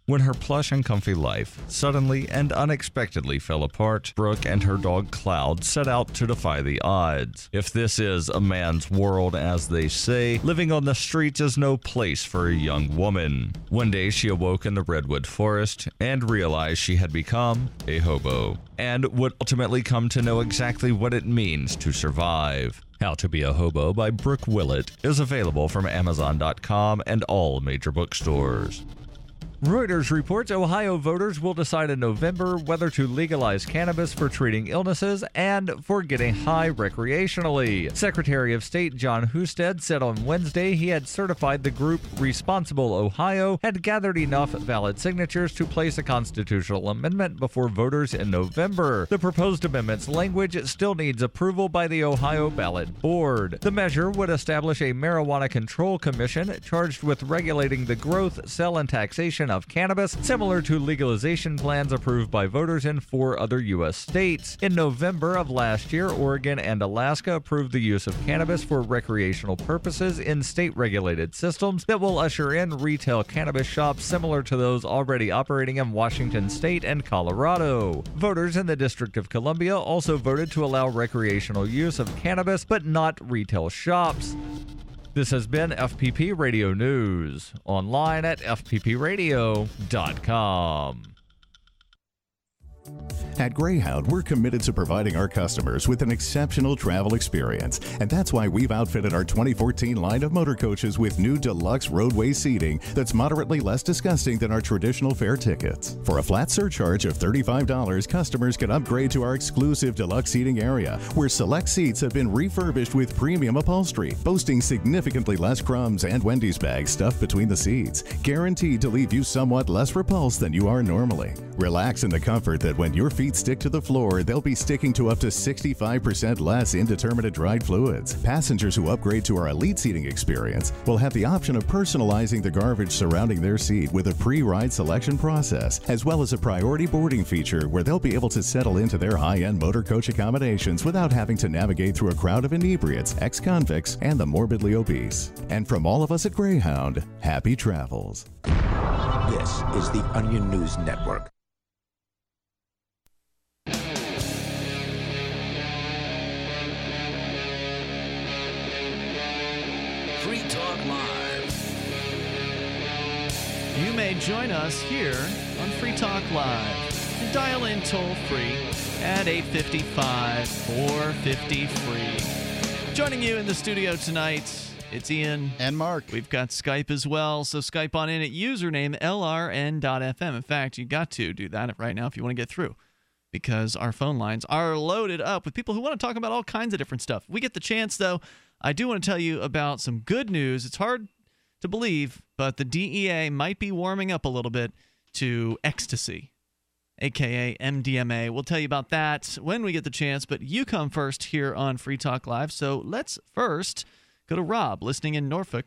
When her plush and comfy life suddenly and unexpectedly fell apart, Brooke and her dog Cloud set out to defy the odds. If this is a man's world, as they say, living on the streets is no place for a young woman. One day she awoke in the redwood forest and realized she had become a hobo and would ultimately come to know exactly what it means to survive. How to Be a Hobo by Brooke Willett is available from Amazon.com and all major bookstores. Reuters reports Ohio voters will decide in November whether to legalize cannabis for treating illnesses and for getting high recreationally. Secretary of State John Husted said on Wednesday he had certified the group Responsible Ohio had gathered enough valid signatures to place a constitutional amendment before voters in November. The proposed amendment's language still needs approval by the Ohio Ballot Board. The measure would establish a marijuana control commission charged with regulating the growth, sale, and taxation of cannabis, similar to legalization plans approved by voters in 4 other U.S. states. In November of last year, Oregon and Alaska approved the use of cannabis for recreational purposes in state-regulated systems that will usher in retail cannabis shops similar to those already operating in Washington state and Colorado. Voters in the District of Columbia also voted to allow recreational use of cannabis, but not retail shops. This has been FPP Radio News, online at fppradio.com. At Greyhound, we're committed to providing our customers with an exceptional travel experience, and that's why we've outfitted our 2014 line of motor coaches with new deluxe roadway seating that's moderately less disgusting than our traditional fare tickets. For a flat surcharge of $35, customers can upgrade to our exclusive deluxe seating area, where select seats have been refurbished with premium upholstery, boasting significantly less crumbs and Wendy's bags stuffed between the seats, guaranteed to leave you somewhat less repulsed than you are normally. Relax in the comfort that when your feet stick to the floor, they'll be sticking to up to 65% less indeterminate dried fluids. Passengers who upgrade to our elite seating experience will have the option of personalizing the garbage surrounding their seat with a pre-ride selection process, as well as a priority boarding feature where they'll be able to settle into their high-end motor coach accommodations without having to navigate through a crowd of inebriates, ex-convicts, and the morbidly obese. And from all of us at Greyhound, happy travels. This is the Onion News Network. You may join us here on Free Talk Live and dial in toll-free at 855-450-FREE. Joining you in the studio tonight, it's Ian. And Mark. We've got Skype as well, so Skype on in at username lrn.fm. In fact, you got to do that right now if you want to get through, because our phone lines are loaded up with people who want to talk about all kinds of different stuff. If we get the chance, though, I do want to tell you about some good news. It's hard to believe, but the DEA might be warming up a little bit to ecstasy, aka MDMA. We'll tell you about that when we get the chance, but you come first here on Free Talk Live. So let's first go to Rob, listening in Norfolk.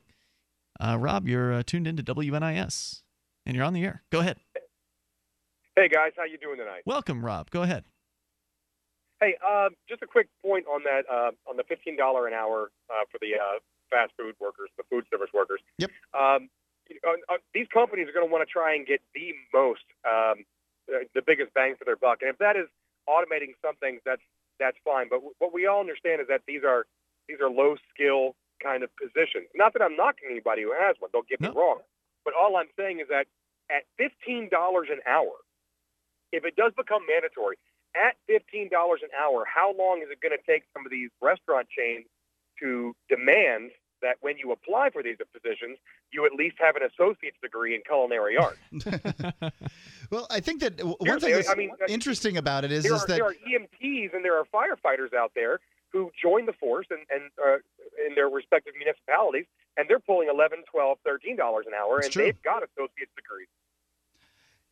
Rob, you're tuned into WNIS, and you're on the air. Go ahead. Hey, guys. How you doing tonight? Welcome, Rob. Go ahead. Hey, just a quick point on that, on the $15 an hour for the fast food workers, the food service workers. Yep. These companies are going to want to try and get the most, the biggest bang for their buck. And if that is automating some things, that's fine. But what we all understand is that these are low skill kind of positions. Not that I'm knocking anybody who has one. Don't get me wrong. But all I'm saying is that at $15 an hour, if it does become mandatory, at $15 an hour, how long is it going to take some of these restaurant chains to demand that when you apply for these positions, you at least have an associate's degree in culinary arts? Well, I think that one thing that's interesting about it is that there are EMTs and there are firefighters out there who join the force and in their respective municipalities, and they're pulling $11, $12, $13 an hour, and they've got associate's degrees.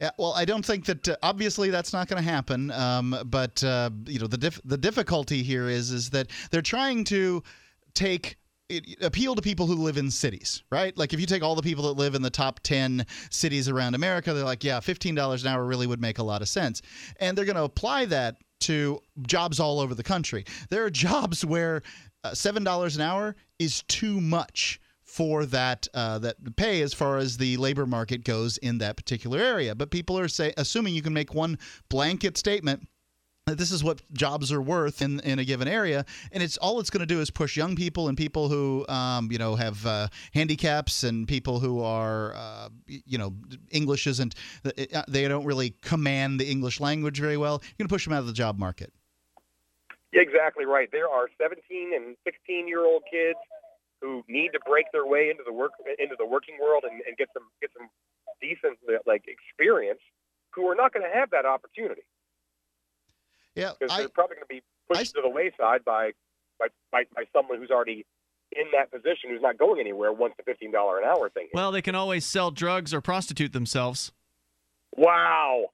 Yeah, well, I don't think that obviously that's not going to happen. But you know, the difficulty here is that they're trying to take appeal to people who live in cities, right? Like if you take all the people that live in the top 10 cities around America, they're like, yeah, $15 an hour really would make a lot of sense, and they're going to apply that to jobs all over the country. There are jobs where $7 an hour is too much for that that pay as far as the labor market goes in that particular area. But people are assuming you can make one blanket statement that this is what jobs are worth in a given area, and it's all it's going to do is push young people and people who you know, have handicaps and people who are you know, English isn't, they don't really command the English language very well. You're going to push them out of the job market. Yeah, exactly right. There are 17 and 16-year-old kids who need to break their way into the working world and get some decent experience, who are not going to have that opportunity. Yeah, because they're probably going to be pushed to the wayside by someone who's already in that position, who's not going anywhere once the $15 an hour thing hits. Well, they can always sell drugs or prostitute themselves. Wow.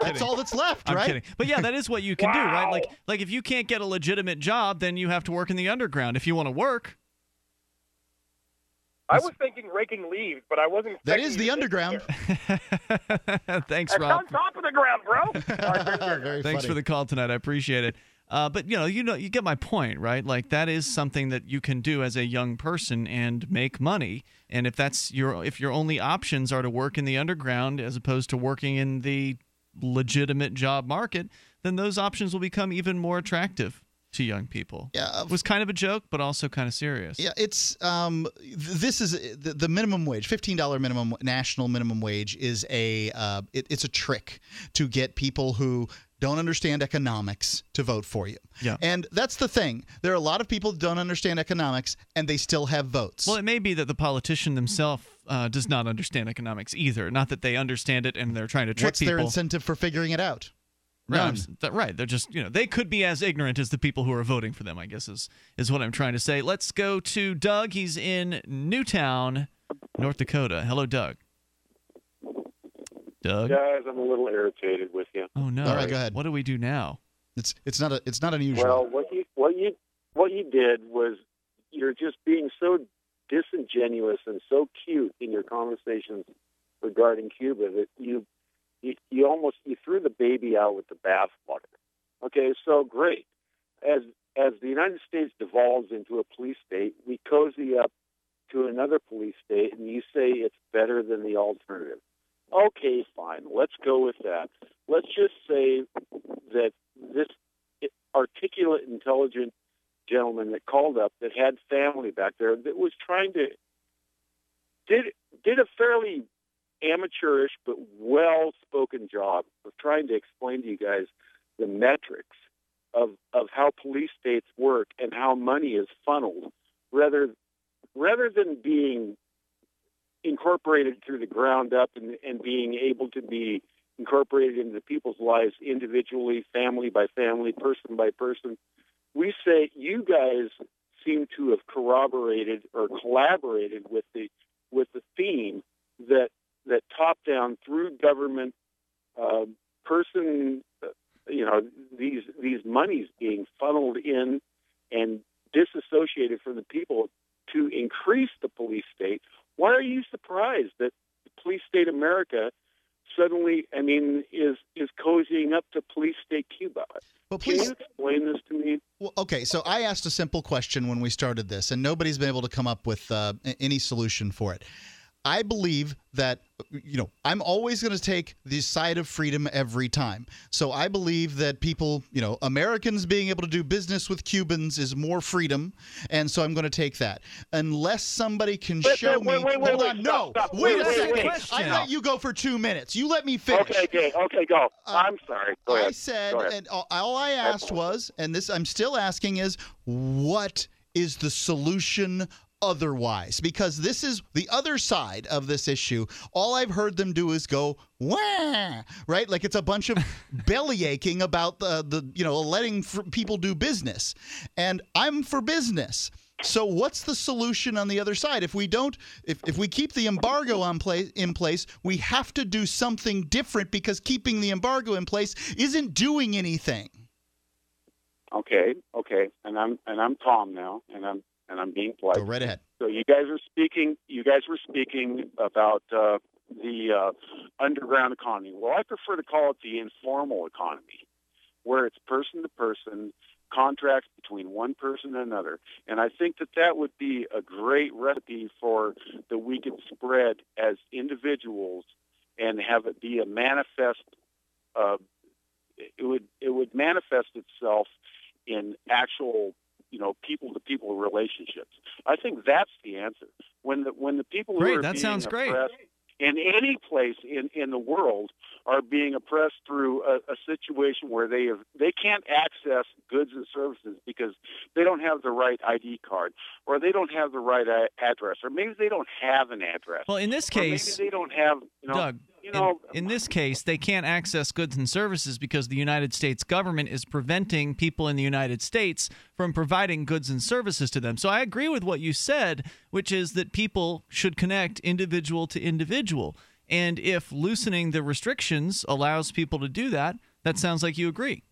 That's all that's left, right? I'm kidding. But yeah, that is what you can do, right? Like if you can't get a legitimate job, then you have to work in the underground if you want to work. I was thinking raking leaves, but I wasn't. That is the underground. Thanks, Rob. It's on top of the ground, bro. Very Thanks funny. For the call tonight. I appreciate it. But you know, you get my point, right? Like that is something that you can do as a young person and make money. And if that's if your only options are to work in the underground as opposed to working in the legitimate job market, then those options will become even more attractive. to young people. Yeah, it was kind of a joke, but also kind of serious. Yeah, it's this is the minimum wage, $15 minimum national minimum wage is a it's a trick to get people who don't understand economics to vote for you. Yeah, and that's the thing. There are a lot of people who don't understand economics, and they still have votes. Well, it may be that the politician themselves does not understand economics either. Not that they understand it, and they're trying to trick people. What's their incentive for figuring it out? Right. Right. They're just, you know, they could be as ignorant as the people who are voting for them, I guess is what I'm trying to say. Let's go to Doug. He's in Newtown, North Dakota. Hello, Doug. Doug? Guys, I'm a little irritated with you. Oh no. All right, go ahead. What do we do now? It's not unusual. Well, what you did was you're just being so disingenuous and so cute in your conversations regarding Cuba that you threw the baby out with the bathwater. Okay, so great. As the United States devolves into a police state, we cozy up to another police state, and you say it's better than the alternative. Okay, fine. Let's go with that. Let's just say that this articulate, intelligent gentleman that called up, that had family back there, that was trying to did a fairly amateurish but well-spoken job of trying to explain to you guys the metrics of how police states work and how money is funneled, rather than being incorporated through the ground up and being able to be incorporated into people's lives individually, family by family, person by person. We say you guys seem to have corroborated or collaborated with the theme that top down through government person, these monies being funneled in and disassociated from the people to increase the police state. Why are you surprised that police state America suddenly, is cozying up to police state Cuba? Well, please, can you explain this to me? Well, okay, so I asked a simple question when we started this, and nobody's been able to come up with any solution for it. I believe that, I'm always going to take the side of freedom every time. So I believe that people, Americans being able to do business with Cubans is more freedom, and so I'm going to take that. Unless somebody can Wait a second. I let you go for 2 minutes. You let me finish. Okay, go. I'm sorry. Go ahead. I said, and all I asked was, and this I'm still asking is, what is the solution otherwise? Because this is the other side of this issue. All I've heard them do is go, wah, right? Like it's a bunch of belly aching about the letting people do business. And I'm for business. So what's the solution on the other side? If we don't, if we keep the embargo in place, we have to do something different because keeping the embargo in place isn't doing anything. Okay. And I'm calm now, and I'm being polite. Go right ahead. So you guys were speaking about the underground economy. Well, I prefer to call it the informal economy, where it's person to person, contracts between one person and another. And I think that would be a great recipe for that we could spread as individuals and have it be a manifest. It would manifest itself in actual, people-to-people relationships. I think that's the answer. When the people who are being oppressed in any place in the world are being oppressed through a situation where they can't access goods and services because they don't have the right ID card, or they don't have the right address, or maybe they don't have an address. Well, in this case, maybe they don't have, Doug. In this case, they can't access goods and services because the United States government is preventing people in the United States from providing goods and services to them. So I agree with what you said, which is that people should connect individual to individual. And if loosening the restrictions allows people to do that, that sounds like you agree.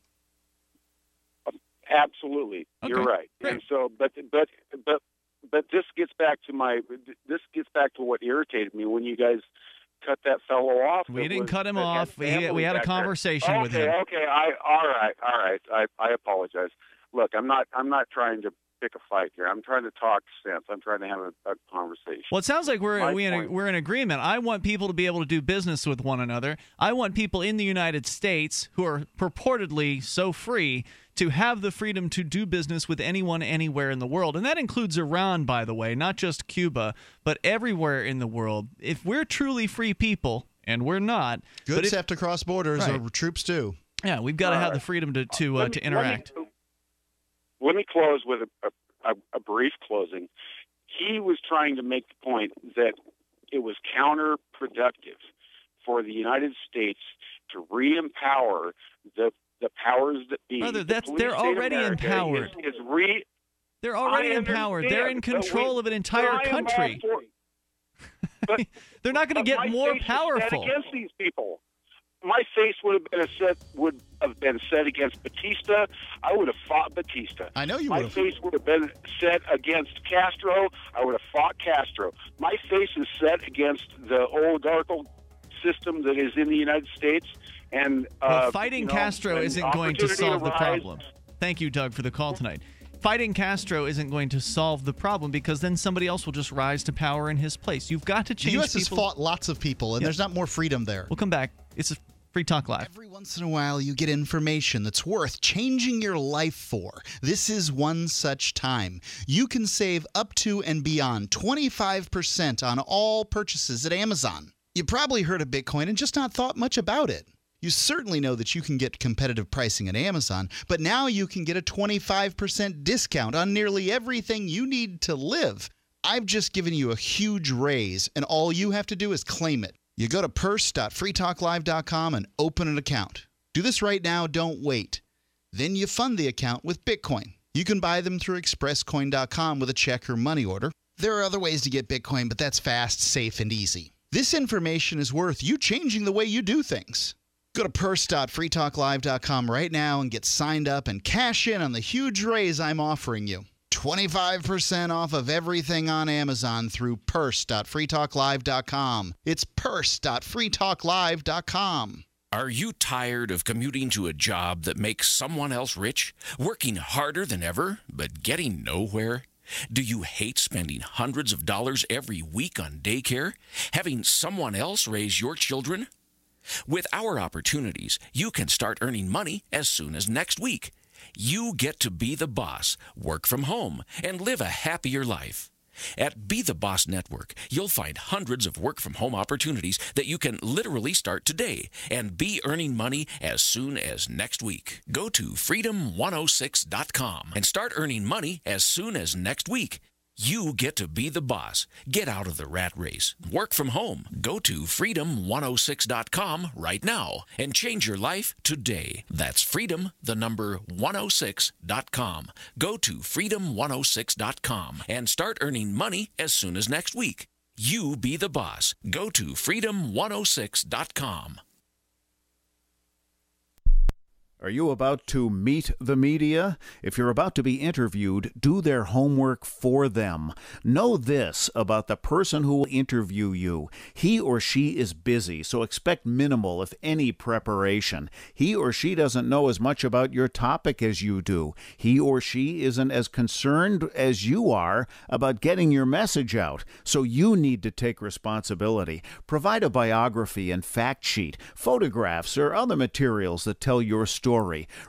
Absolutely. Okay. You're right. Great. And so, but this gets back to what irritated me when you guys cut that fellow off. We didn't cut him off. We had a conversation with him. Okay. All right. I apologize. Look, I'm not trying to pick a fight here. I'm trying to talk sense. I'm trying to have a conversation. Well, it sounds like we're in agreement. I want people to be able to do business with one another. I want people in the United States who are purportedly so free to have the freedom to do business with anyone anywhere in the world. And that includes Iran, by the way, not just Cuba, but everywhere in the world. If we're truly free people, and we're not. Goods have to cross borders, right, or troops do. Yeah, we've got to have the freedom to interact. Let me close with a brief closing. He was trying to make the point that it was counterproductive for the United States to re-empower the powers that be. Brother, they're already empowered. They're already empowered. They're in control of an entire country. But they're not going to get more powerful. Against these people. My face would have been set against Batista. I would have fought Batista. I know you would have. My face would have been set against Castro. I would have fought Castro. My face is set against the oligarchical system that is in the United States. And fighting Castro isn't going to solve the problem. Thank you, Doug, for the call tonight. Fighting Castro isn't going to solve the problem because then somebody else will just rise to power in his place. You've got to change people. The U.S. has fought lots of people, and there's not more freedom there. We'll come back. It's a Free Talk Live. Every once in a while, you get information that's worth changing your life for. This is one such time. You can save up to and beyond 25% on all purchases at Amazon. You probably heard of Bitcoin and just not thought much about it. You certainly know that you can get competitive pricing at Amazon, but now you can get a 25% discount on nearly everything you need to live. I've just given you a huge raise, and all you have to do is claim it. You go to purse.freetalklive.com and open an account. Do this right now. Don't wait. Then you fund the account with Bitcoin. You can buy them through ExpressCoin.com with a check or money order. There are other ways to get Bitcoin, but that's fast, safe, and easy. This information is worth you changing the way you do things. Go to purse.freetalklive.com right now and get signed up and cash in on the huge raise I'm offering you. 25% off of everything on Amazon through purse.freetalklive.com. It's purse.freetalklive.com. Are you tired of commuting to a job that makes someone else rich? Working harder than ever, but getting nowhere? Do you hate spending hundreds of dollars every week on daycare? Having someone else raise your children? With our opportunities, you can start earning money as soon as next week. You get to be the boss, work from home, and live a happier life. At Be the Boss Network, you'll find hundreds of work-from-home opportunities that you can literally start today and be earning money as soon as next week. Go to freedom106.com and start earning money as soon as next week. You get to be the boss. Get out of the rat race. Work from home. Go to freedom106.com right now and change your life today. That's freedom, the number 106.com. Go to freedom106.com and start earning money as soon as next week. You be the boss. Go to freedom106.com. Are you about to meet the media? If you're about to be interviewed, do their homework for them. Know this about the person who will interview you. He or she is busy, so expect minimal, if any, preparation. He or she doesn't know as much about your topic as you do. He or she isn't as concerned as you are about getting your message out, so you need to take responsibility. Provide a biography and fact sheet, photographs, or other materials that tell your story.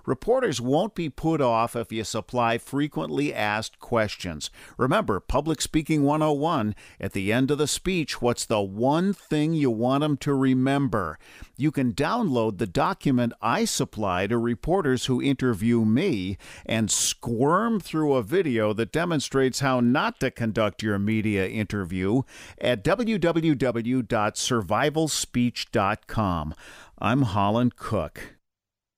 Reporters won't be put off if you supply frequently asked questions. Remember, Public Speaking 101, at the end of the speech, what's the one thing you want them to remember? You can download the document I supply to reporters who interview me and squirm through a video that demonstrates how not to conduct your media interview at www.survivalspeech.com. I'm Holland Cook.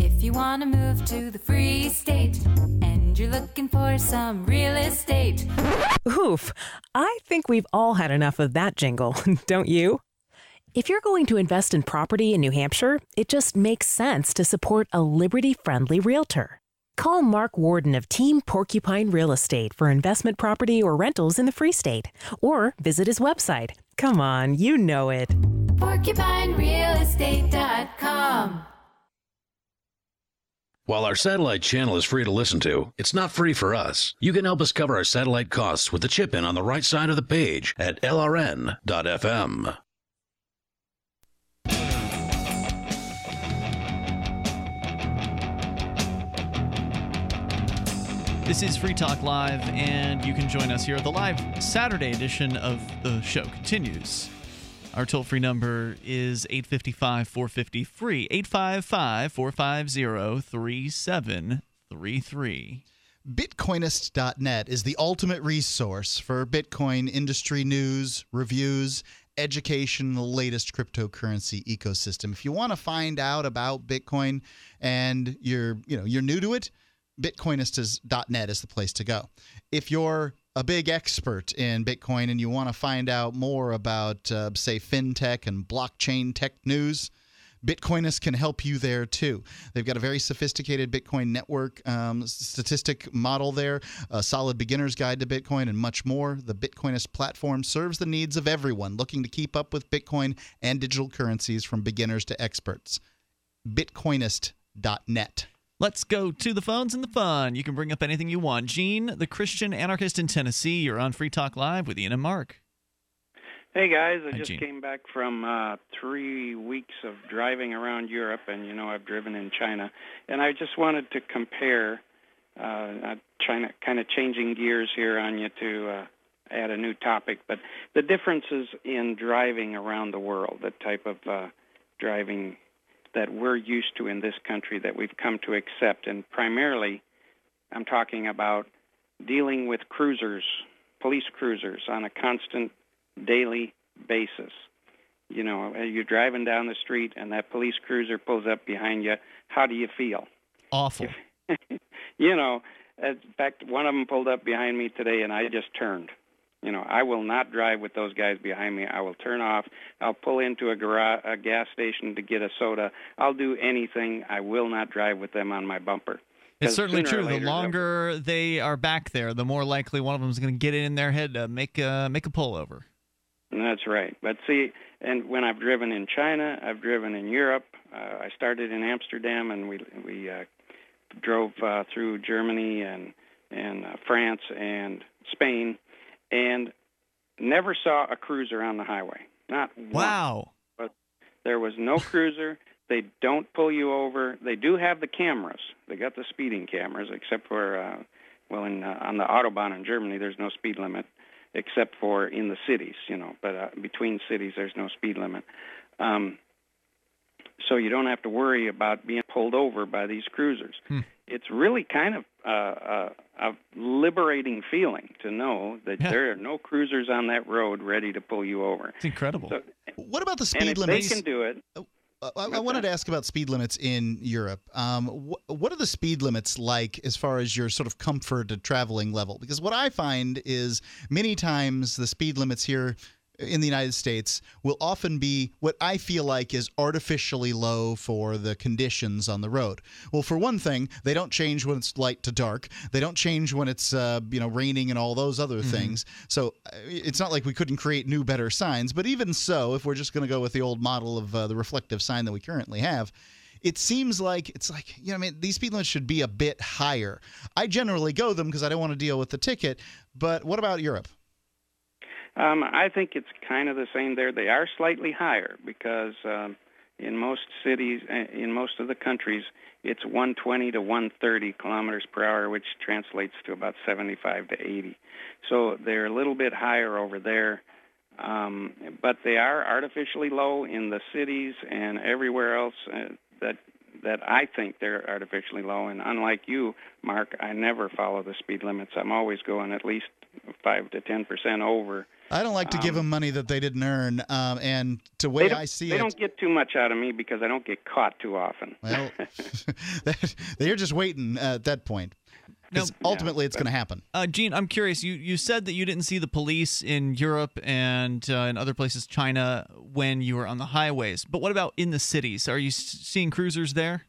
If you want to move to the Free State and and you're looking for some real estate. Oof, I think we've all had enough of that jingle, don't you? If you're going to invest in property in New Hampshire, it just makes sense to support a liberty-friendly realtor. Call Mark Warden of Team Porcupine Real Estate for investment property or rentals in the Free State, or visit his website. Come on, you know it. PorcupineRealEstate.com. While our satellite channel is free to listen to, it's not free for us. You can help us cover our satellite costs with the chip-in on the right side of the page at LRN.FM. This is Free Talk Live, and you can join us here. The live Saturday edition of the show continues. Our toll-free number is 855-450-FREE, 855-450-3733. Bitcoinist.net is the ultimate resource for Bitcoin industry news, reviews, education, the latest cryptocurrency ecosystem. If you want to find out about Bitcoin and you're new to it, Bitcoinist.net is the place to go. If you're a big expert in Bitcoin and you want to find out more about, say, fintech and blockchain tech news, Bitcoinist can help you there, too. They've got a very sophisticated Bitcoin network statistic model there, a solid beginner's guide to Bitcoin, and much more. The Bitcoinist platform serves the needs of everyone looking to keep up with Bitcoin and digital currencies from beginners to experts. Bitcoinist.net. Let's go to the phones and the fun. You can bring up anything you want. Gene, the Christian anarchist in Tennessee, you're on Free Talk Live with Ian and Mark. Hey, guys. Hi, Gene. Came back from 3 weeks of driving around Europe, and you know I've driven in China. And I just wanted to compare China, kind of changing gears here on you to add a new topic, but the differences in driving around the world, the type of driving that we're used to in this country that we've come to accept. And primarily, I'm talking about dealing with cruisers, police cruisers, on a constant daily basis. You know, you're driving down the street and that police cruiser pulls up behind you. How do you feel? Awful. You know, in fact, one of them pulled up behind me today and I just turned. You know, I will not drive with those guys behind me. I will turn off. I'll pull into a gas station to get a soda. I'll do anything. I will not drive with them on my bumper. It's certainly true. The longer they are back there, the more likely one of them is going to get it in their head to make a pull over. That's right. But see, and when I've driven in China, I've driven in Europe. I started in Amsterdam, and we drove through Germany and France and Spain. And never saw a cruiser on the highway. Not one. Wow. But there was no cruiser. They don't pull you over. They do have the cameras. They got the speeding cameras, except for, on the Autobahn in Germany, there's no speed limit, except for in the cities, you know. But between cities, there's no speed limit. So you don't have to worry about being pulled over by these cruisers. Hmm. It's really kind of a liberating feeling to know that there are no cruisers on that road ready to pull you over. It's incredible. So, what about the speed limits? They can do it. I wanted to ask about speed limits in Europe. What are the speed limits like as far as your sort of comfort and traveling level? Because what I find is many times the speed limits here in the United States will often be what I feel like is artificially low for the conditions on the road. Well, for one thing, they don't change when it's light to dark. They don't change when it's raining and all those other things. So it's not like we couldn't create new, better signs. But even so, if we're just going to go with the old model of the reflective sign that we currently have, it seems like these speed limits should be a bit higher. I generally go them because I don't want to deal with the ticket. But what about Europe? I think it's kind of the same there. They are slightly higher because in most cities, in most of the countries, it's 120 to 130 kilometers per hour, which translates to about 75 to 80. So they're a little bit higher over there, but they are artificially low in the cities and everywhere else that I think they're artificially low. And unlike you, Mark, I never follow the speed limits. I'm always going at least 5 to 10% over. I don't like to give them money that they didn't earn, and the way I see it, they don't get too much out of me because I don't get caught too often. Well, they're just waiting at that point. Because ultimately it's going to happen. Gene, I'm curious. You said that you didn't see the police in Europe and in other places, China, when you were on the highways. But what about in the cities? Are you seeing cruisers there?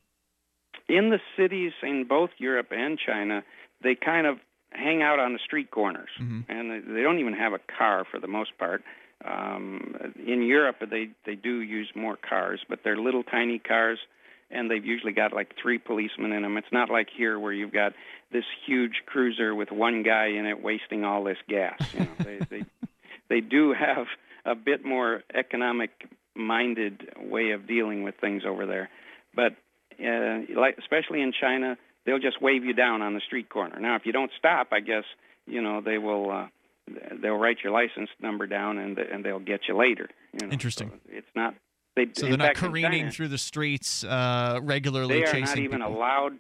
In the cities in both Europe and China, they kind of hang out on the street corners. Mm-hmm. And they don't even have a car for the most part. In Europe, they do use more cars, but they're little tiny cars. And they've usually got like 3 policemen in them. It's not like here where you've got this huge cruiser with 1 guy in it wasting all this gas. You know, they do have a bit more economic-minded way of dealing with things over there. But especially in China, they'll just wave you down on the street corner. Now, if you don't stop, I guess you know they will. They'll write your license number down and they'll get you later. You know? Interesting. So it's not. So they're not careening through the streets regularly chasing people. They are not even allowed.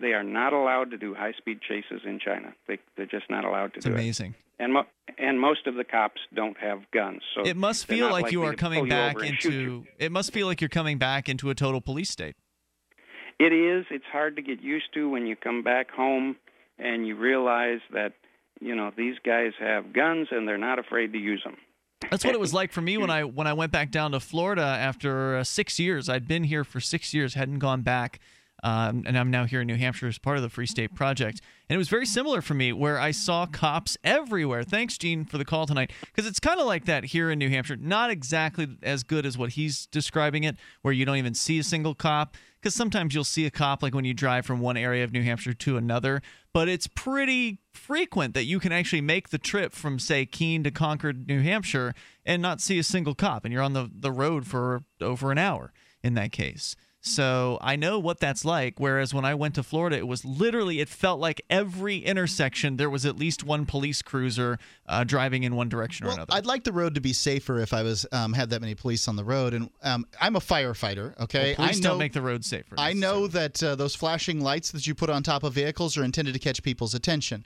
They are not allowed to do high-speed chases in China. They're just not allowed to do it. It's amazing. And most of the cops don't have guns. So it must feel like you are coming back into. It must feel like you're coming back into a total police state. It is. It's hard to get used to when you come back home and you realize that you know these guys have guns and they're not afraid to use them. That's what it was like for me when I went back down to Florida after 6 years. I'd been here for 6 years, hadn't gone back, and I'm now here in New Hampshire as part of the Free State Project. And it was very similar for me where I saw cops everywhere. Thanks, Gene, for the call tonight, because it's kind of like that here in New Hampshire. Not exactly as good as what he's describing it, where you don't even see a single cop, because sometimes you'll see a cop like when you drive from one area of New Hampshire to another. But it's pretty frequent that you can actually make the trip from, say, Keene to Concord, New Hampshire, and not see a single cop, and you're on the road for over an hour in that case. So I know what that's like, whereas when I went to Florida, it was literally, it felt like every intersection there was at least 1 police cruiser driving in one direction or another. I'd like the road to be safer if I was had that many police on the road, and I'm a firefighter, okay? Well, police don't make the road safer. I know that those flashing lights that you put on top of vehicles are intended to catch people's attention.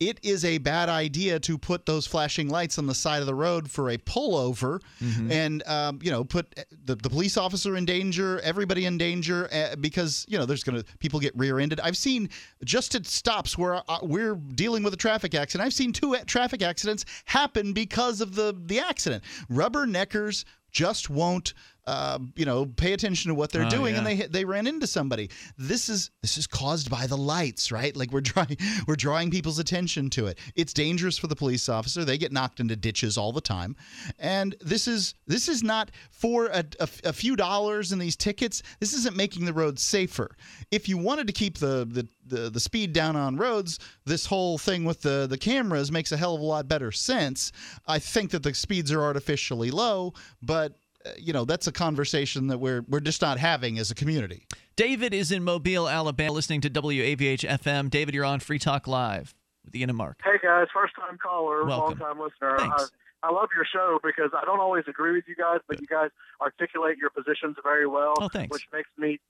It is a bad idea to put those flashing lights on the side of the road for a pullover and, you know, put the police officer in danger, everybody in danger because, you know, there's going to people get rear-ended. I've seen just at stops where we're dealing with a traffic accident. I've seen 2 traffic accidents happen because of the accident. Rubberneckers just won't, you know, pay attention to what they're doing, and they ran into somebody. This is caused by the lights, right? Like we're drawing people's attention to it. It's dangerous for the police officer. They get knocked into ditches all the time, and this is not for a few dollars in these tickets. This isn't making the roads safer. If you wanted to keep the speed down on roads, this whole thing with the cameras makes a hell of a lot better sense. I think that the speeds are artificially low, but you know, that's a conversation that we're just not having as a community. David is in Mobile, Alabama, listening to WAVH-FM. David, you're on Free Talk Live with Ian and Mark. Hey, guys. First-time caller, long-time listener. I love your show because I don't always agree with you guys, but you guys articulate your positions very well, which makes me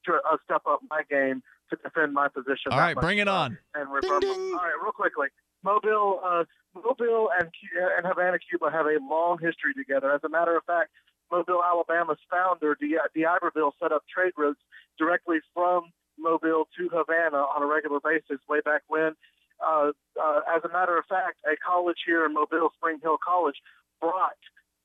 step up my game to defend my position. All right, bring it on. And ding, ding. All right, real quickly. Mobile and Havana, Cuba have a long history together. As a matter of fact, Mobile, Alabama's founder, D'Iberville, set up trade routes directly from Mobile to Havana on a regular basis way back when. As a matter of fact, a college here in Mobile, Spring Hill College, brought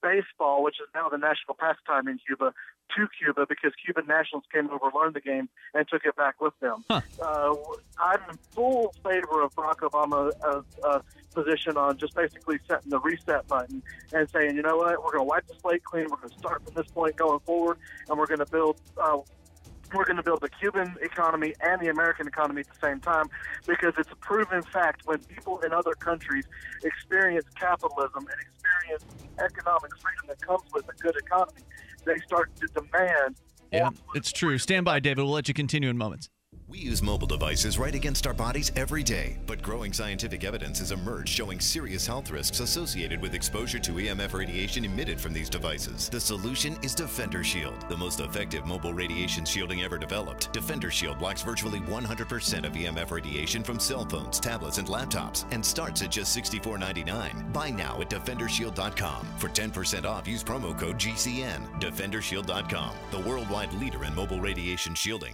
baseball, which is now the national pastime in Cuba, to Cuba because Cuban nationals came over, learned the game, and took it back with them. I'm in full favor of Barack Obama's position on just basically setting the reset button and saying, you know what, we're going to wipe the slate clean, we're going to start from this point going forward, and we're going to build the Cuban economy and the American economy at the same time, because it's a proven fact when people in other countries experience capitalism and experience economic freedom that comes with a good economy, they start to demand. Yeah, it's true. Stand by, David. We'll let you continue in moments. We use mobile devices right against our bodies every day, but growing scientific evidence has emerged showing serious health risks associated with exposure to EMF radiation emitted from these devices. The solution is Defender Shield, the most effective mobile radiation shielding ever developed. Defender Shield blocks virtually 100% of EMF radiation from cell phones, tablets, and laptops, and starts at just $64.99. Buy now at DefenderShield.com. For 10% off, use promo code GCN. DefenderShield.com, the worldwide leader in mobile radiation shielding.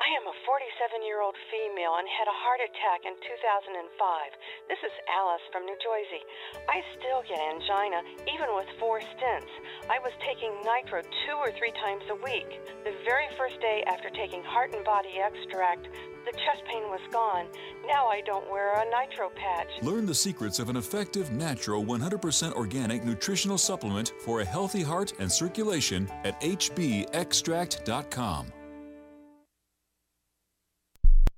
I am a 46 37-year-old female and had a heart attack in 2005. This is Alice from New Jersey. I still get angina, even with 4 stints. I was taking nitro 2 or 3 times a week. The very first day after taking heart and body extract, the chest pain was gone. Now I don't wear a nitro patch. Learn the secrets of an effective, natural, 100% organic nutritional supplement for a healthy heart and circulation at hbextract.com.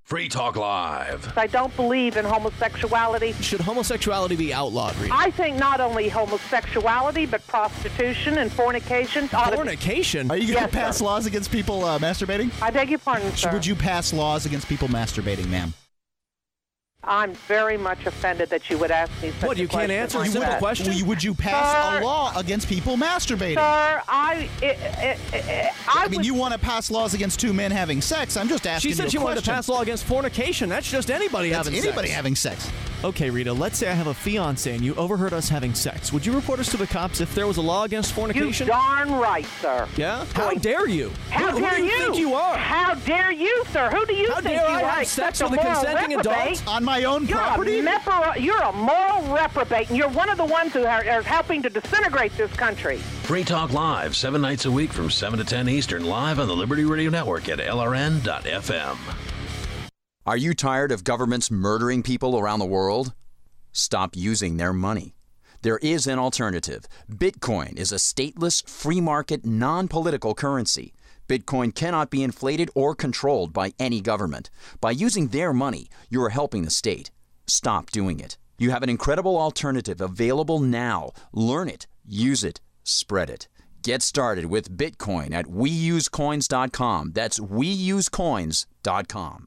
Free Talk Live. I don't believe in homosexuality. Should homosexuality be outlawed, Rita? I think not only homosexuality, but prostitution and fornication. Fornication? Are you going to pass laws against people masturbating? I beg your pardon, sir. Would you pass laws against people masturbating, ma'am? I'm very much offended that you would ask me such a question. What, you can't answer a simple question? Would you pass a law against people masturbating? Sir, I mean, you want to pass laws against 2 men having sex. I'm just asking you a question. She said she wanted to pass a law against fornication. That's just anybody having sex. Anybody having sex. Okay, Rita, let's say I have a fiancé and you overheard us having sex. Would you report us to the cops if there was a law against fornication? You darn right, sir. Yeah? How dare you? How dare you? Who do you think you are? How dare you, sir? Who do you think you are? How dare I have sex with a consenting adult on my own property? You're a moral reprobate, and you're one of the ones who are helping to disintegrate this country. Free Talk Live, 7 nights a week from 7 to 10 Eastern, live on the Liberty Radio Network at LRN.FM. Are you tired of governments murdering people around the world? Stop using their money. There is an alternative. Bitcoin is a stateless, free market, non-political currency. Bitcoin cannot be inflated or controlled by any government. By using their money, you are helping the state. Stop doing it. You have an incredible alternative available now. Learn it, use it, spread it. Get started with Bitcoin at WeUseCoins.com. That's WeUseCoins.com.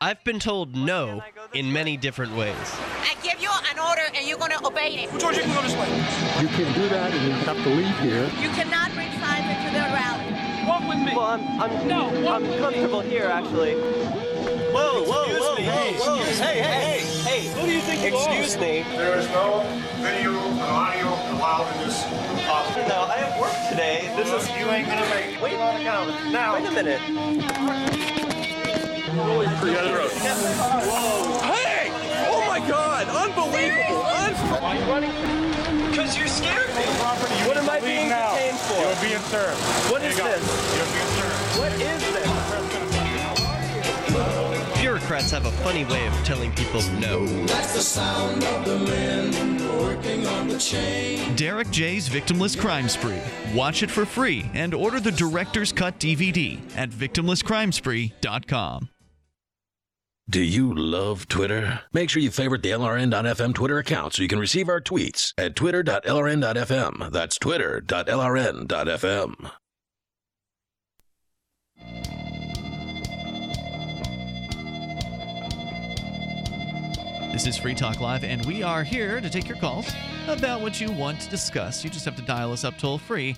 I've been told no in many different ways. I give you an order and you're going to obey it. George, you can go this way. You can do that and you have to leave here. You cannot bring signs into the rally. Walk with me. Well, I'm comfortable here, actually. Whoa, whoa, whoa, whoa. Hey, hey, hey, hey. Who do you think you are? Excuse me. There is no video and audio allowed in this office. No, I have work today. This is... You ain't going to make it. Wait, now. Wait a minute. Holy crap. Whoa. Hey! Oh my god! Unbelievable! Why are you running? Because you're scared me. What am I being detained for? You're being served. What is this? You're being served. What is this? Bureaucrats have a funny way of telling people no. That's the sound of the men working on the chain. Derek J's Victimless Crime Spree. Watch it for free and order the Director's Cut DVD at victimlesscrimespree.com. Do you love Twitter? Make sure you favorite the LRN.FM Twitter account so you can receive our tweets at twitter.lrn.fm. That's twitter.lrn.fm. This is Free Talk Live, and we are here to take your calls about what you want to discuss. You just have to dial us up toll-free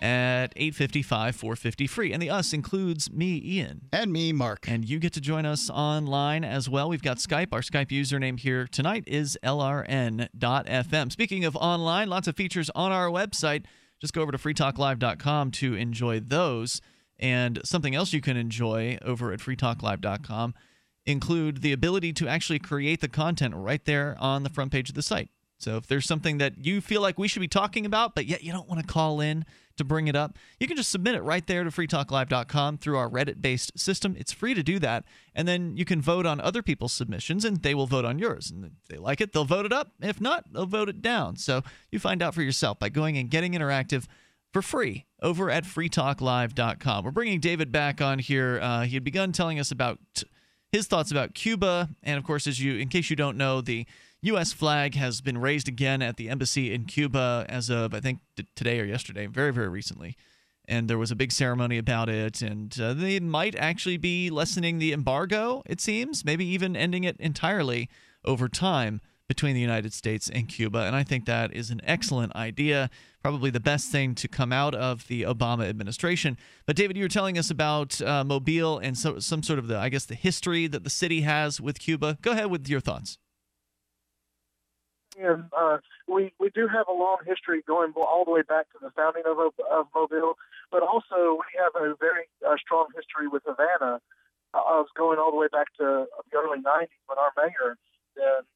at 855-450-FREE. And the us includes me, Ian. And me, Mark. And you get to join us online as well. We've got Skype. Our Skype username here tonight is LRN.FM. Speaking of online, lots of features on our website. Just go over to freetalklive.com to enjoy those. And something else you can enjoy over at freetalklive.com include the ability to actually create the content right there on the front page of the site. So if there's something that you feel like we should be talking about, but yet you don't want to call in to bring it up, you can just submit it right there to freetalklive.com through our Reddit-based system. It's free to do that, and then you can vote on other people's submissions, and they will vote on yours. And if they like it, they'll vote it up. If not, they'll vote it down. So you find out for yourself by going and getting interactive for free over at freetalklive.com. We're bringing David back on here. He had begun telling us about his thoughts about Cuba, and of course, as you, in case you don't know, the U.S. flag has been raised again at the embassy in Cuba as of, I think, today or yesterday, very, very recently. and there was a big ceremony about it, and they might actually be lessening the embargo, it seems, maybe even ending it entirely over time between the United States and Cuba, and I think that is an excellent idea, probably the best thing to come out of the Obama administration. But David, you were telling us about Mobile and some sort of, I guess, the history that the city has with Cuba. Go ahead with your thoughts. Yeah, we do have a long history going all the way back to the founding of Mobile, but also we have a very strong history with Havana. I was going all the way back to the early 90s when our mayor then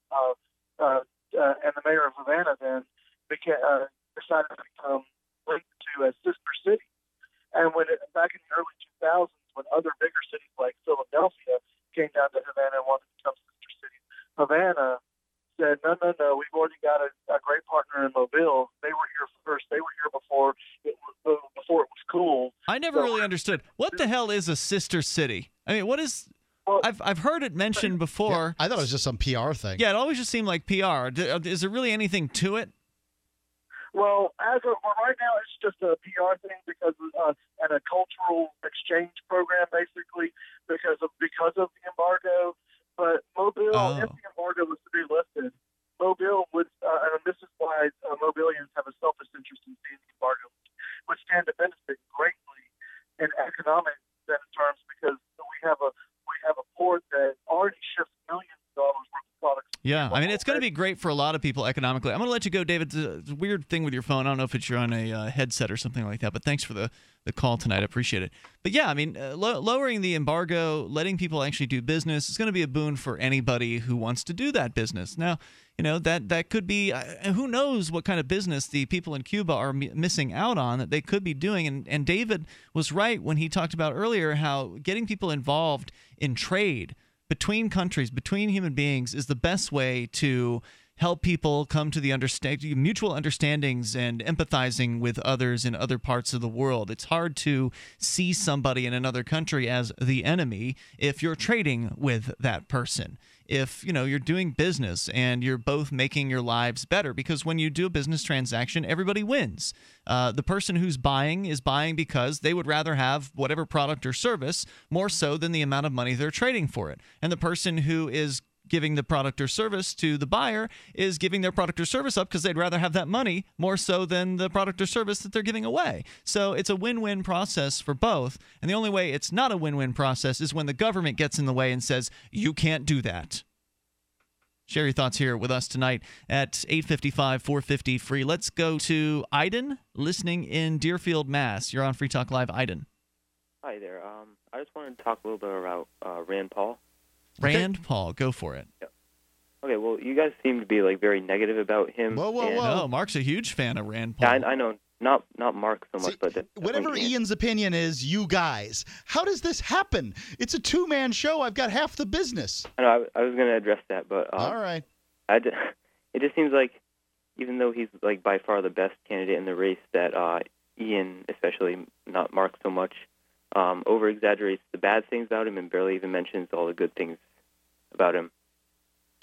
and the mayor of Havana then became, decided to become linked to a sister city. And when back in the early 2000s, when other bigger cities like Philadelphia came down to Havana and wanted to become sister cities, Havana said, no, no, no, we've already got a great partner in Mobile. They were here first. They were here before it was cool. I never really understood. What the hell is a sister city? I mean, what is... Well, I've heard it mentioned before. Yeah, I thought it was just some PR thing. Yeah, it always just seemed like PR. Is there really anything to it? Well, right now, it's just a PR thing because and a cultural exchange program, basically, because of the embargo. But Mobile, if the embargo was to be lifted, Mobile would, and this is why Mobilians have a selfish interest in seeing the embargo, would stand to benefit greatly in economic terms because we have a port that already ships millions of dollars worth of products. Yeah, I mean, it's going to be great for a lot of people economically. I'm going to let you go, David. It's a weird thing with your phone. I don't know if it's you're on a headset or something like that, but thanks for the call tonight. I appreciate it. But yeah, I mean, lowering the embargo, letting people actually do business, is going to be a boon for anybody who wants to do that business. Now, you know, that could be who knows what kind of business the people in Cuba are missing out on that they could be doing. And David was right when he talked about earlier how getting people involved in trade between countries, between human beings, is the best way to help people come to the mutual understandings and empathizing with others in other parts of the world. It's hard to see somebody in another country as the enemy if you're trading with that person. If, you know, you're doing business and you're both making your lives better, because when you do a business transaction, everybody wins. The person who's buying is buying because they would rather have whatever product or service more so than the amount of money they're trading for it. And the person who is giving the product or service to the buyer is giving their product or service up because they'd rather have that money more so than the product or service that they're giving away. So it's a win-win process for both. And the only way it's not a win-win process is when the government gets in the way and says, you can't do that. Share your thoughts here with us tonight at 855-450-FREE. Let's go to Iden, listening in Deerfield, Mass. You're on Free Talk Live, Iden. Hi there. I just wanted to talk a little bit about Rand Paul. Rand Paul, go for it. Yeah. Okay, well, you guys seem to be like very negative about him. Whoa, whoa, whoa! No, Mark's a huge fan of Rand Paul. Yeah, I know, not Mark so much, but whatever Ian's opinion is, you guys. How does this happen? It's a two-man show. I've got half the business. I know. I was going to address that, but all right. It just seems like, even though he's like by far the best candidate in the race, that Ian, especially, not Mark so much, over-exaggerates the bad things about him and barely even mentions all the good things about him.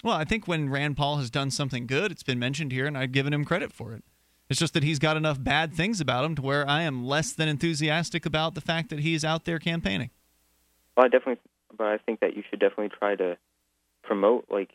Well, I think when Rand Paul has done something good, it's been mentioned here, and I've given him credit for it. It's just that he's got enough bad things about him to where I am less than enthusiastic about the fact that he's out there campaigning. Well, I think that you should definitely try to promote like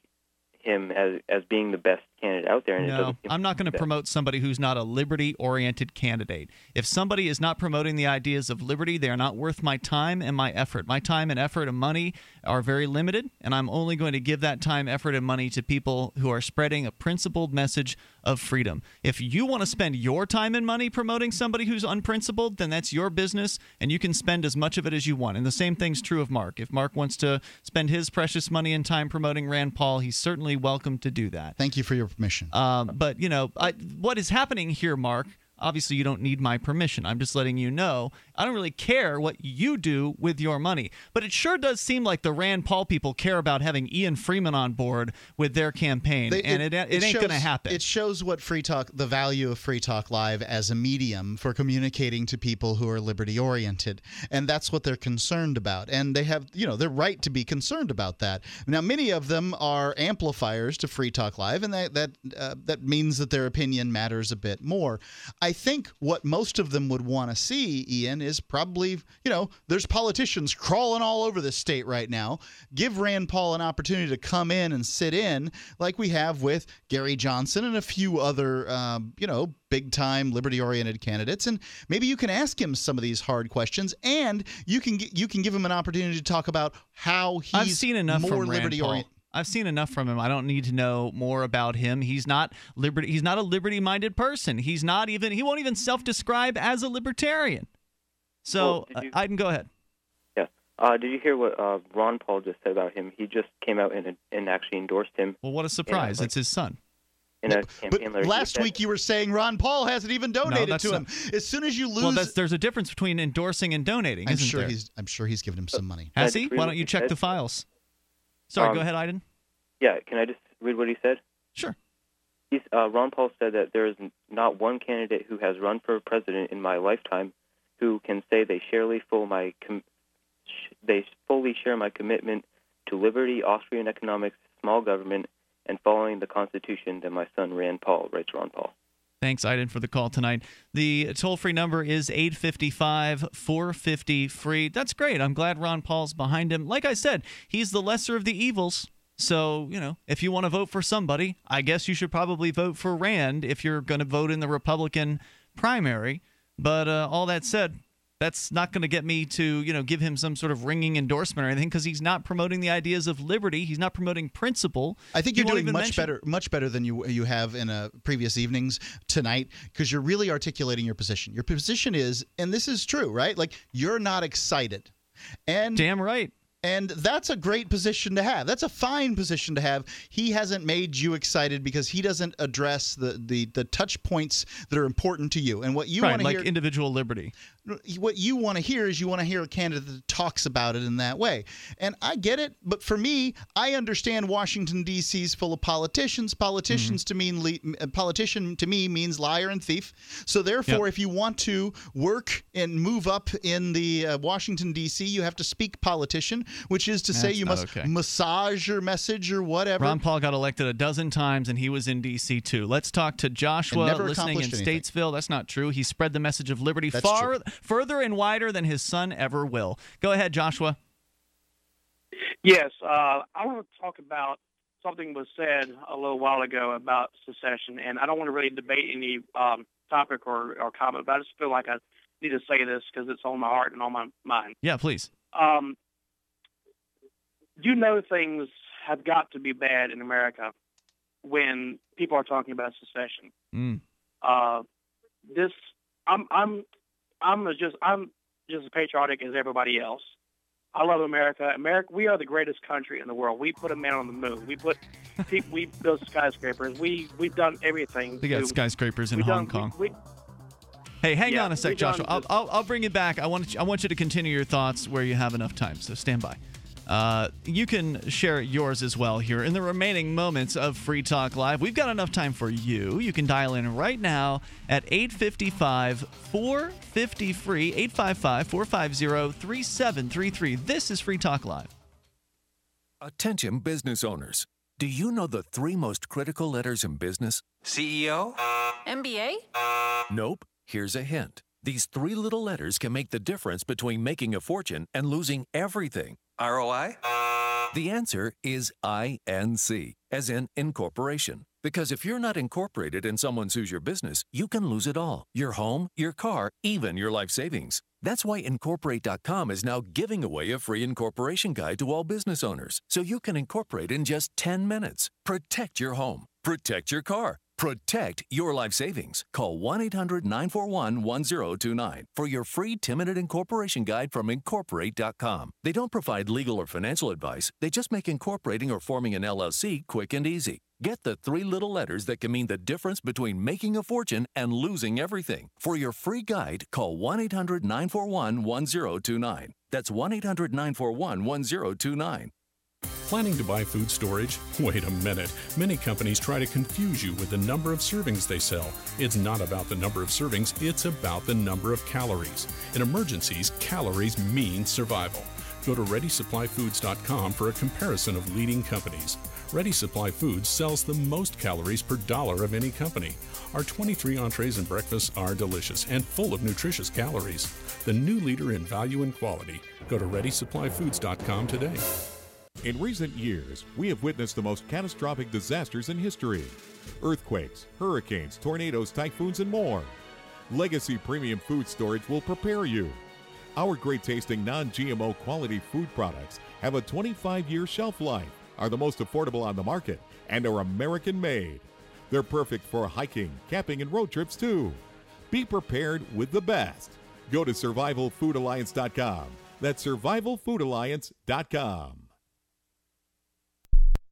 him as being the best candidate out there. And no, I'm not going to promote somebody who's not a liberty-oriented candidate. If somebody is not promoting the ideas of liberty, they are not worth my time and my effort. My time and effort and money are very limited, and I'm only going to give that time, effort, and money to people who are spreading a principled message of freedom. If you want to spend your time and money promoting somebody who's unprincipled, then that's your business, and you can spend as much of it as you want. And the same thing's true of Mark. If Mark wants to spend his precious money and time promoting Rand Paul, he's certainly welcome to do that. Thank you for your permission. But, you know, what is happening here, Mark, obviously you don't need my permission. I'm just letting you know I don't really care what you do with your money. But it sure does seem like the Rand Paul people care about having Ian Freeman on board with their campaign, and it ain't going to happen. It shows what Free Talk, the value of Free Talk Live as a medium for communicating to people who are liberty-oriented, and that's what they're concerned about. And they have, you know, they're right to be concerned about that. Now, many of them are amplifiers to Free Talk Live, and that means that their opinion matters a bit more. I think what most of them would want to see, Ian, is probably, you know, there's politicians crawling all over this state right now. Give Rand Paul an opportunity to come in and sit in, like we have with Gary Johnson and a few other, you know, big-time liberty-oriented candidates, and maybe you can ask him some of these hard questions, and you can give him an opportunity to talk about how he's more liberty-oriented. I've seen enough from him. I don't need to know more about him. He's not a liberty-minded person. He won't even self-describe as a libertarian. So, Aiden, go ahead. Yeah. Did you hear what Ron Paul just said about him? He just came out and actually endorsed him. Well, what a surprise. It's his son. But last week you were saying Ron Paul hasn't even donated to him. As soon as you lose, there's a difference between endorsing and donating. I'm sure he's given him some money. Has he? Why don't you check the files? Sorry, go ahead, Aiden. Yeah, can I just read what he said? Sure. Ron Paul said that there is not one candidate who has run for president in my lifetime who can say they fully share my commitment to liberty, Austrian economics, small government, and following the Constitution than my son Rand Paul, writes Ron Paul. Thanks, Aiden, for the call tonight. The toll-free number is 855-450-FREE. That's great. I'm glad Ron Paul's behind him. Like I said, he's the lesser of the evils. So, you know, if you want to vote for somebody, I guess you should probably vote for Rand if you're going to vote in the Republican primary. But all that said, that's not going to get me to, you know, give him some sort of ringing endorsement or anything, because he's not promoting the ideas of liberty. He's not promoting principle. I think you're doing much better than you have in previous evenings tonight, because you're really articulating your position. Your position is, and this is true, right? Like, you're not excited. And damn right. And that's a great position to have. That's a fine position to have. He hasn't made you excited because he doesn't address the touch points that are important to you. And what you want to hear, like individual liberty. What you want to hear is a candidate that talks about it in that way. And I get it, but for me, I understand Washington, D.C. is full of politicians. Politician to me means liar and thief. So therefore, if you want to work and move up in the Washington, D.C., you have to speak politician, which is to say you must massage your message or whatever. Ron Paul got elected 12 times, and he was in D.C. too. Let's talk to Joshua listening in Statesville. That's not true. He spread the message of liberty further and wider than his son ever will. Go ahead, Joshua. Yes, I want to talk about something was said a little while ago about secession, and I don't want to really debate any topic or comment, but I just feel like I need to say this because it's on my heart and on my mind. Yeah, please. You know, things have got to be bad in America when people are talking about secession. I'm just as patriotic as everybody else. I love America. America, we are the greatest country in the world. We put a man on the moon. We put people, we built skyscrapers. We've done everything. We got skyscrapers in Hong Kong. Hey, hang on a sec, Joshua. I'll bring you back. I want you to continue your thoughts where you have enough time. So stand by. You can share yours as well here in the remaining moments of Free Talk Live. We've got enough time for you. You can dial in right now at 855-450-FREE, 855-450-3733. This is Free Talk Live. Attention, business owners. Do you know the 3 most critical letters in business? CEO? MBA? Nope. Here's a hint. These 3 little letters can make the difference between making a fortune and losing everything. ROI? The answer is INC, as in incorporation. Because if you're not incorporated and someone sues your business, you can lose it all. Your home, your car, even your life savings. That's why Incorporate.com is now giving away a free incorporation guide to all business owners, so you can incorporate in just 10 minutes. Protect your home. Protect your car. Protect your life savings. Call 1-800-941-1029 for your free 10-minute incorporation guide from Incorporate.com. They don't provide legal or financial advice. They just make incorporating or forming an LLC quick and easy. Get the three little letters that can mean the difference between making a fortune and losing everything. For your free guide, call 1-800-941-1029. That's 1-800-941-1029. Planning to buy food storage? Wait a minute. Many companies try to confuse you with the number of servings they sell. It's not about the number of servings, it's about the number of calories. In emergencies, calories mean survival. Go to ReadySupplyFoods.com for a comparison of leading companies. Ready Supply Foods sells the most calories per dollar of any company. Our 23 entrees and breakfasts are delicious and full of nutritious calories. The new leader in value and quality. Go to ReadySupplyFoods.com today. In recent years, we have witnessed the most catastrophic disasters in history. Earthquakes, hurricanes, tornadoes, typhoons, and more. Legacy Premium Food Storage will prepare you. Our great-tasting non-GMO quality food products have a 25-year shelf life, are the most affordable on the market, and are American-made. They're perfect for hiking, camping, and road trips, too. Be prepared with the best. Go to SurvivalFoodAlliance.com. That's SurvivalFoodAlliance.com.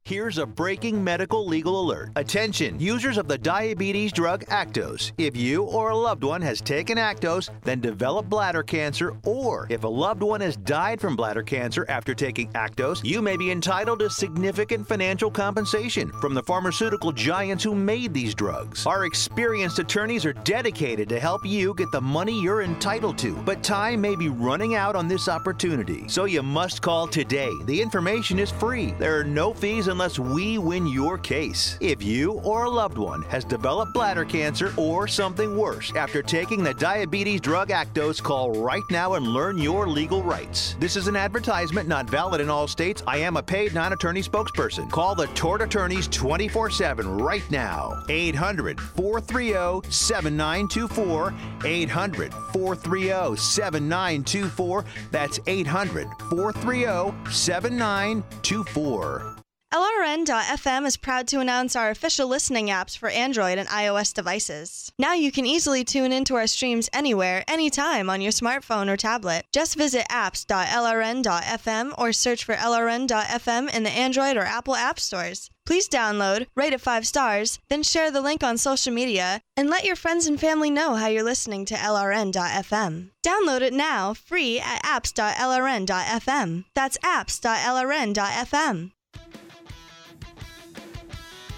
Here's a breaking medical legal alert. Attention, users of the diabetes drug Actos. If you or a loved one has taken Actos, then developed bladder cancer, or if a loved one has died from bladder cancer after taking Actos, you may be entitled to significant financial compensation from the pharmaceutical giants who made these drugs. Our experienced attorneys are dedicated to help you get the money you're entitled to, but time may be running out on this opportunity, so you must call today. The information is free. There are no fees unless we win your case. If you or a loved one has developed bladder cancer or something worse after taking the diabetes drug Actos, call right now and learn your legal rights. This is an advertisement not valid in all states. I am a paid non-attorney spokesperson. Call the Tort Attorneys 24/7 right now. 800-430-7924. 800-430-7924. That's 800-430-7924. LRN.FM is proud to announce our official listening apps for Android and iOS devices. Now you can easily tune into our streams anywhere, anytime on your smartphone or tablet. Just visit apps.lrn.fm or search for LRN.FM in the Android or Apple app stores. Please download, rate it 5 stars, then share the link on social media, and let your friends and family know how you're listening to LRN.FM. Download it now, free at apps.lrn.fm. That's apps.lrn.fm.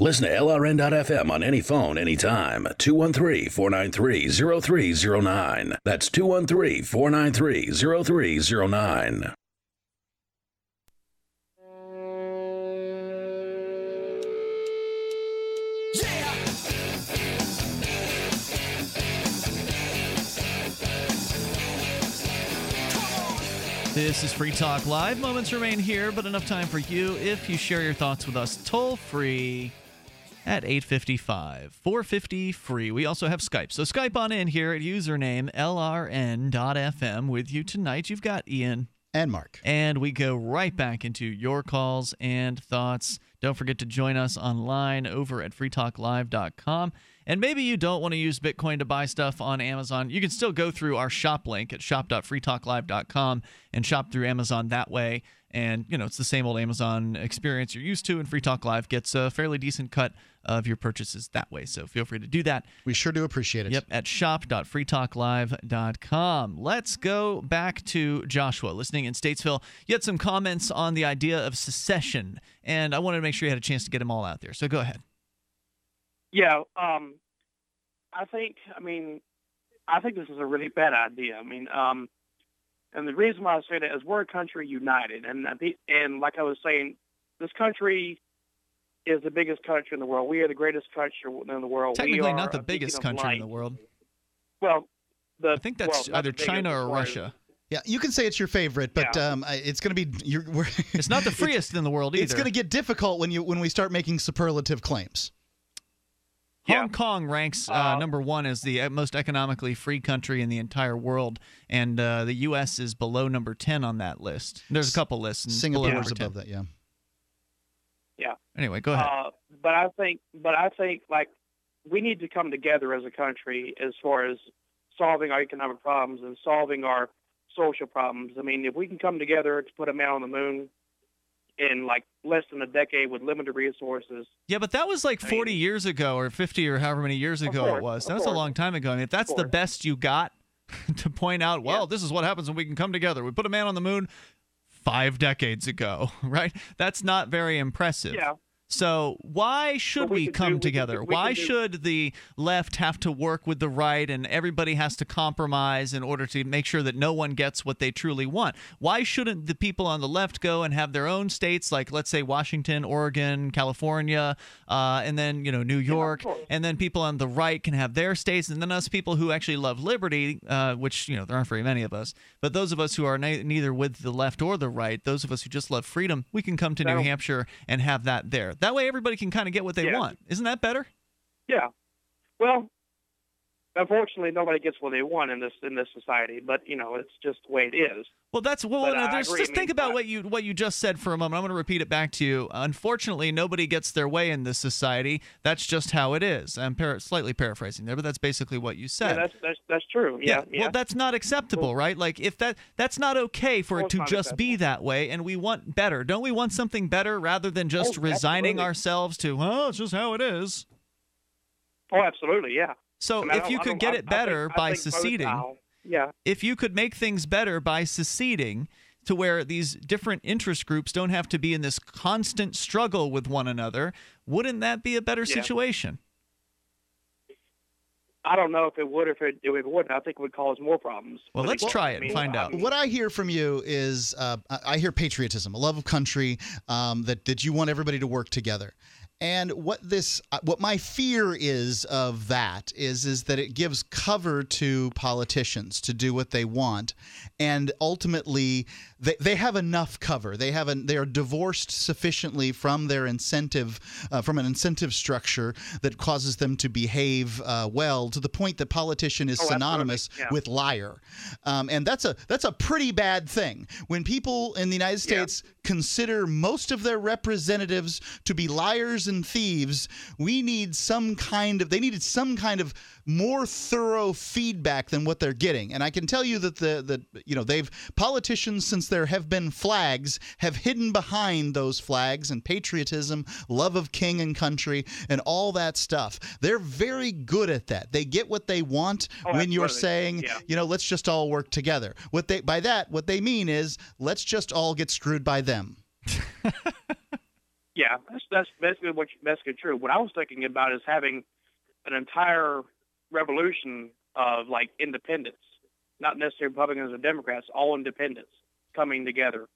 Listen to LRN.FM on any phone, anytime. 213-493-0309. That's 213-493-0309. This is Free Talk Live. Moments remain here, but enough time for you if you share your thoughts with us toll-free at 855 450 free. We also have Skype. So Skype on in here at username LRN.FM with you tonight. You've got Ian. And Mark. And we go right back into your calls and thoughts. Don't forget to join us online over at freetalklive.com. And maybe you don't want to use Bitcoin to buy stuff on Amazon. You can still go through our shop link at shop.freetalklive.com and shop through Amazon that way. And, you know, it's the same old Amazon experience you're used to, and Free Talk Live gets a fairly decent cut of your purchases that way. So feel free to do that. We sure do appreciate it. Yep, at shop.freetalklive.com. Let's go back to Joshua, listening in Statesville. You had some comments on the idea of secession, and I wanted to make sure you had a chance to get them all out there. So go ahead. Yeah, I think this is a really bad idea. And the reason why I say that is we're a country united. And like I was saying, this country is the biggest country in the world. We are the greatest country in the world. Technically not the biggest country in the world. Well, I think that's either China or Russia. Yeah, you can say it's your favorite, but it's going to be it's not the freest in the world either. It's going to get difficult when we start making superlative claims. Hong Kong ranks number one as the most economically free country in the entire world, and the U.S. is below number 10 on that list. There's a couple lists. And Singapore is above that, yeah. Yeah. Anyway, go ahead. But I think like we need to come together as a country as far as solving our economic problems and solving our social problems. I mean, if we can come together to put a man on the moon in like less than a decade with limited resources. Yeah, but that was like 40 years ago or 50 or however many years ago it was. That was a long time ago. I mean, if that's the best you got to point out, well, this is what happens when we can come together. We put a man on the moon 5 decades ago, right? That's not very impressive. Yeah. So why should we come together? Why should the left have to work with the right and everybody has to compromise in order to make sure that no one gets what they truly want? Why shouldn't the people on the left go and have their own states, like, let's say, Washington, Oregon, California, and then, New York, and then people on the right can have their states, and then us people who actually love liberty, which, there aren't very many of us, but those of us who are neither with the left or the right, those of us who just love freedom, we can come to New Hampshire and have that there. That way everybody can kind of get what they want. Isn't that better? Yeah. Well, unfortunately, nobody gets what they want in this society, but, it's just the way it is. Well, just think about what you just said for a moment. I'm going to repeat it back to you. Unfortunately, nobody gets their way in this society. That's just how it is. I'm slightly paraphrasing there, but that's basically what you said. Yeah, that's true. Yeah, yeah. Well, that's not acceptable, right? Like if that's not okay for it to just be that way, and we want better. Don't we want something better rather than just resigning ourselves to, it's just how it is? Oh, absolutely, yeah. So if you could get it better by seceding. Yeah. If you could make things better by seceding to where these different interest groups don't have to be in this constant struggle with one another, wouldn't that be a better situation? I don't know if it would or if it wouldn't. I think it would cause more problems. Well, let's try it and find out. What I hear from you is I hear patriotism, a love of country, that you want everybody to work together. And what my fear is of that is that it gives cover to politicians to do what they want, and ultimately they have enough cover. They are divorced sufficiently from their incentive, from an incentive structure that causes them to behave well to the point that politician is synonymous with liar, and that's a pretty bad thing. When people in the United States consider most of their representatives to be liars and thieves, they needed some kind of more thorough feedback than what they're getting. And I can tell you that politicians, since there have been flags, have hidden behind those flags and patriotism, love of king and country, and all that stuff. They're very good at that. They get what they want when you're saying, let's just all work together. What they mean is, let's just all get screwed by them. Yeah, that's basically true. What I was thinking about is having an entire revolution of like independents, not necessarily Republicans or Democrats, all independents coming together,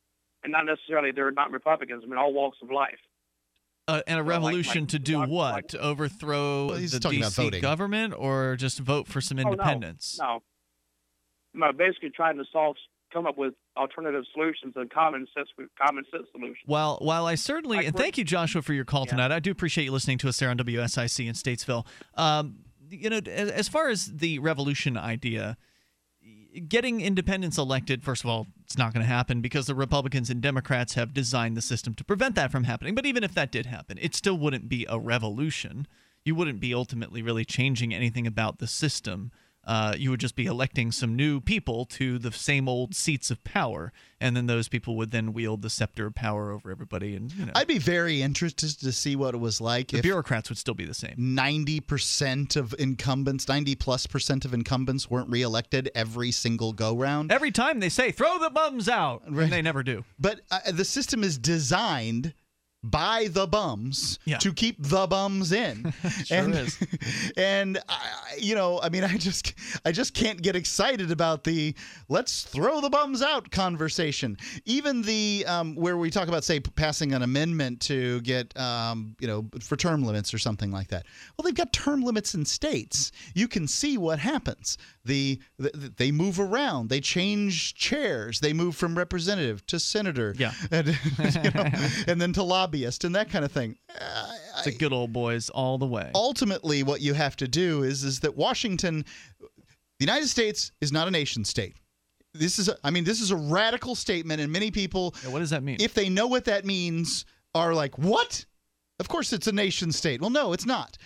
and not necessarily they're not Republicans. I mean, all walks of life. And a revolution to do what? To overthrow the DC government, or just vote for some independence? No, basically trying to come up with alternative solutions and common sense solutions. Well, while I certainly – and thank you, Joshua, for your call tonight. I do appreciate you listening to us there on WSIC in Statesville. As far as the revolution idea, getting independents elected, first of all, it's not going to happen because the Republicans and Democrats have designed the system to prevent that from happening. But even if that did happen, it still wouldn't be a revolution. You wouldn't be ultimately really changing anything about the system. You would just be electing some new people to the same old seats of power, and then those people would then wield the scepter of power over everybody. And I'd be very interested to see what it was like. The bureaucrats would still be the same. 90% of incumbents, 90+% of incumbents, weren't reelected every single go round. Every time they say, "Throw the bums out," and they never do. But the system is designed by the bums to keep the bums in. And you know, I mean, I just can't get excited about the let's throw the bums out conversation. Even the where we talk about, say, passing an amendment to get you know, for term limits or something like that. Well, they've got term limits in states. You can see what happens. They move around. They change chairs. They move from representative to senator. Yeah, and, you know, and then to lobby. And that kind of thing. It's a good old boys all the way. Ultimately, what you have to do is that Washington, the United States, is not a nation state. This is, I mean, this is a radical statement, and many people, what does that mean? If they know what that means, are like, what? Of course, it's a nation state. Well, no, it's not.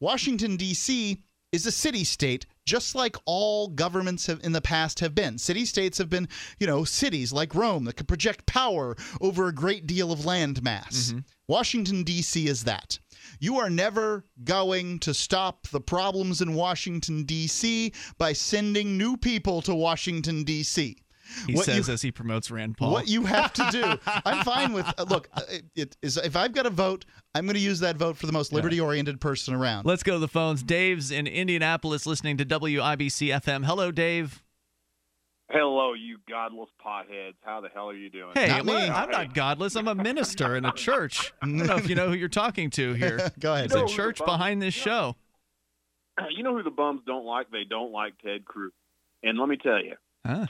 Washington, D.C. is a city state, just like all governments have in the past have been. City-states have been, you know, cities like Rome that could project power over a great deal of land mass. Mm-hmm. Washington, D.C. is that. You are never going to stop the problems in Washington, D.C. by sending new people to Washington, D.C. He says as he promotes Rand Paul. What you have to do, I'm fine with, look, if I've got a vote, I'm going to use that vote for the most liberty-oriented person around. Let's go to the phones. Dave's in Indianapolis listening to WIBC-FM. Hello, Dave. Hello, you godless potheads. How the hell are you doing? Hey, I'm not godless. I'm a minister in a church. I don't know if you know who you're talking to here. Go ahead. It's a church behind this show. You know who the bums don't like? They don't like Ted Cruz. And let me tell you,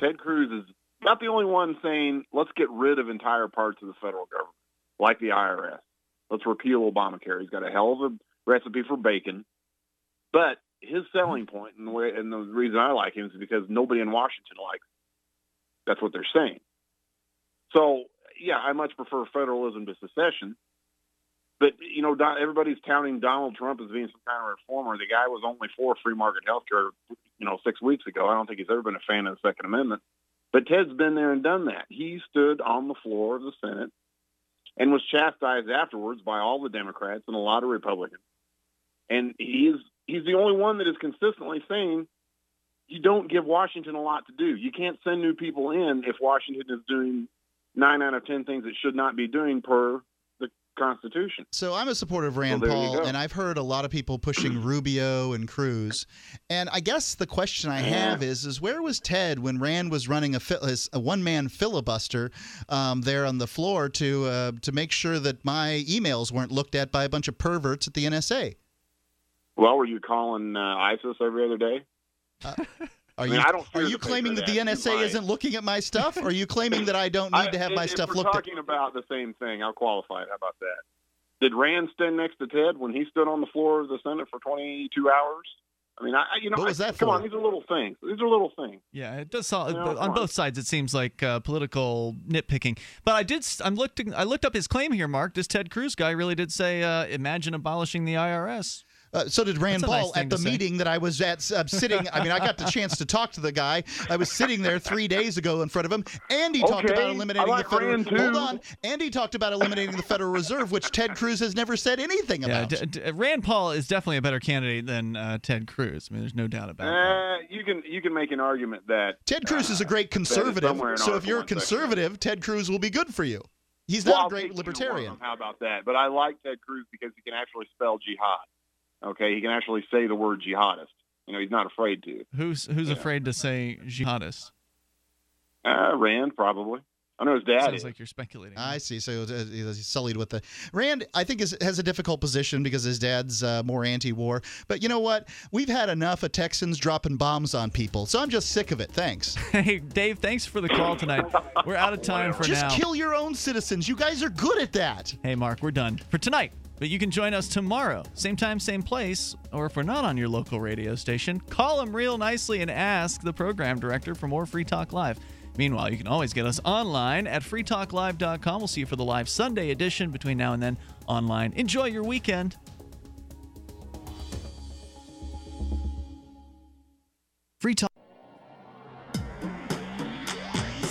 Ted Cruz is not the only one saying, let's get rid of entire parts of the federal government, like the IRS. Let's repeal Obamacare. He's got a hell of a recipe for bacon. But his selling point, and the reason I like him, is because nobody in Washington likes him. That's what they're saying. So, yeah, I much prefer federalism to secession. But, you know, everybody's touting Donald Trump as being some kind of reformer. The guy was only for free market health care, you know, 6 weeks ago. I don't think he's ever been a fan of the Second Amendment. But Ted's been there and done that. He stood on the floor of the Senate and was chastised afterwards by all the Democrats and a lot of Republicans. And he's the only one that is consistently saying you don't give Washington a lot to do. You can't send new people in if Washington is doing 9 out of 10 things it should not be doing per Constitution. So I'm a supporter of Rand Paul, and I've heard a lot of people pushing Rubio and Cruz. And I guess the question I have is where was Ted when Rand was running a one-man filibuster there on the floor to make sure that my emails weren't looked at by a bunch of perverts at the NSA? Well, were you calling ISIS every other day? Are you claiming that the NSA isn't looking at my stuff? Or are you claiming that I don't need to have my stuff looked at? We're talking about the same thing. I'll qualify it. How about that? Did Rand stand next to Ted when he stood on the floor of the Senate for 22 hours? I mean, you know, what was that for? Come on, these are little things. These are little things. Yeah, it does. You know, on both sides, it seems like political nitpicking. But I looked up his claim here, Mark. This Ted Cruz guy really did say, "Imagine abolishing the IRS." So did Rand Paul at the meeting that I was at sitting. I mean, I got the chance to talk to the guy. I was sitting there 3 days ago in front of him, and he talked about eliminating the Federal Reserve. Hold on. And he talked about eliminating the Federal Reserve, which Ted Cruz has never said anything about. Rand Paul is definitely a better candidate than Ted Cruz. I mean, there's no doubt about that. You can make an argument that Ted Cruz is a great conservative. So if you're a conservative, Ted Cruz will be good for you. He's not a great libertarian. How about that? But I like Ted Cruz because he can actually spell jihad. Okay, he can actually say the word jihadist. You know, he's not afraid to. Who's afraid to say jihadist? Rand, probably. I know his dad sounds like you're speculating. I see. So he's sullied with the Rand. I think has a difficult position because his dad's more anti-war. But you know what? We've had enough of Texans dropping bombs on people, so I'm just sick of it. Thanks. Hey, Dave. Thanks for the call tonight. We're out of time for now. Just kill your own citizens. You guys are good at that. Hey, Mark. We're done for tonight. But you can join us tomorrow, same time, same place, or if we're not on your local radio station, call them real nicely and ask the program director for more Free Talk Live. Meanwhile, you can always get us online at freetalklive.com. We'll see you for the live Sunday edition between now and then online. Enjoy your weekend. Free Talk.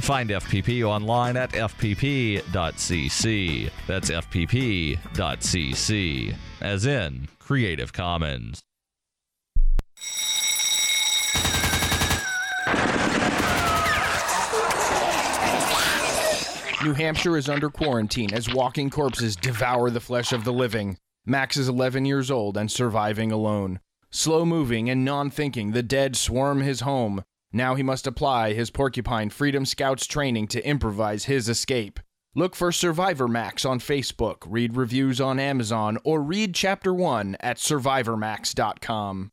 Find FPP online at fpp.cc. That's fpp.cc, as in Creative Commons. New Hampshire is under quarantine as walking corpses devour the flesh of the living. Max is 11 years old and surviving alone. Slow-moving and non-thinking, the dead swarm his home. Now he must apply his Porcupine Freedom Scouts training to improvise his escape. Look for Survivor Max on Facebook, read reviews on Amazon, or read Chapter 1 at SurvivorMax.com.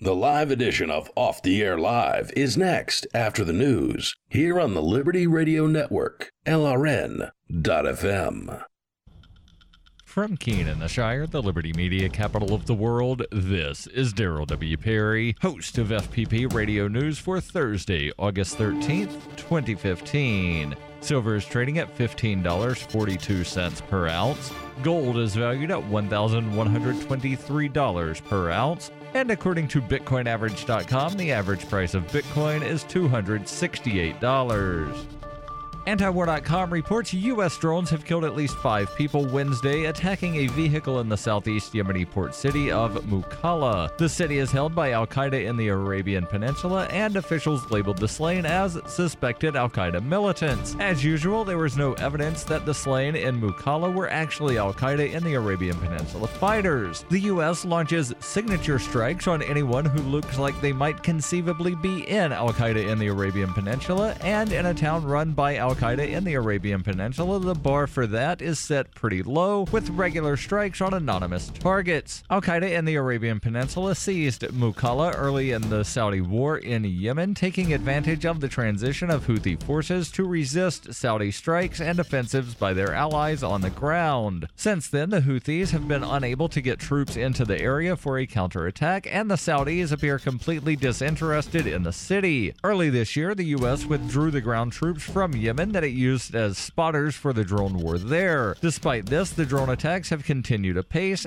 The live edition of Off the Air Live is next after the news here on the Liberty Radio Network, LRN.FM. From Keene, the Shire, the Liberty Media capital of the world, this is Daryl W. Perry, host of FPP Radio News for Thursday, August 13th, 2015. Silver is trading at $15.42 per ounce. Gold is valued at $1,123 per ounce. And according to BitcoinAverage.com, the average price of Bitcoin is $268. Antiwar.com reports U.S. drones have killed at least 5 people Wednesday, attacking a vehicle in the southeast Yemeni port city of Mukalla. The city is held by al-Qaeda in the Arabian Peninsula, and officials labeled the slain as suspected al-Qaeda militants. As usual, there was no evidence that the slain in Mukalla were actually al-Qaeda in the Arabian Peninsula fighters. The U.S. launches signature strikes on anyone who looks like they might conceivably be in al-Qaeda in the Arabian Peninsula, and in a town run by al-Qaeda in the Arabian Peninsula, the bar for that is set pretty low, with regular strikes on anonymous targets. Al-Qaeda in the Arabian Peninsula seized Mukalla early in the Saudi war in Yemen, taking advantage of the transition of Houthi forces to resist Saudi strikes and offensives by their allies on the ground. Since then, the Houthis have been unable to get troops into the area for a counterattack, and the Saudis appear completely disinterested in the city. Early this year, the U.S. withdrew the ground troops from Yemen that it used as spotters for the drone war there. Despite this, the drone attacks have continued apace,